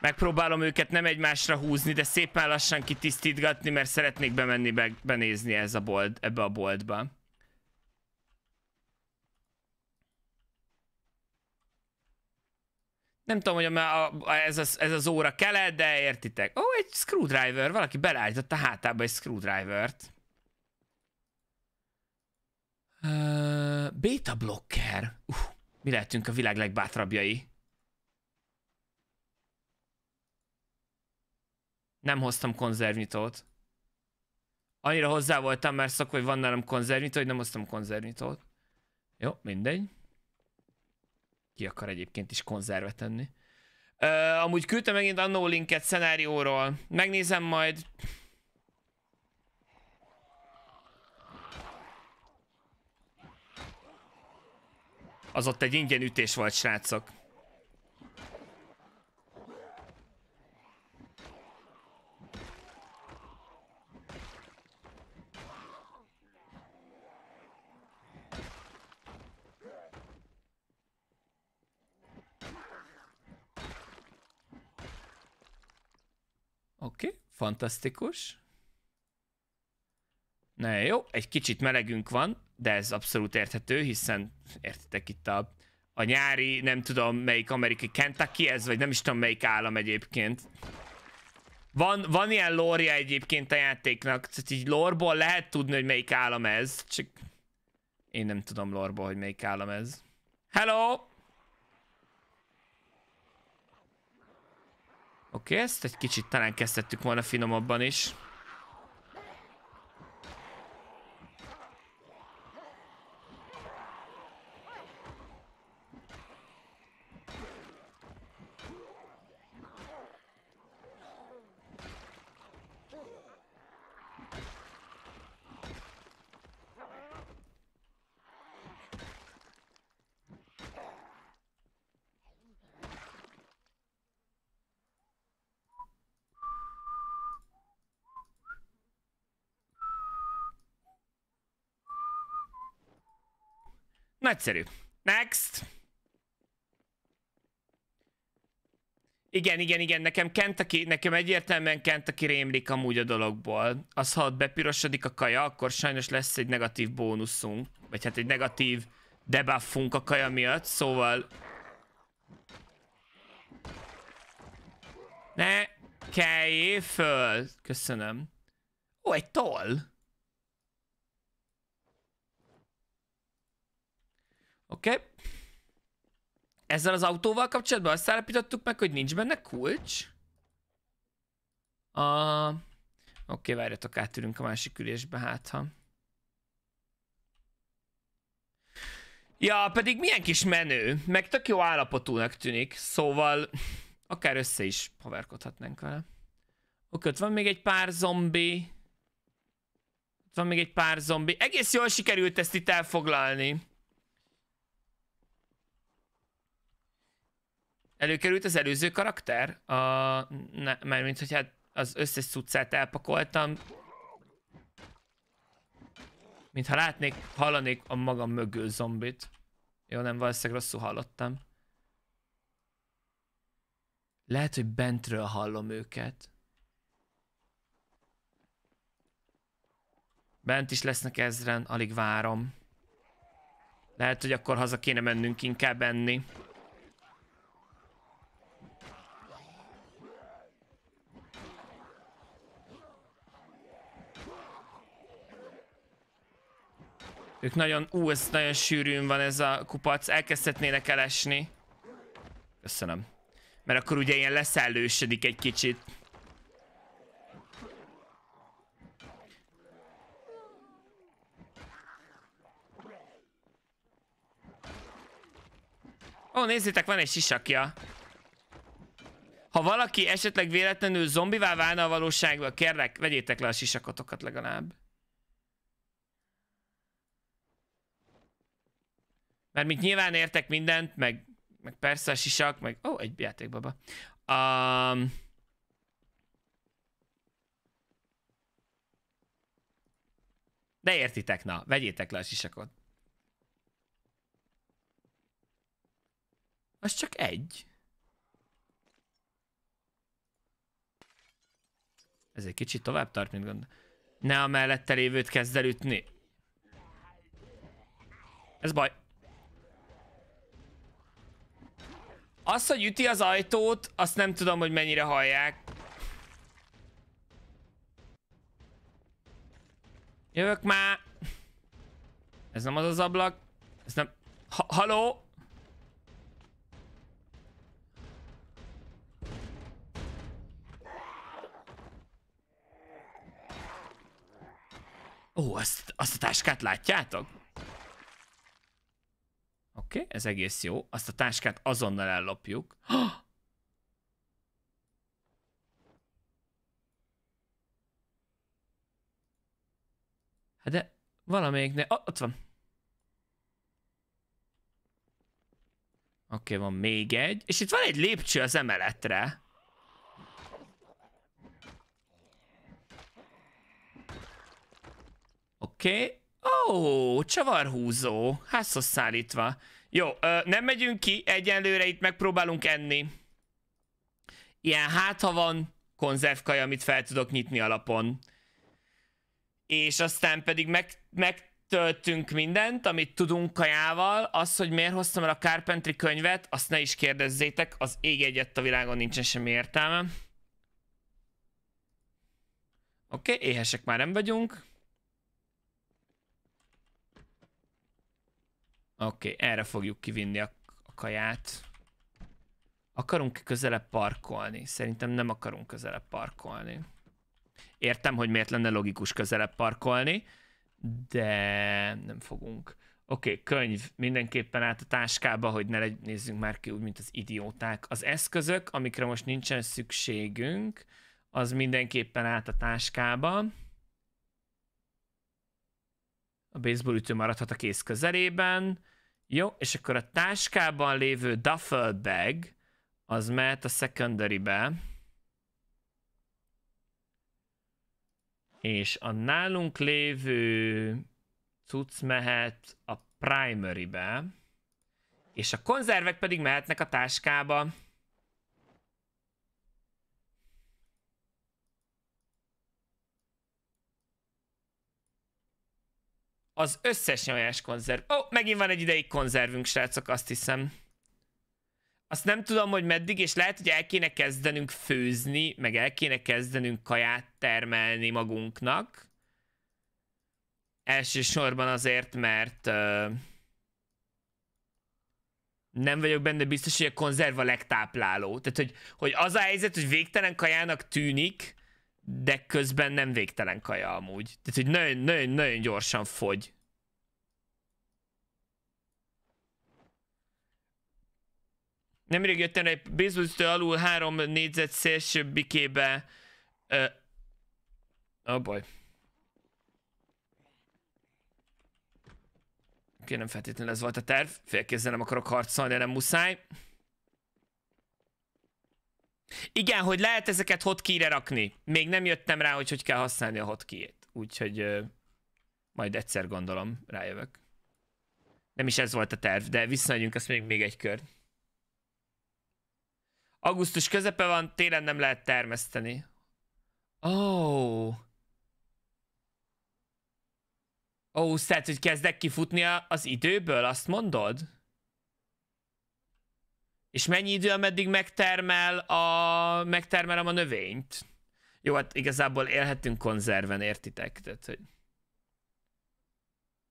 Megpróbálom őket nem egymásra húzni, de szépen lassan kitisztítgatni, mert szeretnék bemenni, benézni ebbe a boltba. Nem tudom, hogy ez az óra kell-e, de értitek. Ó, egy screwdriver, valaki belállított a hátába egy screwdrivert. Beta blocker. Mi lehetünk a világ legbátrabbjai. Nem hoztam konzervnyitót. Annyira hozzá voltam már szokva, hogy van nálam konzervnyitó, hogy nem hoztam konzervnyitót. Jó, mindegy. Ki akar egyébként is konzervet enni. Amúgy küldtem megint a no linket szenárióról. Megnézem majd. Az ott egy ingyen ütés volt, srácok. Oké, fantasztikus. Na jó, egy kicsit melegünk van, de ez abszolút érthető, hiszen értitek itt a nyári, nem tudom melyik amerikai, Kentucky ez, vagy nem is tudom melyik állam egyébként. Van ilyen lore-ja egyébként a játéknak, tehát így lore-ból lehet tudni, hogy melyik állam ez, csak én nem tudom lore-ból, hogy melyik állam ez. Hello! Oké, ezt egy kicsit talán kezdhettük volna finomabban is. Nagyszerű. Next! Igen, nekem Kentucky, nekem egyértelműen Kentucky rémlik amúgy a dologból. Az, ha ott bepirosodik a kaja, akkor sajnos lesz egy negatív bónuszunk. Vagy hát egy negatív debuffunk a kaja miatt, szóval... Ne kelljél föl! Köszönöm. Ó, egy toll! Oké. Ezzel az autóval kapcsolatban azt állapítottuk meg, hogy nincs benne kulcs. Oké, várjatok, átülünk a másik ülésbe, hát ha. Ja, pedig milyen kis menő. Meg tök jó állapotúnak tűnik, szóval akár össze is haverkodhatnánk vele. Oké, ott van még egy pár zombi. Egész jól sikerült ezt itt elfoglalni. Előkerült az előző karakter? Mármint, hogy hát az összes cuccát elpakoltam. Mintha látnék, hallanék a magam mögül zombit. Jó, nem, valószínűleg rosszul hallottam. Lehet, hogy bentről hallom őket. Bent is lesznek ezren, alig várom. Lehet, hogy akkor haza kéne mennünk inkább enni. Ők nagyon, ez nagyon sűrűn van ez a kupac, elkezdhetnének elesni. Köszönöm. Mert akkor ugye ilyen leszellősödik egy kicsit. Ó, nézzétek, van egy sisakja. Ha valaki esetleg véletlenül zombivá válna a valóságban, kérlek, vegyétek le a sisakotokat legalább. Mert mint nyilván értek mindent, meg persze a sisak, meg... Ó, egy játékbaba. De értitek, na, vegyétek le a sisakot. Az csak egy. Ez egy kicsit tovább tart, mint gond. Ne a mellette lévőt kezd el ütni. Ez baj. Az, hogy üti az ajtót, azt nem tudom, hogy mennyire hallják. Jövök már. Ez nem az az ablak. Ez nem... Haló? Ó, azt a táskát látjátok? Oké, ez egész jó. Azt a táskát azonnal ellopjuk. Hát de valamelyiknél... ott van. Oké, van még egy. És itt van egy lépcső az emeletre. Oké. Ó, csavarhúzó. Házhoz szállítva. Jó, nem megyünk ki, egyenlőre itt megpróbálunk enni. Ilyen hát, ha van konzervkaja, amit fel tudok nyitni alapon. És aztán pedig megtöltünk mindent, amit tudunk kajával. Az, hogy miért hoztam el a Carpentry könyvet, azt ne is kérdezzétek, az ég egyet a világon nincsen semmi értelme. Oké, éhesek már nem vagyunk. Oké, erre fogjuk kivinni a kaját. Akarunk közelebb parkolni? Szerintem nem akarunk közelebb parkolni. Értem, hogy miért lenne logikus közelebb parkolni, de nem fogunk. Oké, könyv mindenképpen át a táskába, hogy ne nézzünk már ki úgy, mint az idióták. Az eszközök, amikre most nincsen szükségünk, az mindenképpen át a táskába. A baseballütő maradhat a kéz közelében. Jó, és akkor a táskában lévő duffel bag, az mehet a secondary-be. És a nálunk lévő cucc mehet a primary-be. És a konzervek pedig mehetnek a táskába. Az összes nyajás konzerv. Ó, megint van egy ideig konzervünk, srácok, azt hiszem. Azt nem tudom, hogy meddig, és lehet, hogy el kéne kezdenünk főzni, meg el kéne kezdenünk kaját termelni magunknak. Elsősorban azért, mert nem vagyok benne biztos, hogy a konzerv a legtápláló. Tehát, hogy az a helyzet, hogy végtelen kajának tűnik, de közben nem végtelen kaja amúgy. Tehát, hogy nagyon-nagyon gyorsan fogy. Nemrég jöttem egy baseballütő alul 3 négyzet szélső bikébe. Oké, nem feltétlenül ez volt a terv. Félkézzel nem akarok harcolni, nem muszáj. Igen, hogy lehet ezeket hotkeyre rakni. Még nem jöttem rá, hogy kell használni a hotkeyt. Úgyhogy majd egyszer gondolom, rájövök. Nem is ez volt a terv, de visszamegyünk, azt mondjuk még egy kör. Augusztus közepe van, télen nem lehet termeszteni. Ó, tehát, hogy kezdek kifutni az időből, azt mondod? És mennyi idő, ameddig megtermelem a növényt? Jó, hát igazából élhetünk konzerven, értitek? Tehát, hogy...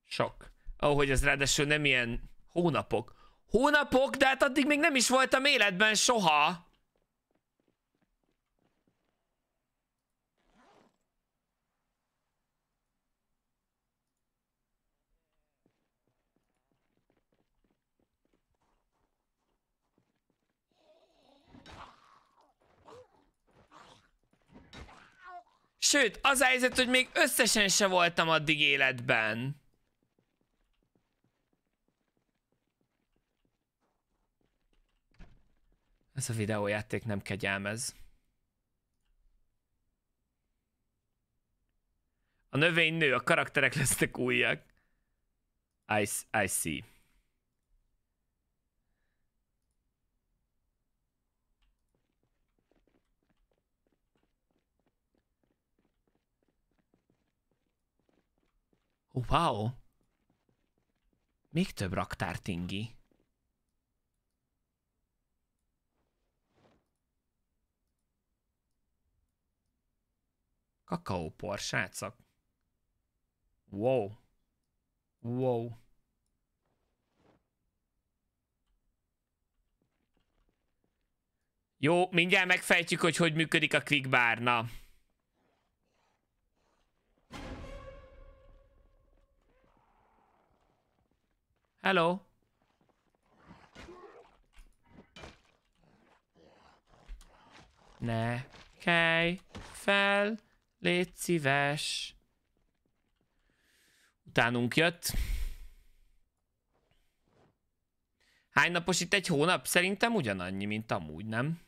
Sok. Ahogy az ráadásul nem ilyen hónapok. Hónapok, de hát addig még nem is voltam életben soha. Sőt, az a helyzet, hogy még összesen se voltam addig életben. Ez a videójáték nem kegyelmez. A növény nő, a karakterek lesznek újak. I see. Oh, wow! Még több raktártingi. Kakaópor, srácok. Wow. Wow. Jó, mindjárt megfejtjük, hogy hogy működik a quick bar, na. Hello. Ne kelj fel. Légy szíves. Utánunk jött. Hány napos itt egy hónap? Szerintem ugyanannyi, mint amúgy, nem?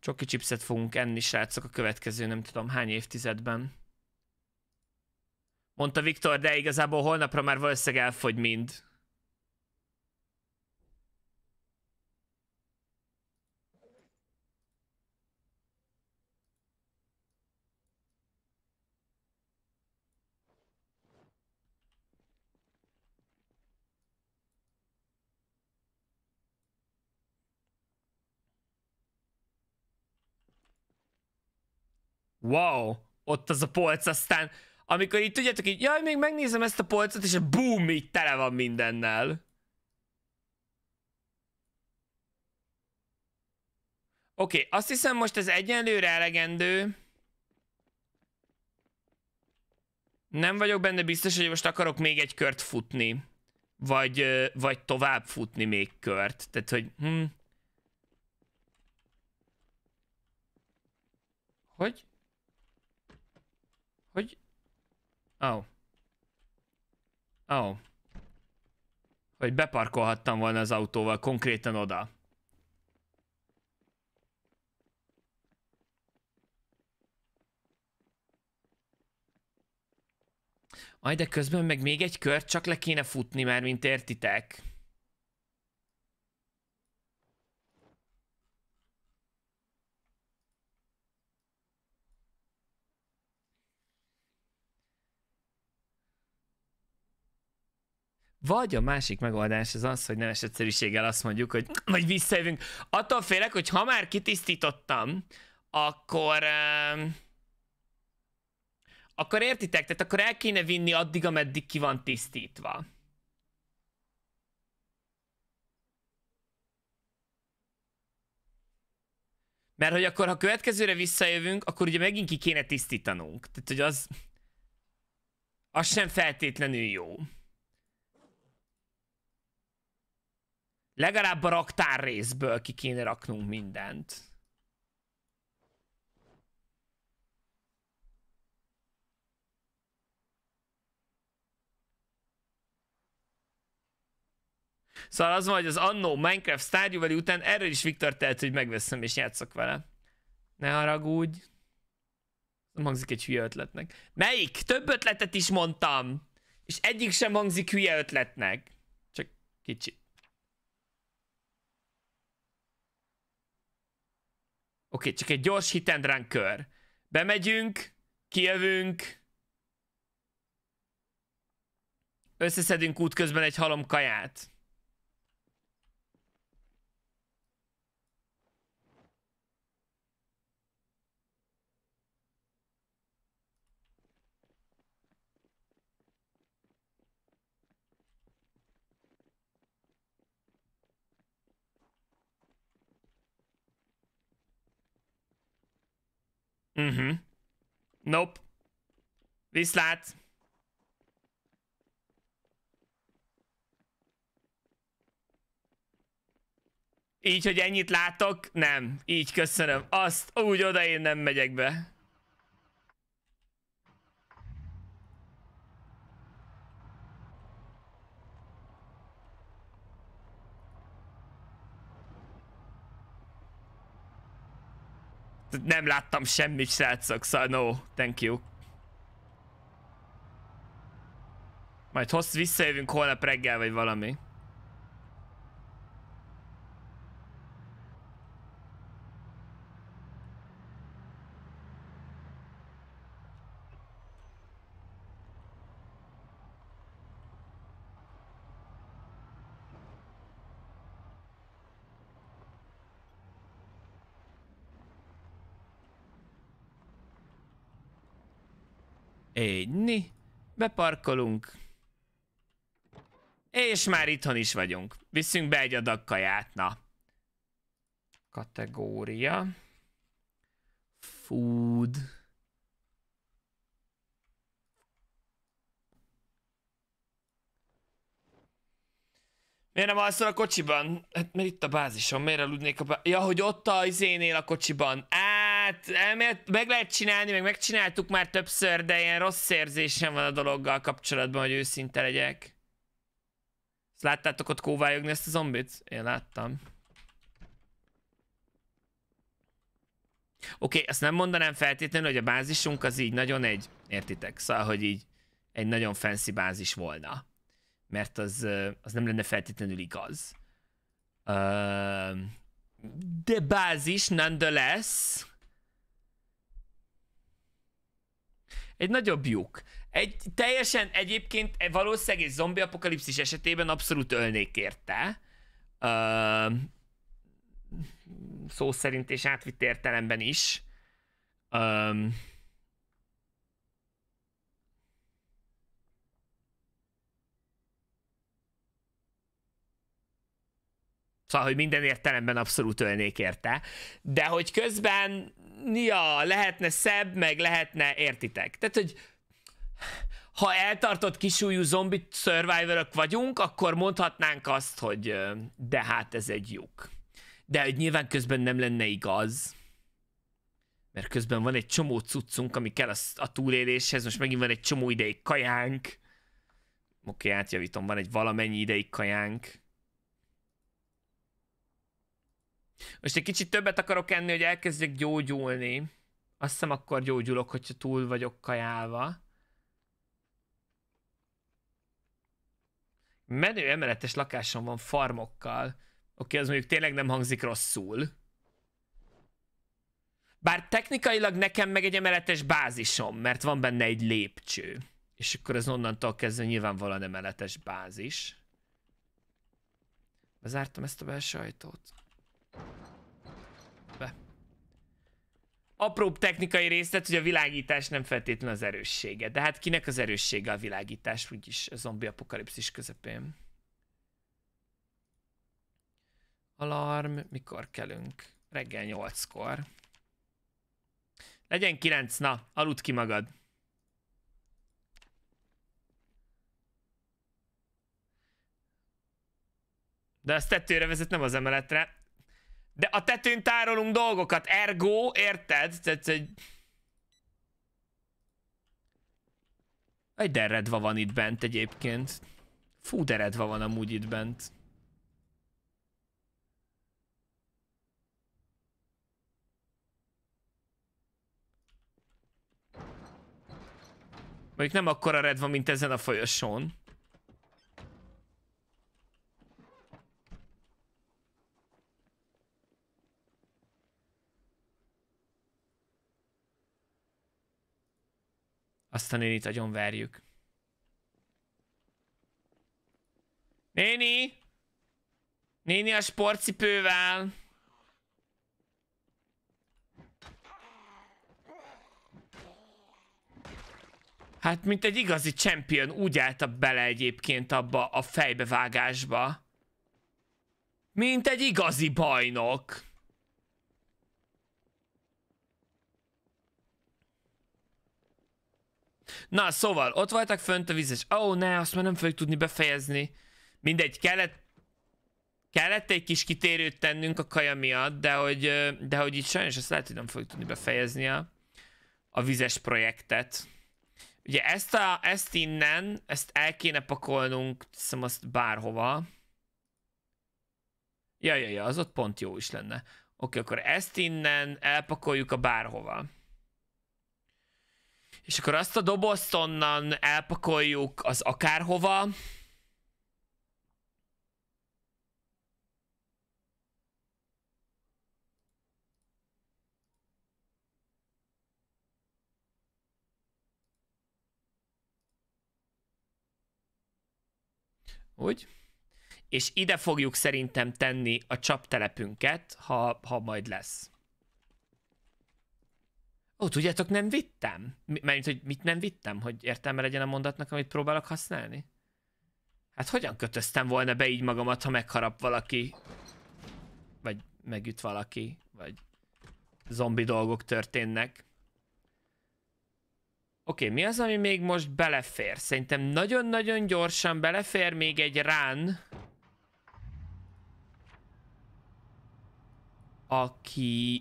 Csoki chipset fogunk enni, srácok, a következő nem tudom hány évtizedben. Mondta Viktor, de igazából holnapra már valószínűleg elfogy mind. Wow, ott az a polc, aztán amikor így tudjátok így, jaj, még megnézem ezt a polcot, és a boom, így tele van mindennel. Oké, azt hiszem most ez egyenlőre elegendő. Nem vagyok benne biztos, hogy most akarok még egy kört futni. Vagy tovább futni még kört. Tehát, hogy... Hogy? Oh. Hogy beparkolhattam volna az autóval konkrétan oda. Aj, de közben meg még egy kört csak le kéne futni már, mint értitek. Vagy a másik megoldás az az, hogy nemes egyszerűséggel azt mondjuk, hogy majd visszajövünk. Attól félek, hogy ha már kitisztítottam, akkor... Akkor értitek? Tehát akkor el kéne vinni addig, ameddig ki van tisztítva. Mert hogy akkor, ha következőre visszajövünk, akkor ugye megint ki kéne tisztítanunk. Tehát, hogy az... Az sem feltétlenül jó. Legalább a raktár részből ki kéne raknunk mindent. Szóval az van, hogy az annó Minecraft Stardew Valley után erről is Viktor telt, hogy megveszem és játszok vele. Ne haragudj. Nem hangzik egy hülye ötletnek. Melyik? Több ötletet is mondtam. És egyik sem hangzik hülye ötletnek. Csak kicsit. Oké, csak egy gyors hit and run kör. Bemegyünk, kijövünk, összeszedünk útközben egy halom kaját. Nope. Viszlát. Így, hogy ennyit látok? Nem. Így köszönöm. Azt úgy oda én nem megyek be. Nem láttam semmit, srácok, szóval no, thank you. Majd hossz, visszajövünk holnap reggel, vagy valami. Égyni, beparkolunk, és már itthon is vagyunk. Viszünk be egy adag kaját, na. Kategória. Food. Miért nem alszol a kocsiban? Hát mert itt a bázison, miért aludnék a bázison? Ja, hogy ott a izénél a kocsiban. Meg lehet csinálni, meg megcsináltuk már többször, de ilyen rossz érzésem van a dologgal kapcsolatban, hogy őszinte legyek. Ezt láttátok ott kóvályogni ezt a zombit? Én láttam. Oké, azt nem mondanám feltétlenül, hogy a bázisunk az így nagyon egy, értitek, szóval, hogy így egy nagyon fancy bázis volna. Mert az nem lenne feltétlenül igaz. De bázis nonetheless. Egy nagyobb lyuk. Egy teljesen egyébként valószínűleg egy zombi apokalipszis esetében abszolút ölnék érte. Szó szerint és átvitt értelemben is. Szóval, hogy minden értelemben abszolút ölnék érte. De hogy közben, ja, lehetne szebb, meg lehetne, értitek. Tehát, hogy ha eltartott kisújú zombi survivorok vagyunk, akkor mondhatnánk azt, hogy de hát ez egy lyuk. De hogy nyilván közben nem lenne igaz. Mert közben van egy csomó cuccunk, ami kell a túléléshez. Most megint van egy csomó ideig kajánk. Oké, átjavítom, van egy valamennyi ideig kajánk. Most egy kicsit többet akarok enni, hogy elkezdjek gyógyulni. Azt hiszem, akkor gyógyulok, hogyha túl vagyok kajálva. Menő emeletes lakásom van farmokkal. Oké, az mondjuk tényleg nem hangzik rosszul. Bár technikailag nekem meg egy emeletes bázisom, mert van benne egy lépcső. És akkor az onnantól kezdve nyilvánvalóan emeletes bázis. Bezártam ezt a belső ajtót. Be. Apróbb technikai részlet, hogy a világítás nem feltétlenül az erőssége. De hát kinek az erőssége a világítás, úgyis a zombi apokalipszis közepén. Alarm, mikor kelünk? Reggel 8-kor. Legyen 9, na, aludd ki magad. De az tetőre vezet, nem az emeletre. De a tetőn tárolunk dolgokat, ergo, érted? Tehát, hogy... Egy deredva van itt bent egyébként. Fú, deredva van amúgy itt bent. Mondjuk nem akkora redva, mint ezen a folyosón. Azt a nénit agyon verjük. Néni! Néni a sportcipővel! Hát, mint egy igazi champion, úgy állta bele egyébként abba a fejbevágásba. Mint egy igazi bajnok. Na, szóval, ott voltak fönt a vízes. Ó, ne, azt már nem fogjuk tudni befejezni. Mindegy, kellett egy kis kitérőt tennünk a kaja miatt, de hogy itt sajnos azt lehet, hogy nem fogjuk tudni befejezni a vízes projektet. Ugye ezt innen, ezt el kéne pakolnunk, hiszem azt bárhova. Ja, az ott pont jó is lenne. Oké, akkor ezt innen elpakoljuk a bárhova. És akkor azt a dobozt onnan elpakoljuk az akárhova. Úgy. És ide fogjuk szerintem tenni a csaptelepünket, ha majd lesz. Ó, tudjátok, nem vittem? Mert hogy mit nem vittem? Hogy értelme legyen a mondatnak, amit próbálok használni? Hát hogyan kötöztem volna be így magamat, ha megharap valaki? Vagy megüt valaki? Vagy zombi dolgok történnek? Oké, mi az, ami még most belefér? Szerintem nagyon-nagyon gyorsan belefér még egy rán.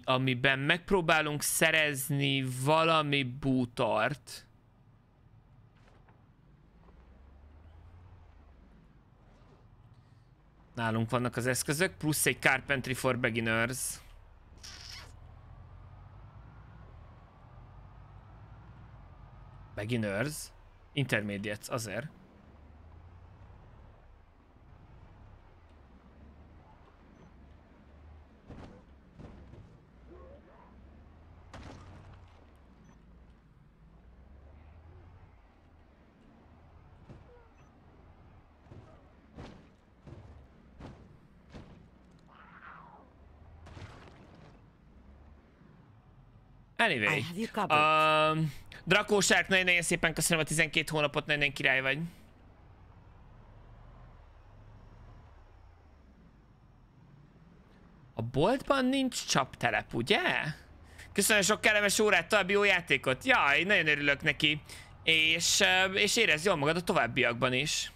Amiben megpróbálunk szerezni valami bútort. Nálunk vannak az eszközök, plusz egy Carpentry for Beginners. Beginners. Intermediates, azért. Anyway, Drakósárk, nagyon szépen köszönöm a 12 hónapot, nagyon király vagy. A boltban nincs csaptelep, ugye? Köszönöm sok kellemes órát, további jó játékot. Jaj, nagyon örülök neki. És érezd jól magad a továbbiakban is.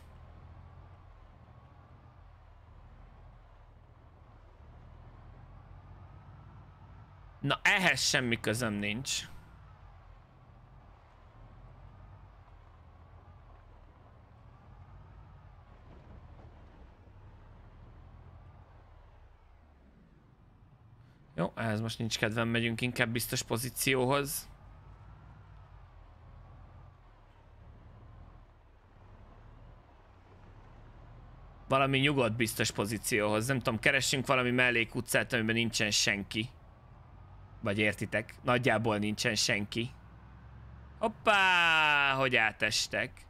Na, ehhez semmi közöm nincs. Jó, ehhez most nincs kedvem, megyünk inkább biztos pozícióhoz. Valami nyugodt biztos pozícióhoz. Nem tudom, keressünk valami mellékutcát, amiben nincsen senki. Vagy értitek? Nagyjából nincsen senki. Hoppá! Hogy átestek.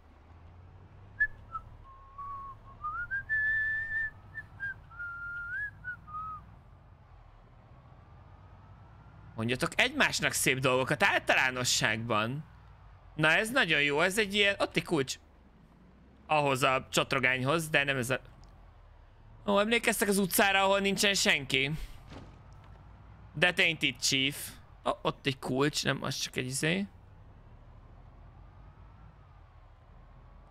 Mondjatok egymásnak szép dolgokat általánosságban. Na ez nagyon jó, ez egy ilyen... Ott egy kulcs. Ahhoz a csatrogányhoz, de nem ez a... Ó, emlékeztek az utcára, ahol nincsen senki? That ain't it, chief. Oh, ott egy kulcs, nem, az csak egy izé.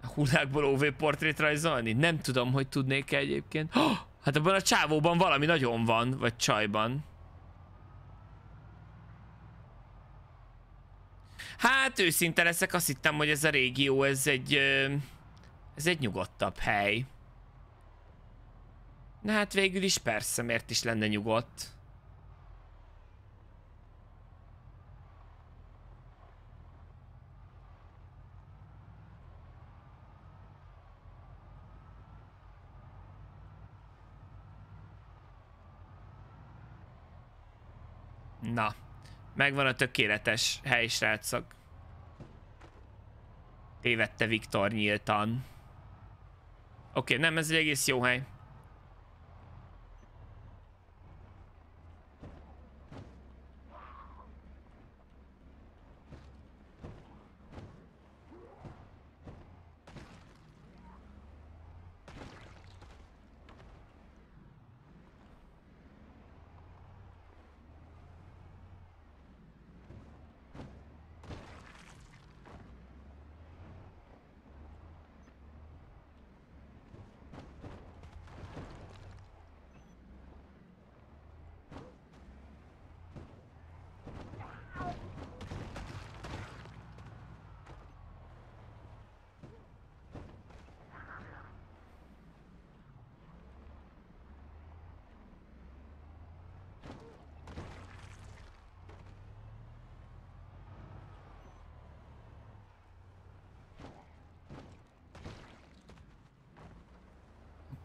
A hullákból OV portrét rajzolni? Nem tudom, hogy tudnék-e egyébként. Oh, hát abban a csávóban valami nagyon van, vagy csajban. Hát őszinte leszek, azt hittem, hogy ez a régió, ez egy nyugodtabb hely. Na hát végül is persze, miért is lenne nyugodt. Na, megvan a tökéletes hely, srácok. Tévedte Viktor nyíltan. Oké, nem, ez egy egész jó hely.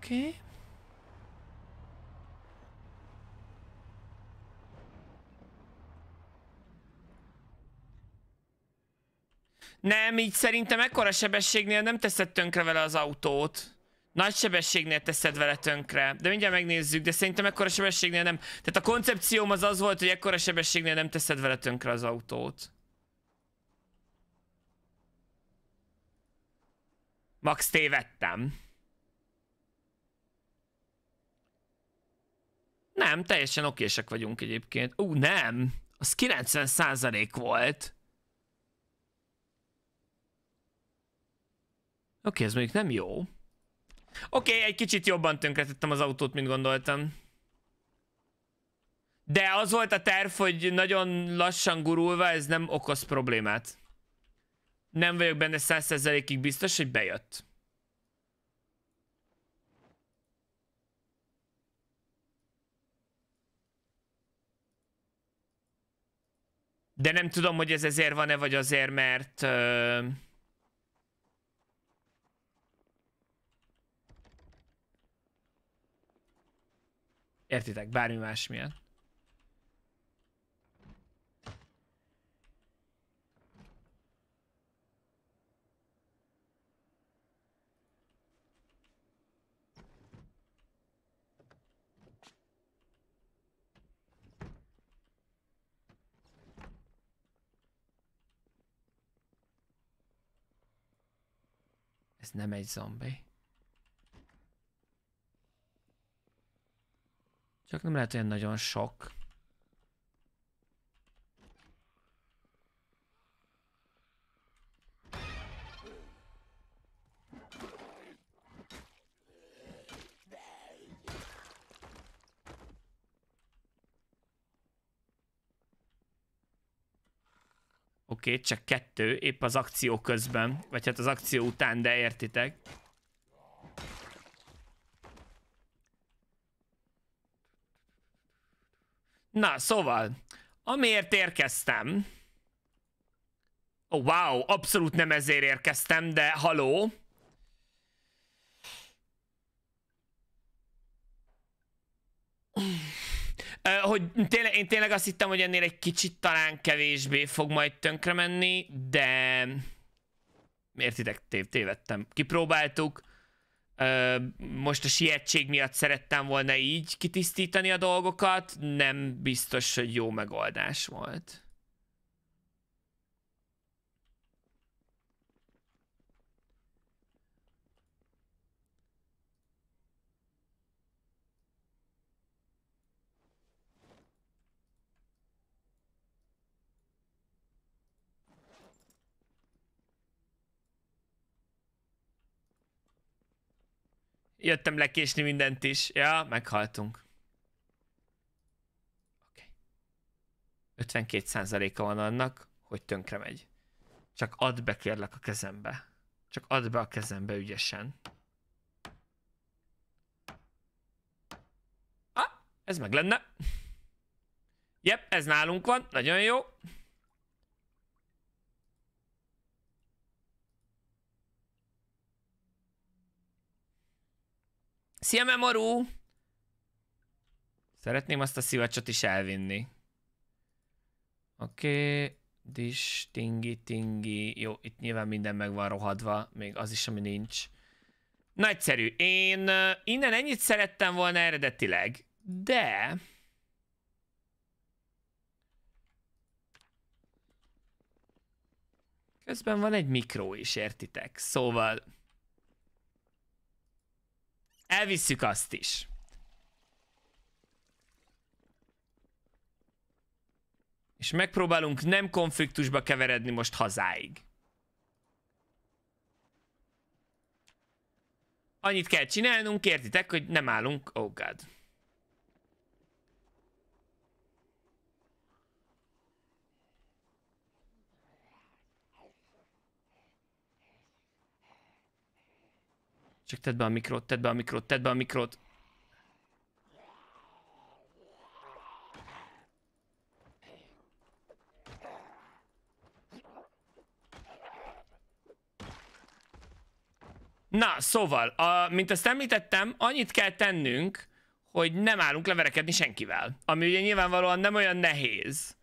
Okay. Nem, így szerintem ekkora sebességnél nem teszed tönkre vele az autót. Nagy sebességnél teszed vele tönkre. De mindjárt megnézzük, de szerintem ekkora sebességnél nem. Tehát a koncepcióm az az volt, hogy ekkora sebességnél nem teszed vele tönkre az autót. Max tévedtem. Nem, teljesen okések vagyunk egyébként. Ú, nem! Az 90% volt. Oké, ez mondjuk nem jó. Oké, egy kicsit jobban tönkretettem az autót, mint gondoltam. De az volt a terv, hogy nagyon lassan gurulva ez nem okoz problémát. Nem vagyok benne 100%-ig biztos, hogy bejött. De nem tudom, hogy ez ezért van-e, vagy azért, mert... Értitek, bármi más miatt. Ez nem egy zombi. Csak nem lehet olyan nagyon sok. Oké, csak kettő, épp az akció közben, vagy hát az akció után, de értitek. Na, szóval, amiért érkeztem... Oh, wow, abszolút nem ezért érkeztem, de haló! Hogy én tényleg azt hittem, hogy ennél egy kicsit talán kevésbé fog majd tönkre menni, de... Értitek, tévedtem. Kipróbáltuk. Most a sietség miatt szerettem volna így kitisztítani a dolgokat, nem biztos, hogy jó megoldás volt. Jöttem lekésni mindent is. Ja, meghaltunk. Oké. 52%-a van annak, hogy tönkre megy. Csak add be, kérlek, a kezembe. Csak add be a kezembe ügyesen. Ah, ez meg lenne. Jep, ez nálunk van. Nagyon jó. Szia, Memorú! Szeretném azt a szivacsot is elvinni. Oké, dis, tingi. Jó, itt nyilván minden meg van rohadva, még az is, ami nincs. Nagyszerű. Én innen ennyit szerettem volna eredetileg, de... Közben van egy mikró is, értitek? Szóval... Elvisszük azt is. És megpróbálunk nem konfliktusba keveredni most hazáig. Annyit kell csinálnunk, értitek, hogy nem állunk. Oh god. Csak tedd be a mikrót, tedd be a mikrót, tedd be a mikrót. Na, szóval, mint azt említettem, annyit kell tennünk, hogy nem állunk leverekedni senkivel. Ami ugye nyilvánvalóan nem olyan nehéz.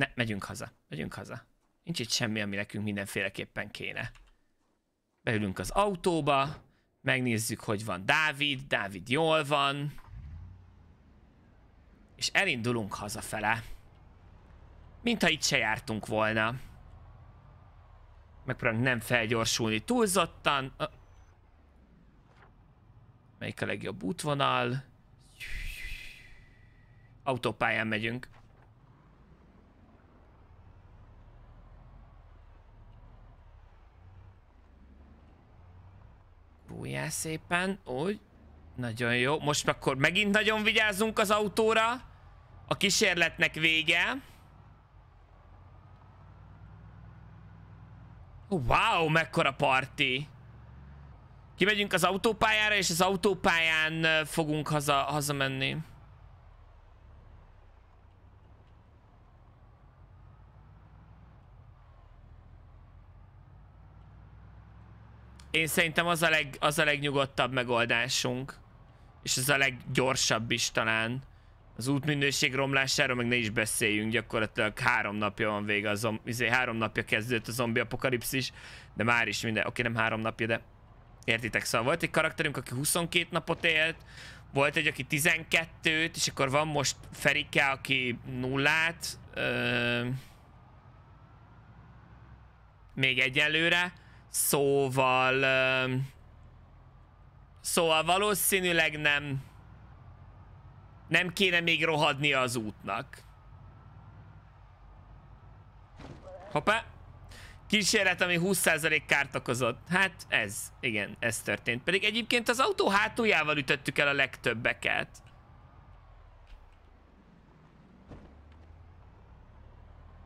Ne, megyünk haza. Megyünk haza. Nincs itt semmi, ami nekünk mindenféleképpen kéne. Beülünk az autóba, megnézzük, hogy van Dávid. Dávid jól van. És elindulunk hazafele. Mintha itt se jártunk volna. Megpróbálunk nem felgyorsulni túlzottan. Melyik a legjobb útvonal? Autópályán megyünk. Újjá szépen, úgy. Nagyon jó. Most akkor megint nagyon vigyázzunk az autóra. A kísérletnek vége. Wow, mekkora parti. Kimegyünk az autópályára, és az autópályán fogunk hazamenni. Én szerintem az a legnyugodtabb megoldásunk. És az a leggyorsabb is talán. Az útminőség romlásáról meg ne is beszéljünk, gyakorlatilag 3 napja van vége, 3 napja kezdődött a zombi apokalipszis, de már is minden, oké, nem 3 napja, de értitek, szóval volt egy karakterünk, aki 22 napot élt, volt egy, aki 12-t, és akkor van most Ferike, aki 0-át, még egyelőre, szóval, valószínűleg nem kéne még rohadnia az útnak. Hoppá! Kísérlet, ami 20% kárt okozott. Hát ez, igen, ez történt. Pedig egyébként az autó hátuljával ütöttük el a legtöbbeket.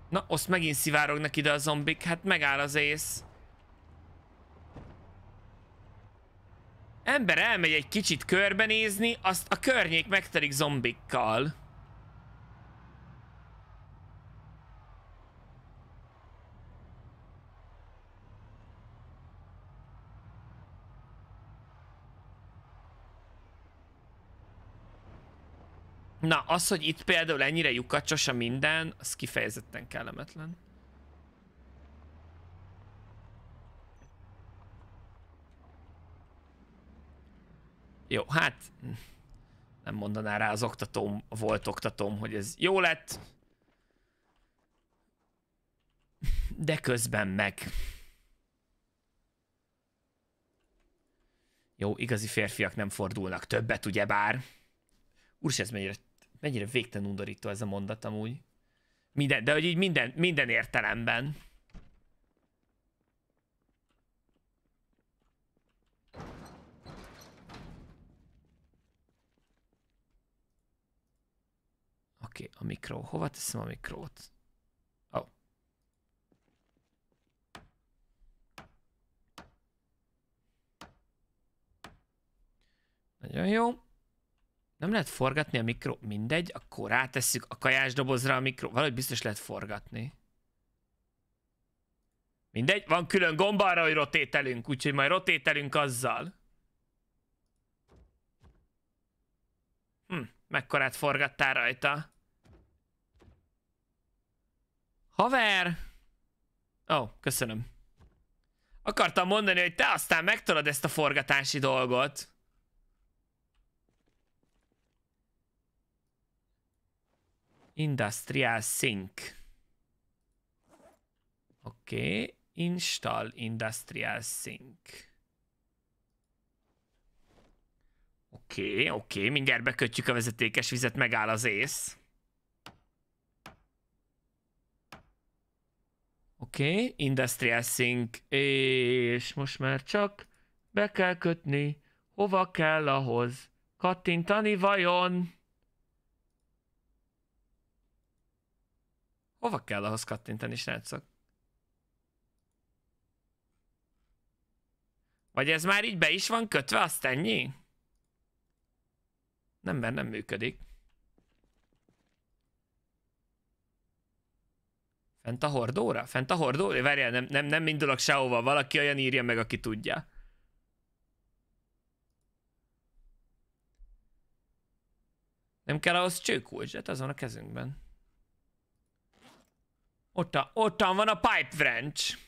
Na, azt megint szivárognak ide a zombik. Hát megáll az ész. Ember elmegy egy kicsit körbenézni, azt a környék megtelik zombikkal. Na, az, hogy itt például ennyire lyukacsos a minden, az kifejezetten kellemetlen. Jó, hát nem mondaná rá az oktatóm, volt oktatóm, hogy ez jó lett, de közben meg. Jó, igazi férfiak nem fordulnak többet, ugyebár. Úrs, ez mennyire végtelen undorító ez a mondat amúgy. Minden, de hogy így minden értelemben. Oké, a mikró. Hova teszem a mikrót? Ó. Oh. Nagyon jó. Nem lehet forgatni a mikró. Mindegy, akkor rátesszük a kajásdobozra a mikró. Valahogy biztos lehet forgatni. Mindegy, van külön gomb arra, hogy rotételünk, úgyhogy majd rotételünk azzal. Mekkorát forgattál rajta? Haver! Ó, köszönöm. Akartam mondani, hogy te aztán megtolod ezt a forgatási dolgot. Industrial Sync. Oké. Install Industrial Sync. Oké, mindjárt bekötjük a vezetékes vizet, megáll az ész. Oké, Industrial Sync, és most már csak be kell kötni. Hova kell ahhoz kattintani vajon? Hova kell ahhoz kattintani, srácok? Vagy ez már így be is van kötve, azt ennyi? Nem, mert nem működik. Fent a hordóra? Fent a hordóra? Várjál, nem indulok sehova. Valaki olyan írja meg, aki tudja. Nem kell ahhoz csőkulcs, de az van a kezünkben. Ottan van a pipe wrench.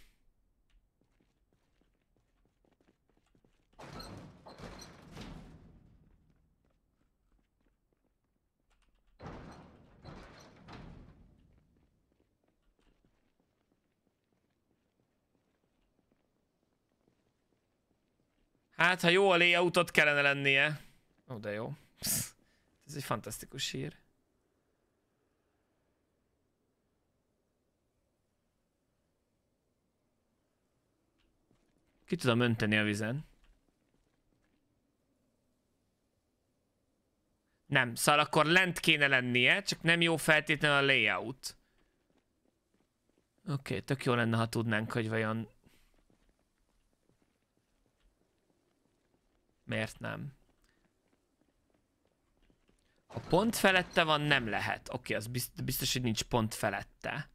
Hát, ha jó a layoutot kellene lennie. Ó, de jó. Psz, ez egy fantasztikus hír. Ki tudom önteni a vizen. Nem, szóval akkor lent kéne lennie, csak nem jó feltétlenül a layout. Oké, tök jó lenne, ha tudnánk, hogy vajon... Miért nem? Ha pont felette van, nem lehet. Oké, az biztos, hogy nincs pont felette.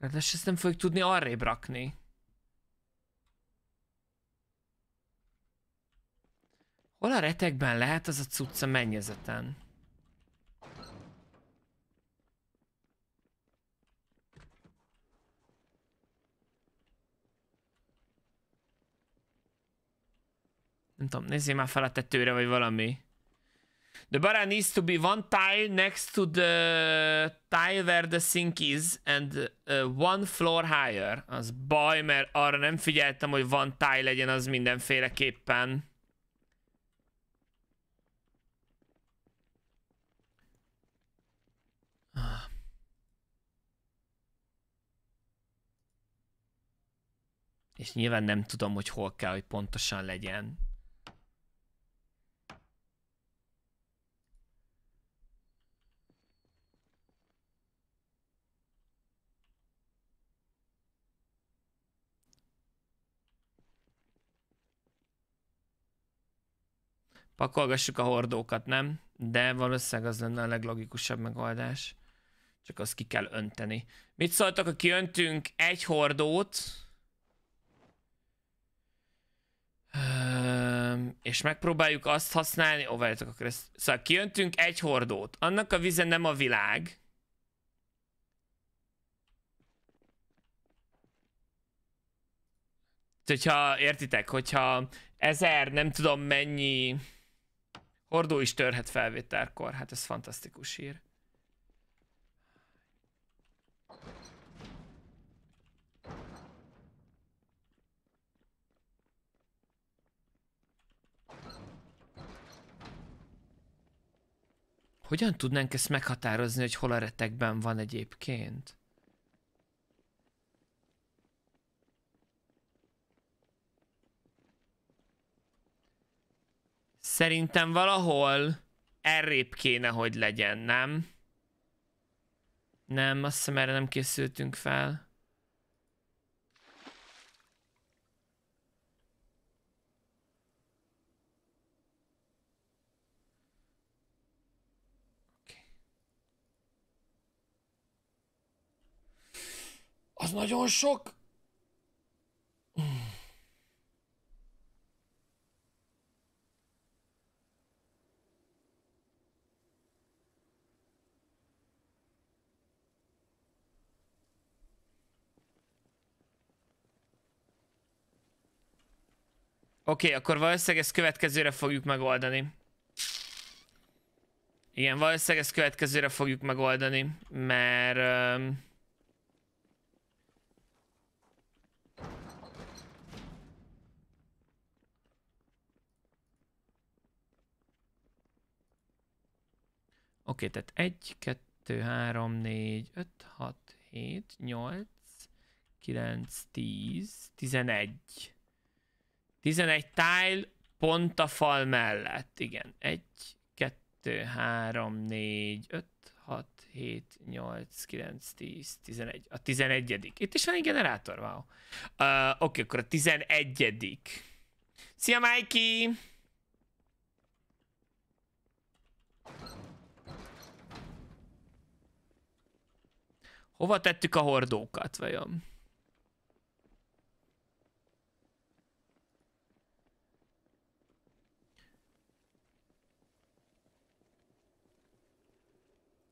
De ezt nem fogjuk tudni arrébb rakni. Hol a retekben lehet az a cucca mennyezeten? Nem tudom, nézzél már fel a tetőre, vagy valami. The barn needs to be one tile next to the tile where the sink is, and one floor higher. Az baj, mert arra nem figyeltem, hogy one tile legyen az mindenféleképpen. És nyilván nem tudom, hogy hol kell, hogy pontosan legyen. Pakolgassuk a hordókat, nem? De valószínűleg az lenne a leglogikusabb megoldás. Csak azt ki kell önteni. Mit szóltak, ha kiöntünk egy hordót, és megpróbáljuk azt használni... Ó, várjátok, akkor ezt... Szóval kiöntünk egy hordót. Annak a vize nem a világ. Hogyha, értitek, hogyha 1000 nem tudom mennyi... Hordó is törhet felvételkor, hát ez fantasztikus hír. Hogyan tudnánk ezt meghatározni, hogy hol a retekben van egyébként? Szerintem valahol errébb kéne, hogy legyen, nem? Nem, azt hiszem, erre nem készültünk fel. Az nagyon sok. Oké, akkor valószínűleg ezt következőre fogjuk megoldani. Igen, valószínűleg ezt következőre fogjuk megoldani, mert... Oké, tehát 1, 2, 3, 4, 5, 6, 7, 8, 9, 10, 11. 11 tile pont a fal mellett. Igen, 1, 2, 3, 4, 5, 6, 7, 8, 9, 10, 11. A 11. Itt is van egy generátor, wow. Oké, akkor a 11. Szia, Mikey! Hova tettük a hordókat, vajon?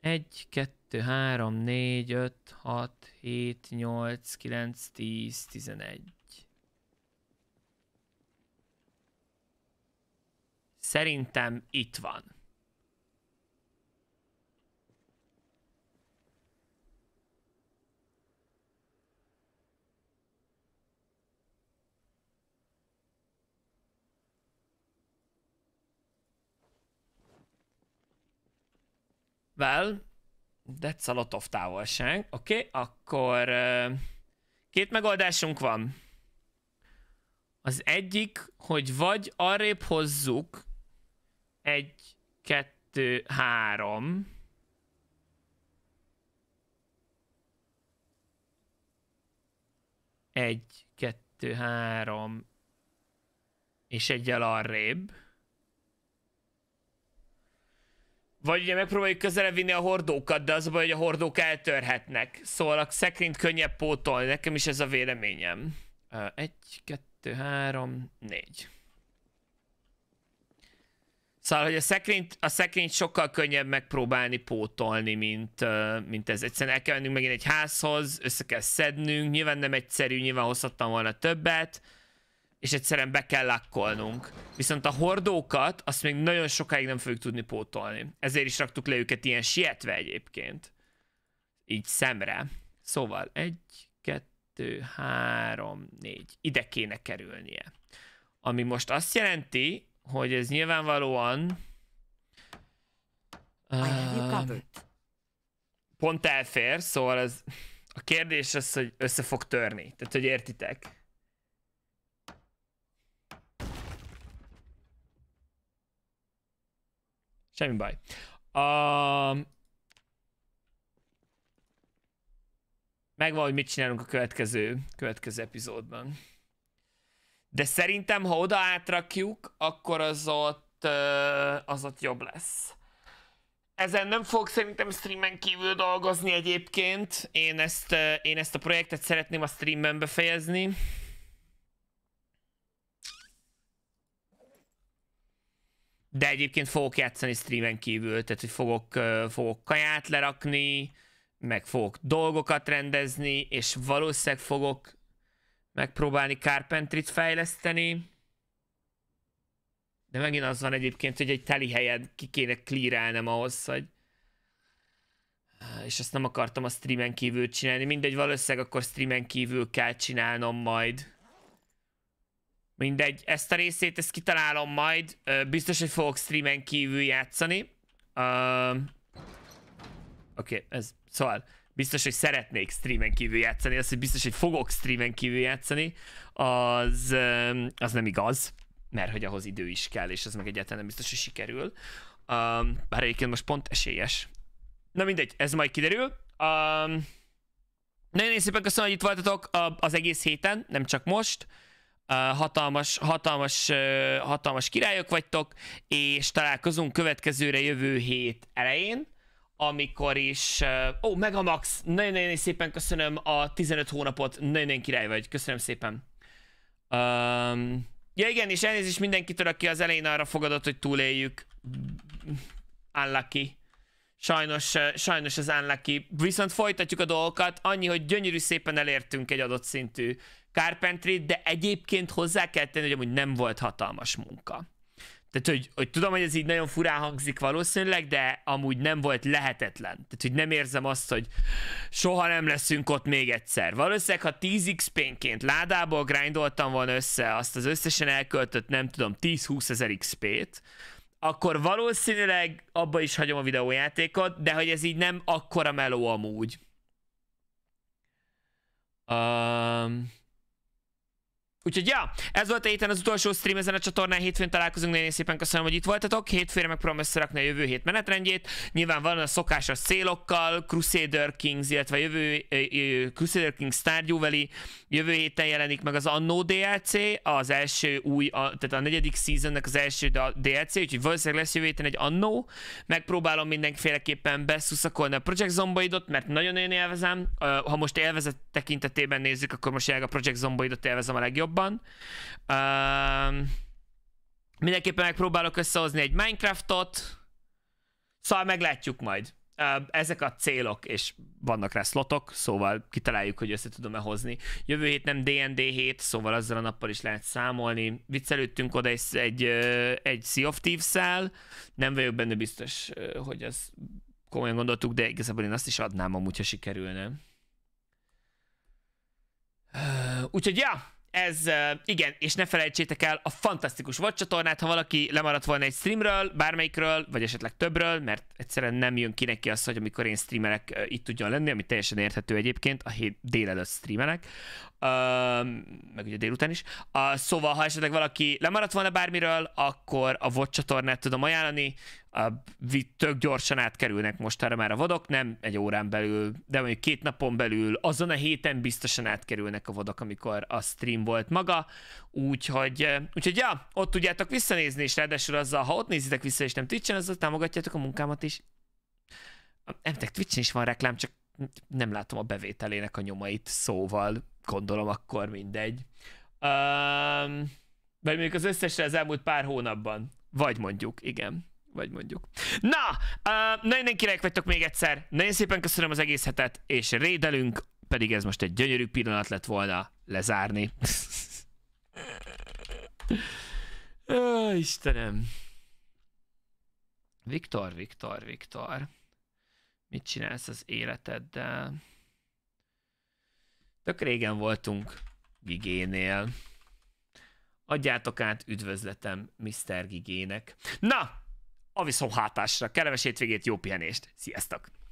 Egy, kettő, három, négy, öt, hat, hét, nyolc, kilenc, tíz, tizenegy. Szerintem itt van. Well, That's a lot of távolság. Oké, akkor két megoldásunk van. Az egyik, hogy vagy arrébb hozzuk 1, 2, 3. Egy, kettő, három, és egyel arrébb. Vagy ugye megpróbáljuk közelebb vinni a hordókat, de az a baj, hogy a hordók eltörhetnek. Szóval a szekrényt könnyebb pótolni, nekem is ez a véleményem. 1, 2, 3, 4. Szóval, hogy a szekrényt sokkal könnyebb megpróbálni pótolni, mint ez. Egyszerűen el kell mennünk megint egy házhoz, össze kell szednünk, nyilván nem egyszerű, nyilván hozhattam volna többet, és egyszerűen be kell lakkolnunk. Viszont a hordókat, azt még nagyon sokáig nem fogjuk tudni pótolni. Ezért is raktuk le őket ilyen sietve egyébként. Így szemre. Szóval 1, 2, 3, 4. Ide kéne kerülnie. Ami most azt jelenti, hogy ez nyilvánvalóan pont elfér, szóval az, a kérdés az, hogy össze fog törni. Tehát, hogy értitek? Semmi baj. Megvan, hogy mit csinálunk a következő epizódban. De szerintem, ha oda átrakjuk, akkor az ott jobb lesz. Ezen nem fog szerintem streamen kívül dolgozni egyébként. Én ezt a projektet szeretném a streamben befejezni. De egyébként fogok játszani streamen kívül, tehát hogy fogok kaját lerakni, meg fogok dolgokat rendezni, és valószínűleg fogok megpróbálni Carpentry-t fejleszteni. De megint az van egyébként, hogy egy teli helyet ki kéne clearálnom ahhoz, hogy... És azt nem akartam a streamen kívül csinálni. Mindegy, valószínűleg akkor streamen kívül kell csinálnom majd. Mindegy, ezt a részét ezt kitalálom majd. Biztos, hogy fogok streamen kívül játszani. Oké, ez... Szóval... Biztos, hogy szeretnék streamen kívül játszani, az, hogy biztos, hogy fogok streamen kívül játszani, az nem igaz, mert hogy ahhoz idő is kell, és az meg egyáltalán nem biztos, hogy sikerül. Bár egyébként most pont esélyes. Na mindegy, ez majd kiderül. Nagyon szépen köszönöm, hogy itt voltatok az egész héten, nem csak most. Hatalmas királyok vagytok, és találkozunk következőre jövő hét elején. Amikor is... Ó, Megamax, nagyon-nagyon szépen köszönöm a 15 hónapot, nagyon király vagy, köszönöm szépen. Ja igen, és elnézést mindenkitől, aki az elején arra fogadott, hogy túléljük. Unlucky. Sajnos az unlucky. Viszont folytatjuk a dolgokat, annyi, hogy gyönyörű szépen elértünk egy adott szintű Carpentry-t, de egyébként hozzá kell tenni, hogy amúgy nem volt hatalmas munka. Tehát, hogy tudom, hogy ez így nagyon furán hangzik valószínűleg, de amúgy nem volt lehetetlen. Tehát, hogy nem érzem azt, hogy soha nem leszünk ott még egyszer. Valószínűleg, ha 10 XP-nként ládából grindoltam volna össze azt az összesen elköltött, nem tudom, 10-20 ezer XP-t, akkor valószínűleg abba is hagyom a videójátékot, de hogy ez így nem akkora meló amúgy. Úgyhogy ja, ez volt a héten az utolsó stream ezen a csatornán, hétfőn találkozunk, nagyon szépen köszönöm, hogy itt voltatok, hétfőre megpróbálom összerakni a jövő hét menetrendjét, nyilván van a szokásos célokkal, Crusader Kings, illetve Crusader Kings tárgyúveli, jövő héten jelenik meg az Anno DLC, az első tehát a 4. seasonnek az első DLC, úgyhogy valószínűleg lesz jövő héten egy Anno, megpróbálom mindenféleképpen beszuszakolni a Project Zomboidot, mert nagyon-nagyon élvezem, ha most élvezet tekintetében nézzük, akkor most jelenleg a Project Zomboidot élvezem a legjobb. Mindenképpen megpróbálok összehozni egy Minecraftot, szóval meglátjuk majd. Ezek a célok, és vannak rá slotok, szóval kitaláljuk, hogy össze tudom-e hozni. Jövő hét nem D&D hét, szóval azzal a nappal is lehet számolni. Viccelődtünk oda egy Sea of Thieves-szel, nem vagyok benne biztos, hogy azt komolyan gondoltuk, de igazából én azt is adnám amúgy, ha sikerülne. Úgyhogy ja! Ez, igen, és ne felejtsétek el a fantasztikus VOD csatornát, ha valaki lemaradt volna egy streamről, bármelyikről, vagy esetleg többről, mert egyszerűen nem jön ki neki az, hogy amikor én streamelek, itt tudjon lenni, ami teljesen érthető egyébként, a hét délelőtt streamelek, meg ugye délután is. Szóval, ha esetleg valaki lemaradt volna bármiről, akkor a VOD csatornát tudom ajánlani, tök gyorsan átkerülnek mostanra már a vadok, nem egy órán belül, de mondjuk 2 napon belül, azon a héten biztosan átkerülnek a vadok, amikor a stream volt maga, úgyhogy ja, ott tudjátok visszanézni, és ráadásul azzal, ha ott nézitek vissza, és nem Twitch-en, azzal támogatjátok a munkámat is. Emtek Twitch-en is van reklám, csak nem látom a bevételének a nyomait, szóval gondolom akkor mindegy. Vagy mondjuk az összesre az elmúlt pár hónapban, vagy mondjuk, igen. Vagy mondjuk. Na! Nagyon királyok vagytok még egyszer. Nagyon szépen köszönöm az egész hetet, és rédelünk, pedig ez most egy gyönyörű pillanat lett volna lezárni. Ó, Istenem. Viktor. Mit csinálsz az életeddel? Tök régen voltunk Gigénél. Adjátok át üdvözletem Mr. Gigének. Na! A viszontlátásra, kellemes hétvégét, jó pihenést, sziasztok!